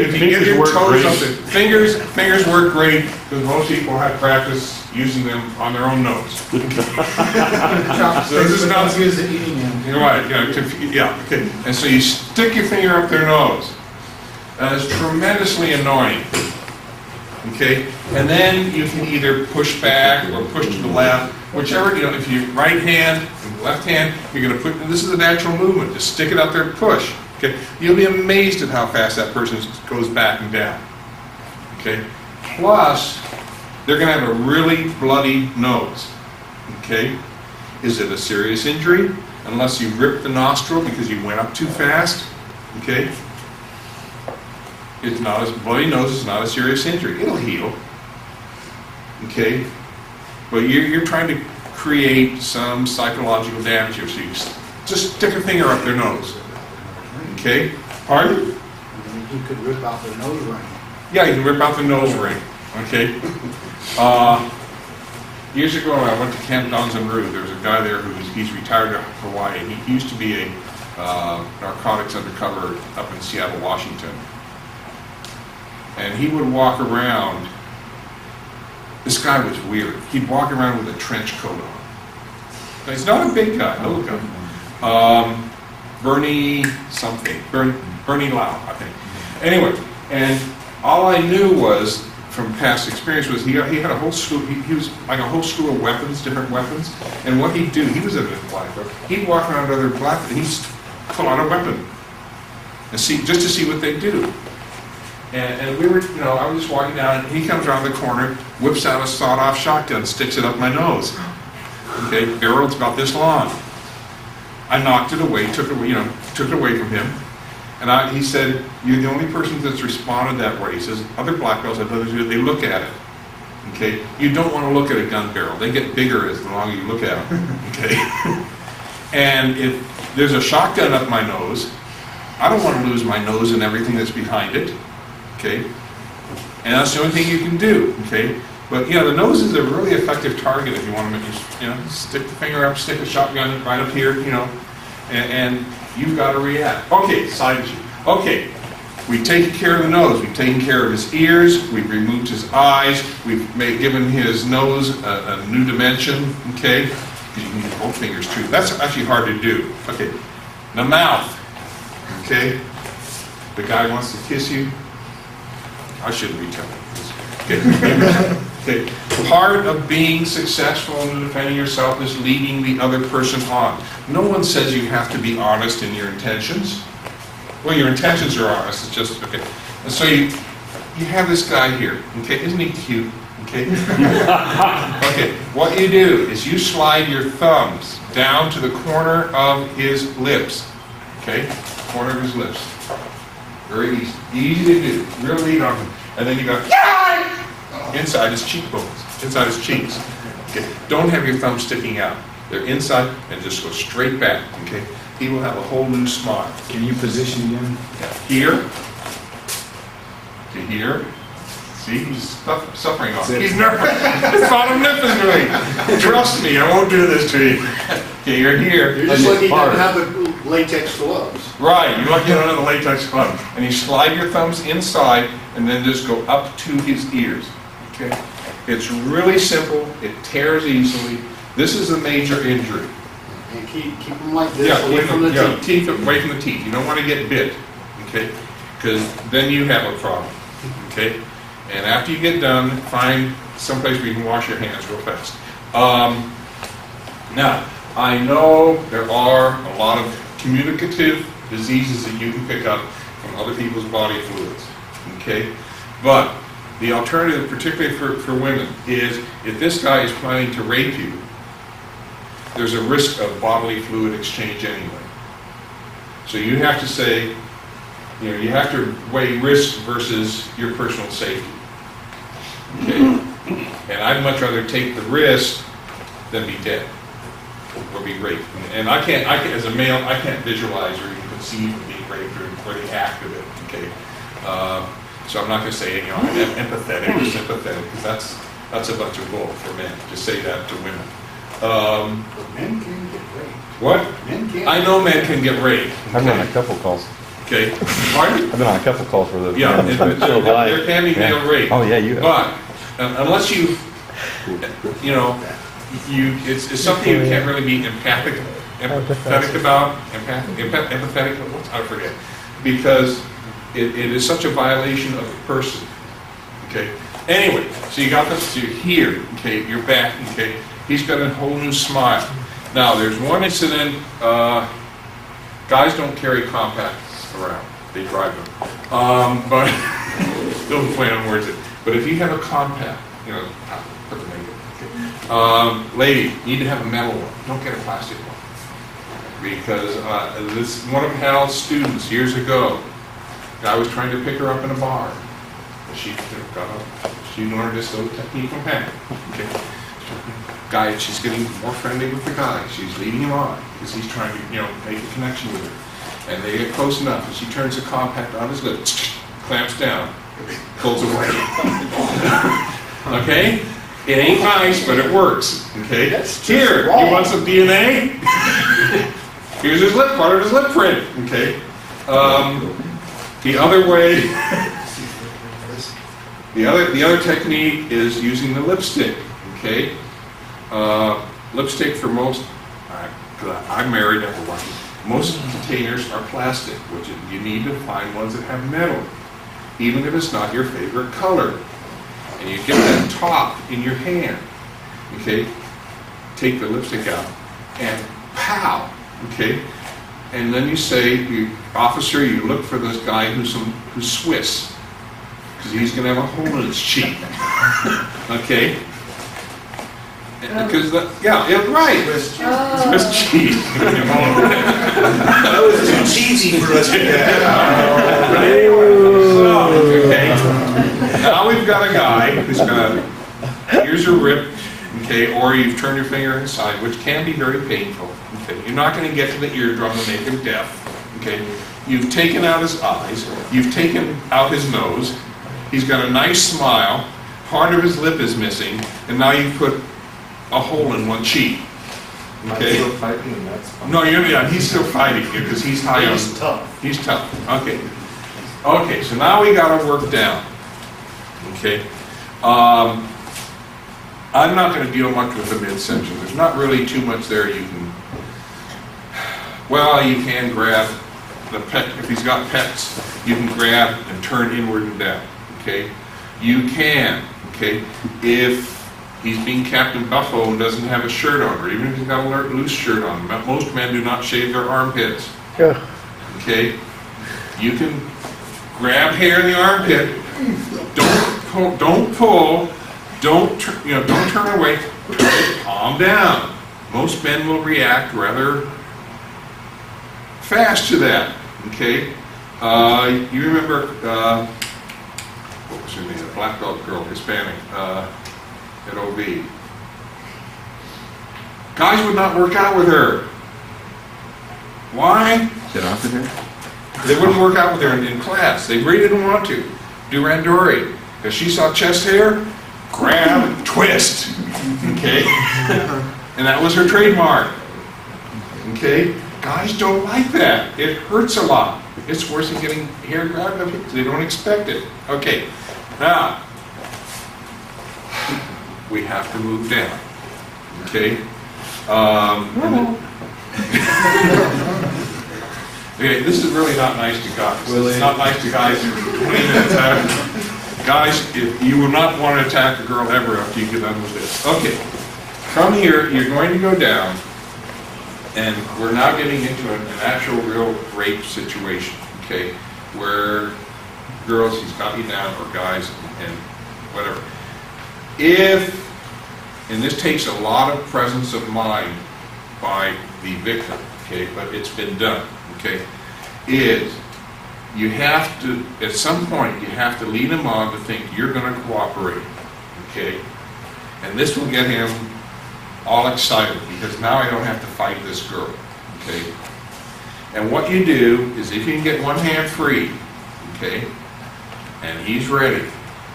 If you give your toes something, fingers work great because most people have practice using them on their own nose. So this is not eating them. You're right. Yeah. Okay. And so you stick your finger up their nose. That is tremendously annoying. Okay. And then you can either push back or push to the left, whichever. You know, if you right hand and left hand, you're going to put. And this is a natural movement. Just stick it up there, push. Okay. You'll be amazed at how fast that person goes back and down. Okay. Plus, they're going to have a really bloody nose. Okay? Is it a serious injury? Unless you ripped the nostril because you went up too fast. Okay? It's not a bloody nose. It's not a serious injury. It'll heal. Okay? But you're trying to create some psychological damage here. So you just stick a finger up their nose. Okay? Pardon? he could rip out the nose ring. Yeah, he can rip out the nose ring. Okay. Years ago, I went to Camp Donzon Rue. There's a guy there he's retired to Hawaii. He used to be a narcotics undercover up in Seattle, Washington. And he would walk around. This guy was weird. He'd walk around with a trench coat on. Now, he's not a big guy. No guy. Bernie something. Bernie Lau, I think. Anyway, and all I knew was from past experience was he had a whole school. He was like a whole school of weapons, different weapons. And what he'd do, he was a black belt. He'd walk around with other black belt. He'd pull out a weapon and see just to see what they do. And we were, you know, I was just walking down, and he comes around the corner, whips out a sawed-off shotgun, sticks it up my nose. Okay, barrel's about this long. I knocked it away, took it away from him. And he said, "You're the only person that's responded that way." He says, "Other black belts have others do. They look at it. Okay, you don't want to look at a gun barrel. They get bigger as the longer you look at them. Okay, and if there's a shotgun up my nose, I don't want to lose my nose and everything that's behind it. Okay, and that's the only thing you can do. Okay, but the nose is a really effective target if you want to make stick the finger up, stick a shotgun right up here, and you've got to react. Okay, side issue. Okay, we've taken care of the nose. We've taken care of his ears. We've removed his eyes. We've given his nose a new dimension. Okay, because you can use both fingers too. That's actually hard to do. Okay, the mouth. Okay, the guy wants to kiss you. I shouldn't be telling this. Okay. Part of being successful in defending yourself is leading the other person on. No one says you have to be honest in your intentions. Well, your intentions are honest. It's just, okay. And so you have this guy here. Okay, isn't he cute? Okay. Okay, what you do is you slide your thumbs down to the corner of his lips. Okay, corner of his lips. Very easy. Easy to do. Real lean on him. And then you go, yeah! Inside his cheekbones. Inside his cheeks. Okay. Don't have your thumbs sticking out. They're inside and just go straight back. Okay. He will have a whole new smile. Can you position him? Here. To here. See, he's suffering on it. He's nervous. It's not him nipping to me. Trust me, I won't do this to you. Okay, you're here. You're just lucky you don't have the latex gloves. Right, you're lucky you don't have the latex gloves. And you slide your thumbs inside and then just go up to his ears. Okay. It's really simple. It tears easily. This is a major injury. And keep them like this, away from the teeth. Away from the teeth. You don't want to get bit. Okay? Because then you have a problem. Okay? And after you get done, find someplace where you can wash your hands real fast. Now, I know there are a lot of communicative diseases that you can pick up from other people's body fluids. Okay? But the alternative, particularly for women, is if this guy is planning to rape you, there's a risk of bodily fluid exchange anyway. So you have to say, you have to weigh risk versus your personal safety. Okay? And I'd much rather take the risk than be dead or be raped. And I can't as a male, I can't visualize or even conceive of being raped or the act of it. Okay? So I'm not going to say, I'm empathetic or sympathetic, because that's a bunch of bull for men to say that to women. But men can get raped. What? I know men can get raped. Okay. I've been on a couple calls. Okay. Pardon? I've been on a couple calls for those. Yeah, there can be male rape. Oh yeah, you have. But unless it's something you can't really be empathetic about. Empathetic. I forget, because it is such a violation of the person. Okay. Anyway, so you got this. You're here. Okay. You're back. Okay. He's got a whole new smile. Now, there's one incident. Guys don't carry compacts around. They drive them. But don't play on words. But if you have a compact, put the name in. Lady, you need to have a metal one. Don't get a plastic one. Because this one of Hal's students years ago, guy was trying to pick her up in a bar. She got up. She learned this little technique from Hal. Okay. Guy, she's getting more friendly with the guy. She's leading him on because he's trying to, make a connection with her. And they get close enough, and she turns the compact on his lips. clamps down, pulls away. Okay? It ain't nice, but it works. Okay? Here, wrong. You want some DNA? Here's his lip, part of his lip print. Okay? The other way, the other technique is using the lipstick. Okay? Lipstick for most, I'm married, number one. Most containers are plastic, which you need to find ones that have metal, even if it's not your favorite color. And you get that top in your hand, okay? Take the lipstick out, and pow, okay? And then you say, officer, you look for this guy who's Swiss, because he's going to have a hole in his cheek, okay? Because right. Swiss cheese. Swiss cheese. That was too cheesy for us. But anyway, okay. Now we've got a guy who's got ears are ripped, okay, or you've turned your finger inside, which can be very painful. Okay, you're not going to get to the eardrum and make him deaf. Okay, you've taken out his eyes, you've taken out his nose. He's got a nice smile. Part of his lip is missing, and now you put a hole in one cheek. Okay. Still fighting, that's fine. No, you're not. He's still fighting because he's high up. He's tough. He's tough. Okay. Okay. So now we got to work down. Okay. I'm not going to deal much with the midsection. There's not really too much there. You can. Well, you can grab the pet if he's got pets. You can grab and turn inward and down. Okay. You can. Okay. If he's being Captain Buffo and doesn't have a shirt on, or even if he's got a loose shirt on. Most men do not shave their armpits. Yeah. Okay? You can grab hair in the armpit. Don't pull. Don't turn away. Calm down. Most men will react rather fast to that. Okay? You remember what was her name? The black belt girl, Hispanic. At OB. Guys would not work out with her. Why? They wouldn't work out with her in class. They really didn't want to. Durandori. Because she saw chest hair, grab, twist. Okay? And that was her trademark. Okay? Guys don't like that. It hurts a lot. It's worse than getting hair grabbed up. They don't expect it. Okay. Now, we have to move down, okay? Okay, this is really not nice to guys. Really? It's not nice to guys in 20 minutes after. Guys, you will not want to attack a girl ever after you get done with this. Okay, from here, you're going to go down, and we're now getting into an actual real rape situation, okay? Where girls, he's got you down, or guys, and whatever. And this takes a lot of presence of mind by the victim, okay, but it's been done, okay, you have to, at some point, you have to lead him on to think you're going to cooperate, okay, and this will get him all excited because now I don't have to fight this girl, okay, and what you do is if you can get one hand free, okay, and he's ready,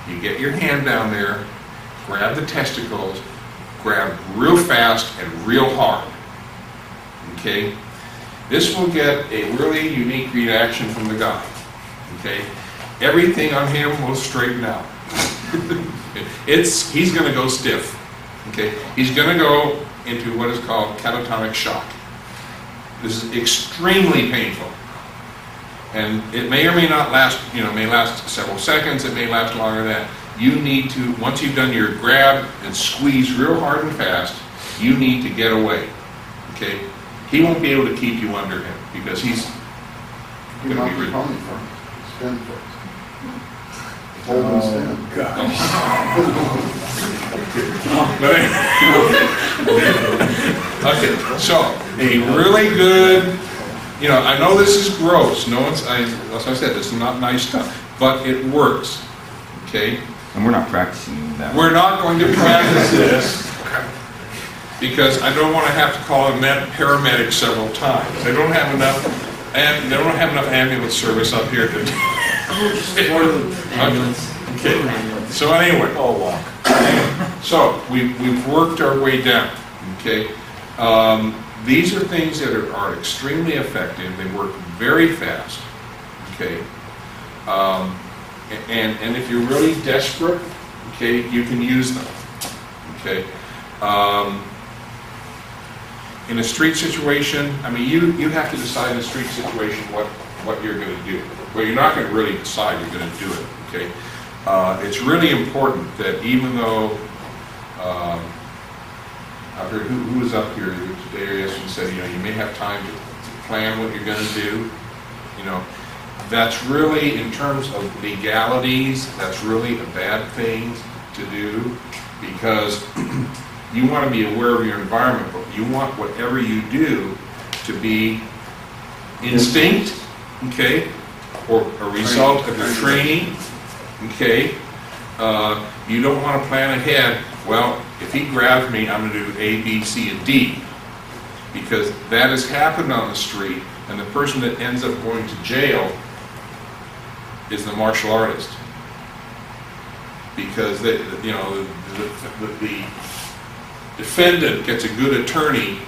you get your hand down there, grab the testicles, grab real fast and real hard. Okay? This will get a really unique reaction from the guy. Okay? Everything on him will straighten out. He's going to go stiff. Okay? He's going to go into what is called catatonic shock. This is extremely painful. And it may or may not last, may last several seconds, it may last longer than that. You need to, once you've done your grab and squeeze real hard and fast, you need to get away, okay? He won't be able to keep you under him because he's going to be ridden. Stand for it. Hold on, stand. Okay, so a really good, I know this is gross. As I said, this is not nice stuff, but it works, okay? And we're not practicing that. We're not going to practice this because I don't want to have to call a paramedic several times. They don't have enough ambulance service up here to Okay. So anyway. Oh, wow. So we've worked our way down. Okay. These are things that are extremely effective. They work very fast. Okay. And if you're really desperate, okay, you can use them. Okay. In a street situation, I mean, you have to decide in a street situation what you're going to do. Well, you're not going to really decide, you're going to do it. Okay. It's really important that even though I've heard who was up here today or yesterday said, you know, you may have time to plan what you're going to do. You know, that's really, in terms of legalities, that's really a bad thing to do, because you want to be aware of your environment, but you want whatever you do to be instinct, okay, or a result of your training, okay. You don't want to plan ahead, well, if he grabs me, I'm going to do A, B, C, and D, because that has happened on the street, and the person that ends up going to jail is the martial artist, because they, you know, the defendant gets a good attorney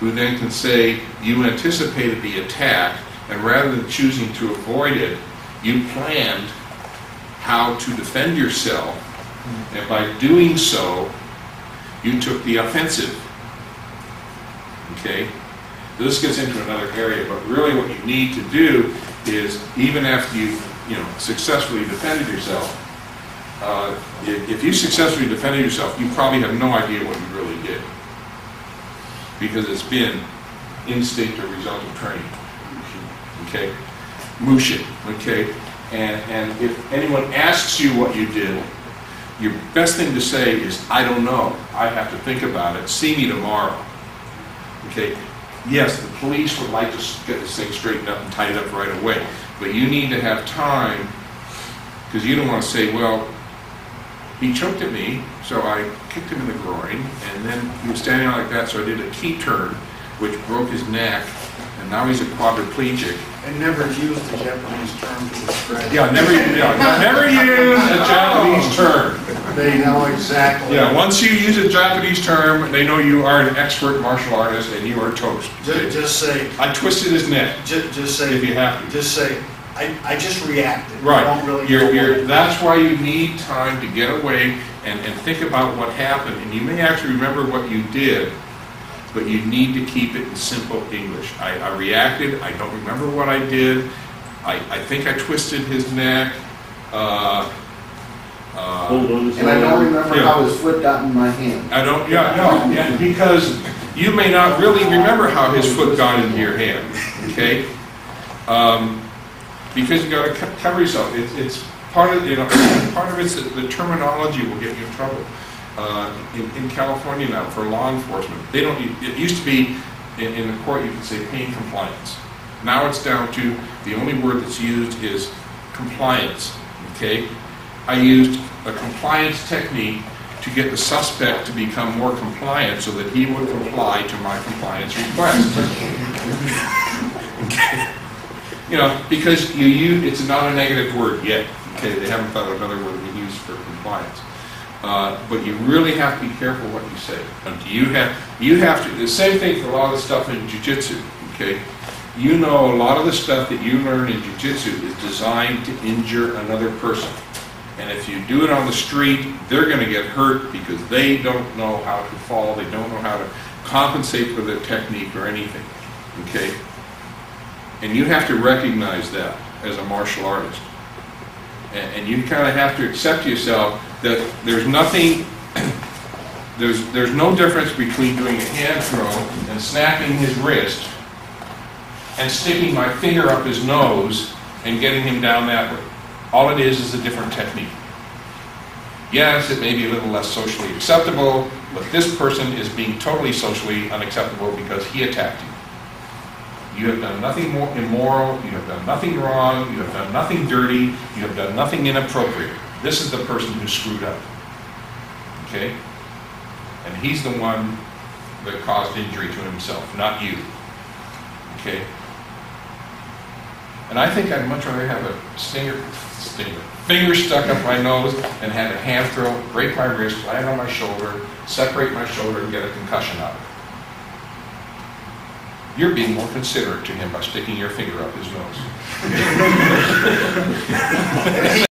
who then can say, you anticipated the attack, and rather than choosing to avoid it, you planned how to defend yourself, and by doing so, you took the offensive. Okay? This gets into another area, but really what you need to do is, even after you know, successfully defended yourself, if you successfully defended yourself, you probably have no idea what you really did, because it's been instinct or result of training. Okay? Mushin. Okay? And if anyone asks you what you did, your best thing to say is, I don't know. I have to think about it. See me tomorrow. Okay? Yes, the police would like to get this thing straightened up and tied up right away, but you need to have time, because you don't want to say, well, he choked at me, so I kicked him in the groin, and then he was standing out like that, so I did a key turn, which broke his neck, and now he's a quadriplegic. And never used the Japanese term to describe. Yeah, never use a Japanese term. They know exactly. Yeah, once you use a Japanese term, they know you are an expert martial artist and you are toast. Just say. I twisted his neck. Just say. If you have to. Just say. I just reacted. Right. I don't really that's why you need time to get away and think about what happened. And you may actually remember what you did, but you need to keep it in simple English. I reacted. I don't remember what I did. I think I twisted his neck. And I don't remember how his foot got in my hand. I don't. Yeah, no. Yeah, because you may not really remember how his foot got into your hand. Okay. Because you got to cover yourself. It's part of it's the terminology will get you in trouble. In California now, for law enforcement, they don't. It used to be in the court you could say pain compliance. Now it's down to the only word that's used is compliance. Okay, I used a compliance technique to get the suspect to become more compliant so that he would comply to my compliance request. Okay, you know, because you use it's not a negative word yet. Okay, they haven't thought of another word we can use for compliance. But you really have to be careful what you say. You have to. The same thing for a lot of the stuff in jiu-jitsu. Okay, you know, a lot of the stuff that you learn in jiu-jitsu is designed to injure another person, and if you do it on the street, they're going to get hurt because they don't know how to fall. They don't know how to compensate for their technique or anything. Okay, and you have to recognize that as a martial artist, and you kind of have to accept yourself that there's nothing, there's no difference between doing a hand throw and snapping his wrist and sticking my finger up his nose and getting him down that way. All it is a different technique. Yes, it may be a little less socially acceptable, but this person is being totally socially unacceptable because he attacked you. You have done nothing more immoral, you have done nothing wrong, you have done nothing dirty, you have done nothing inappropriate. This is the person who screwed up, okay? And he's the one that caused injury to himself, not you, okay? And I think I'd much rather have a finger stuck up my nose and have a hand throw, break my wrist, land on my shoulder, separate my shoulder, and get a concussion out of it. You're being more considerate to him by sticking your finger up his nose.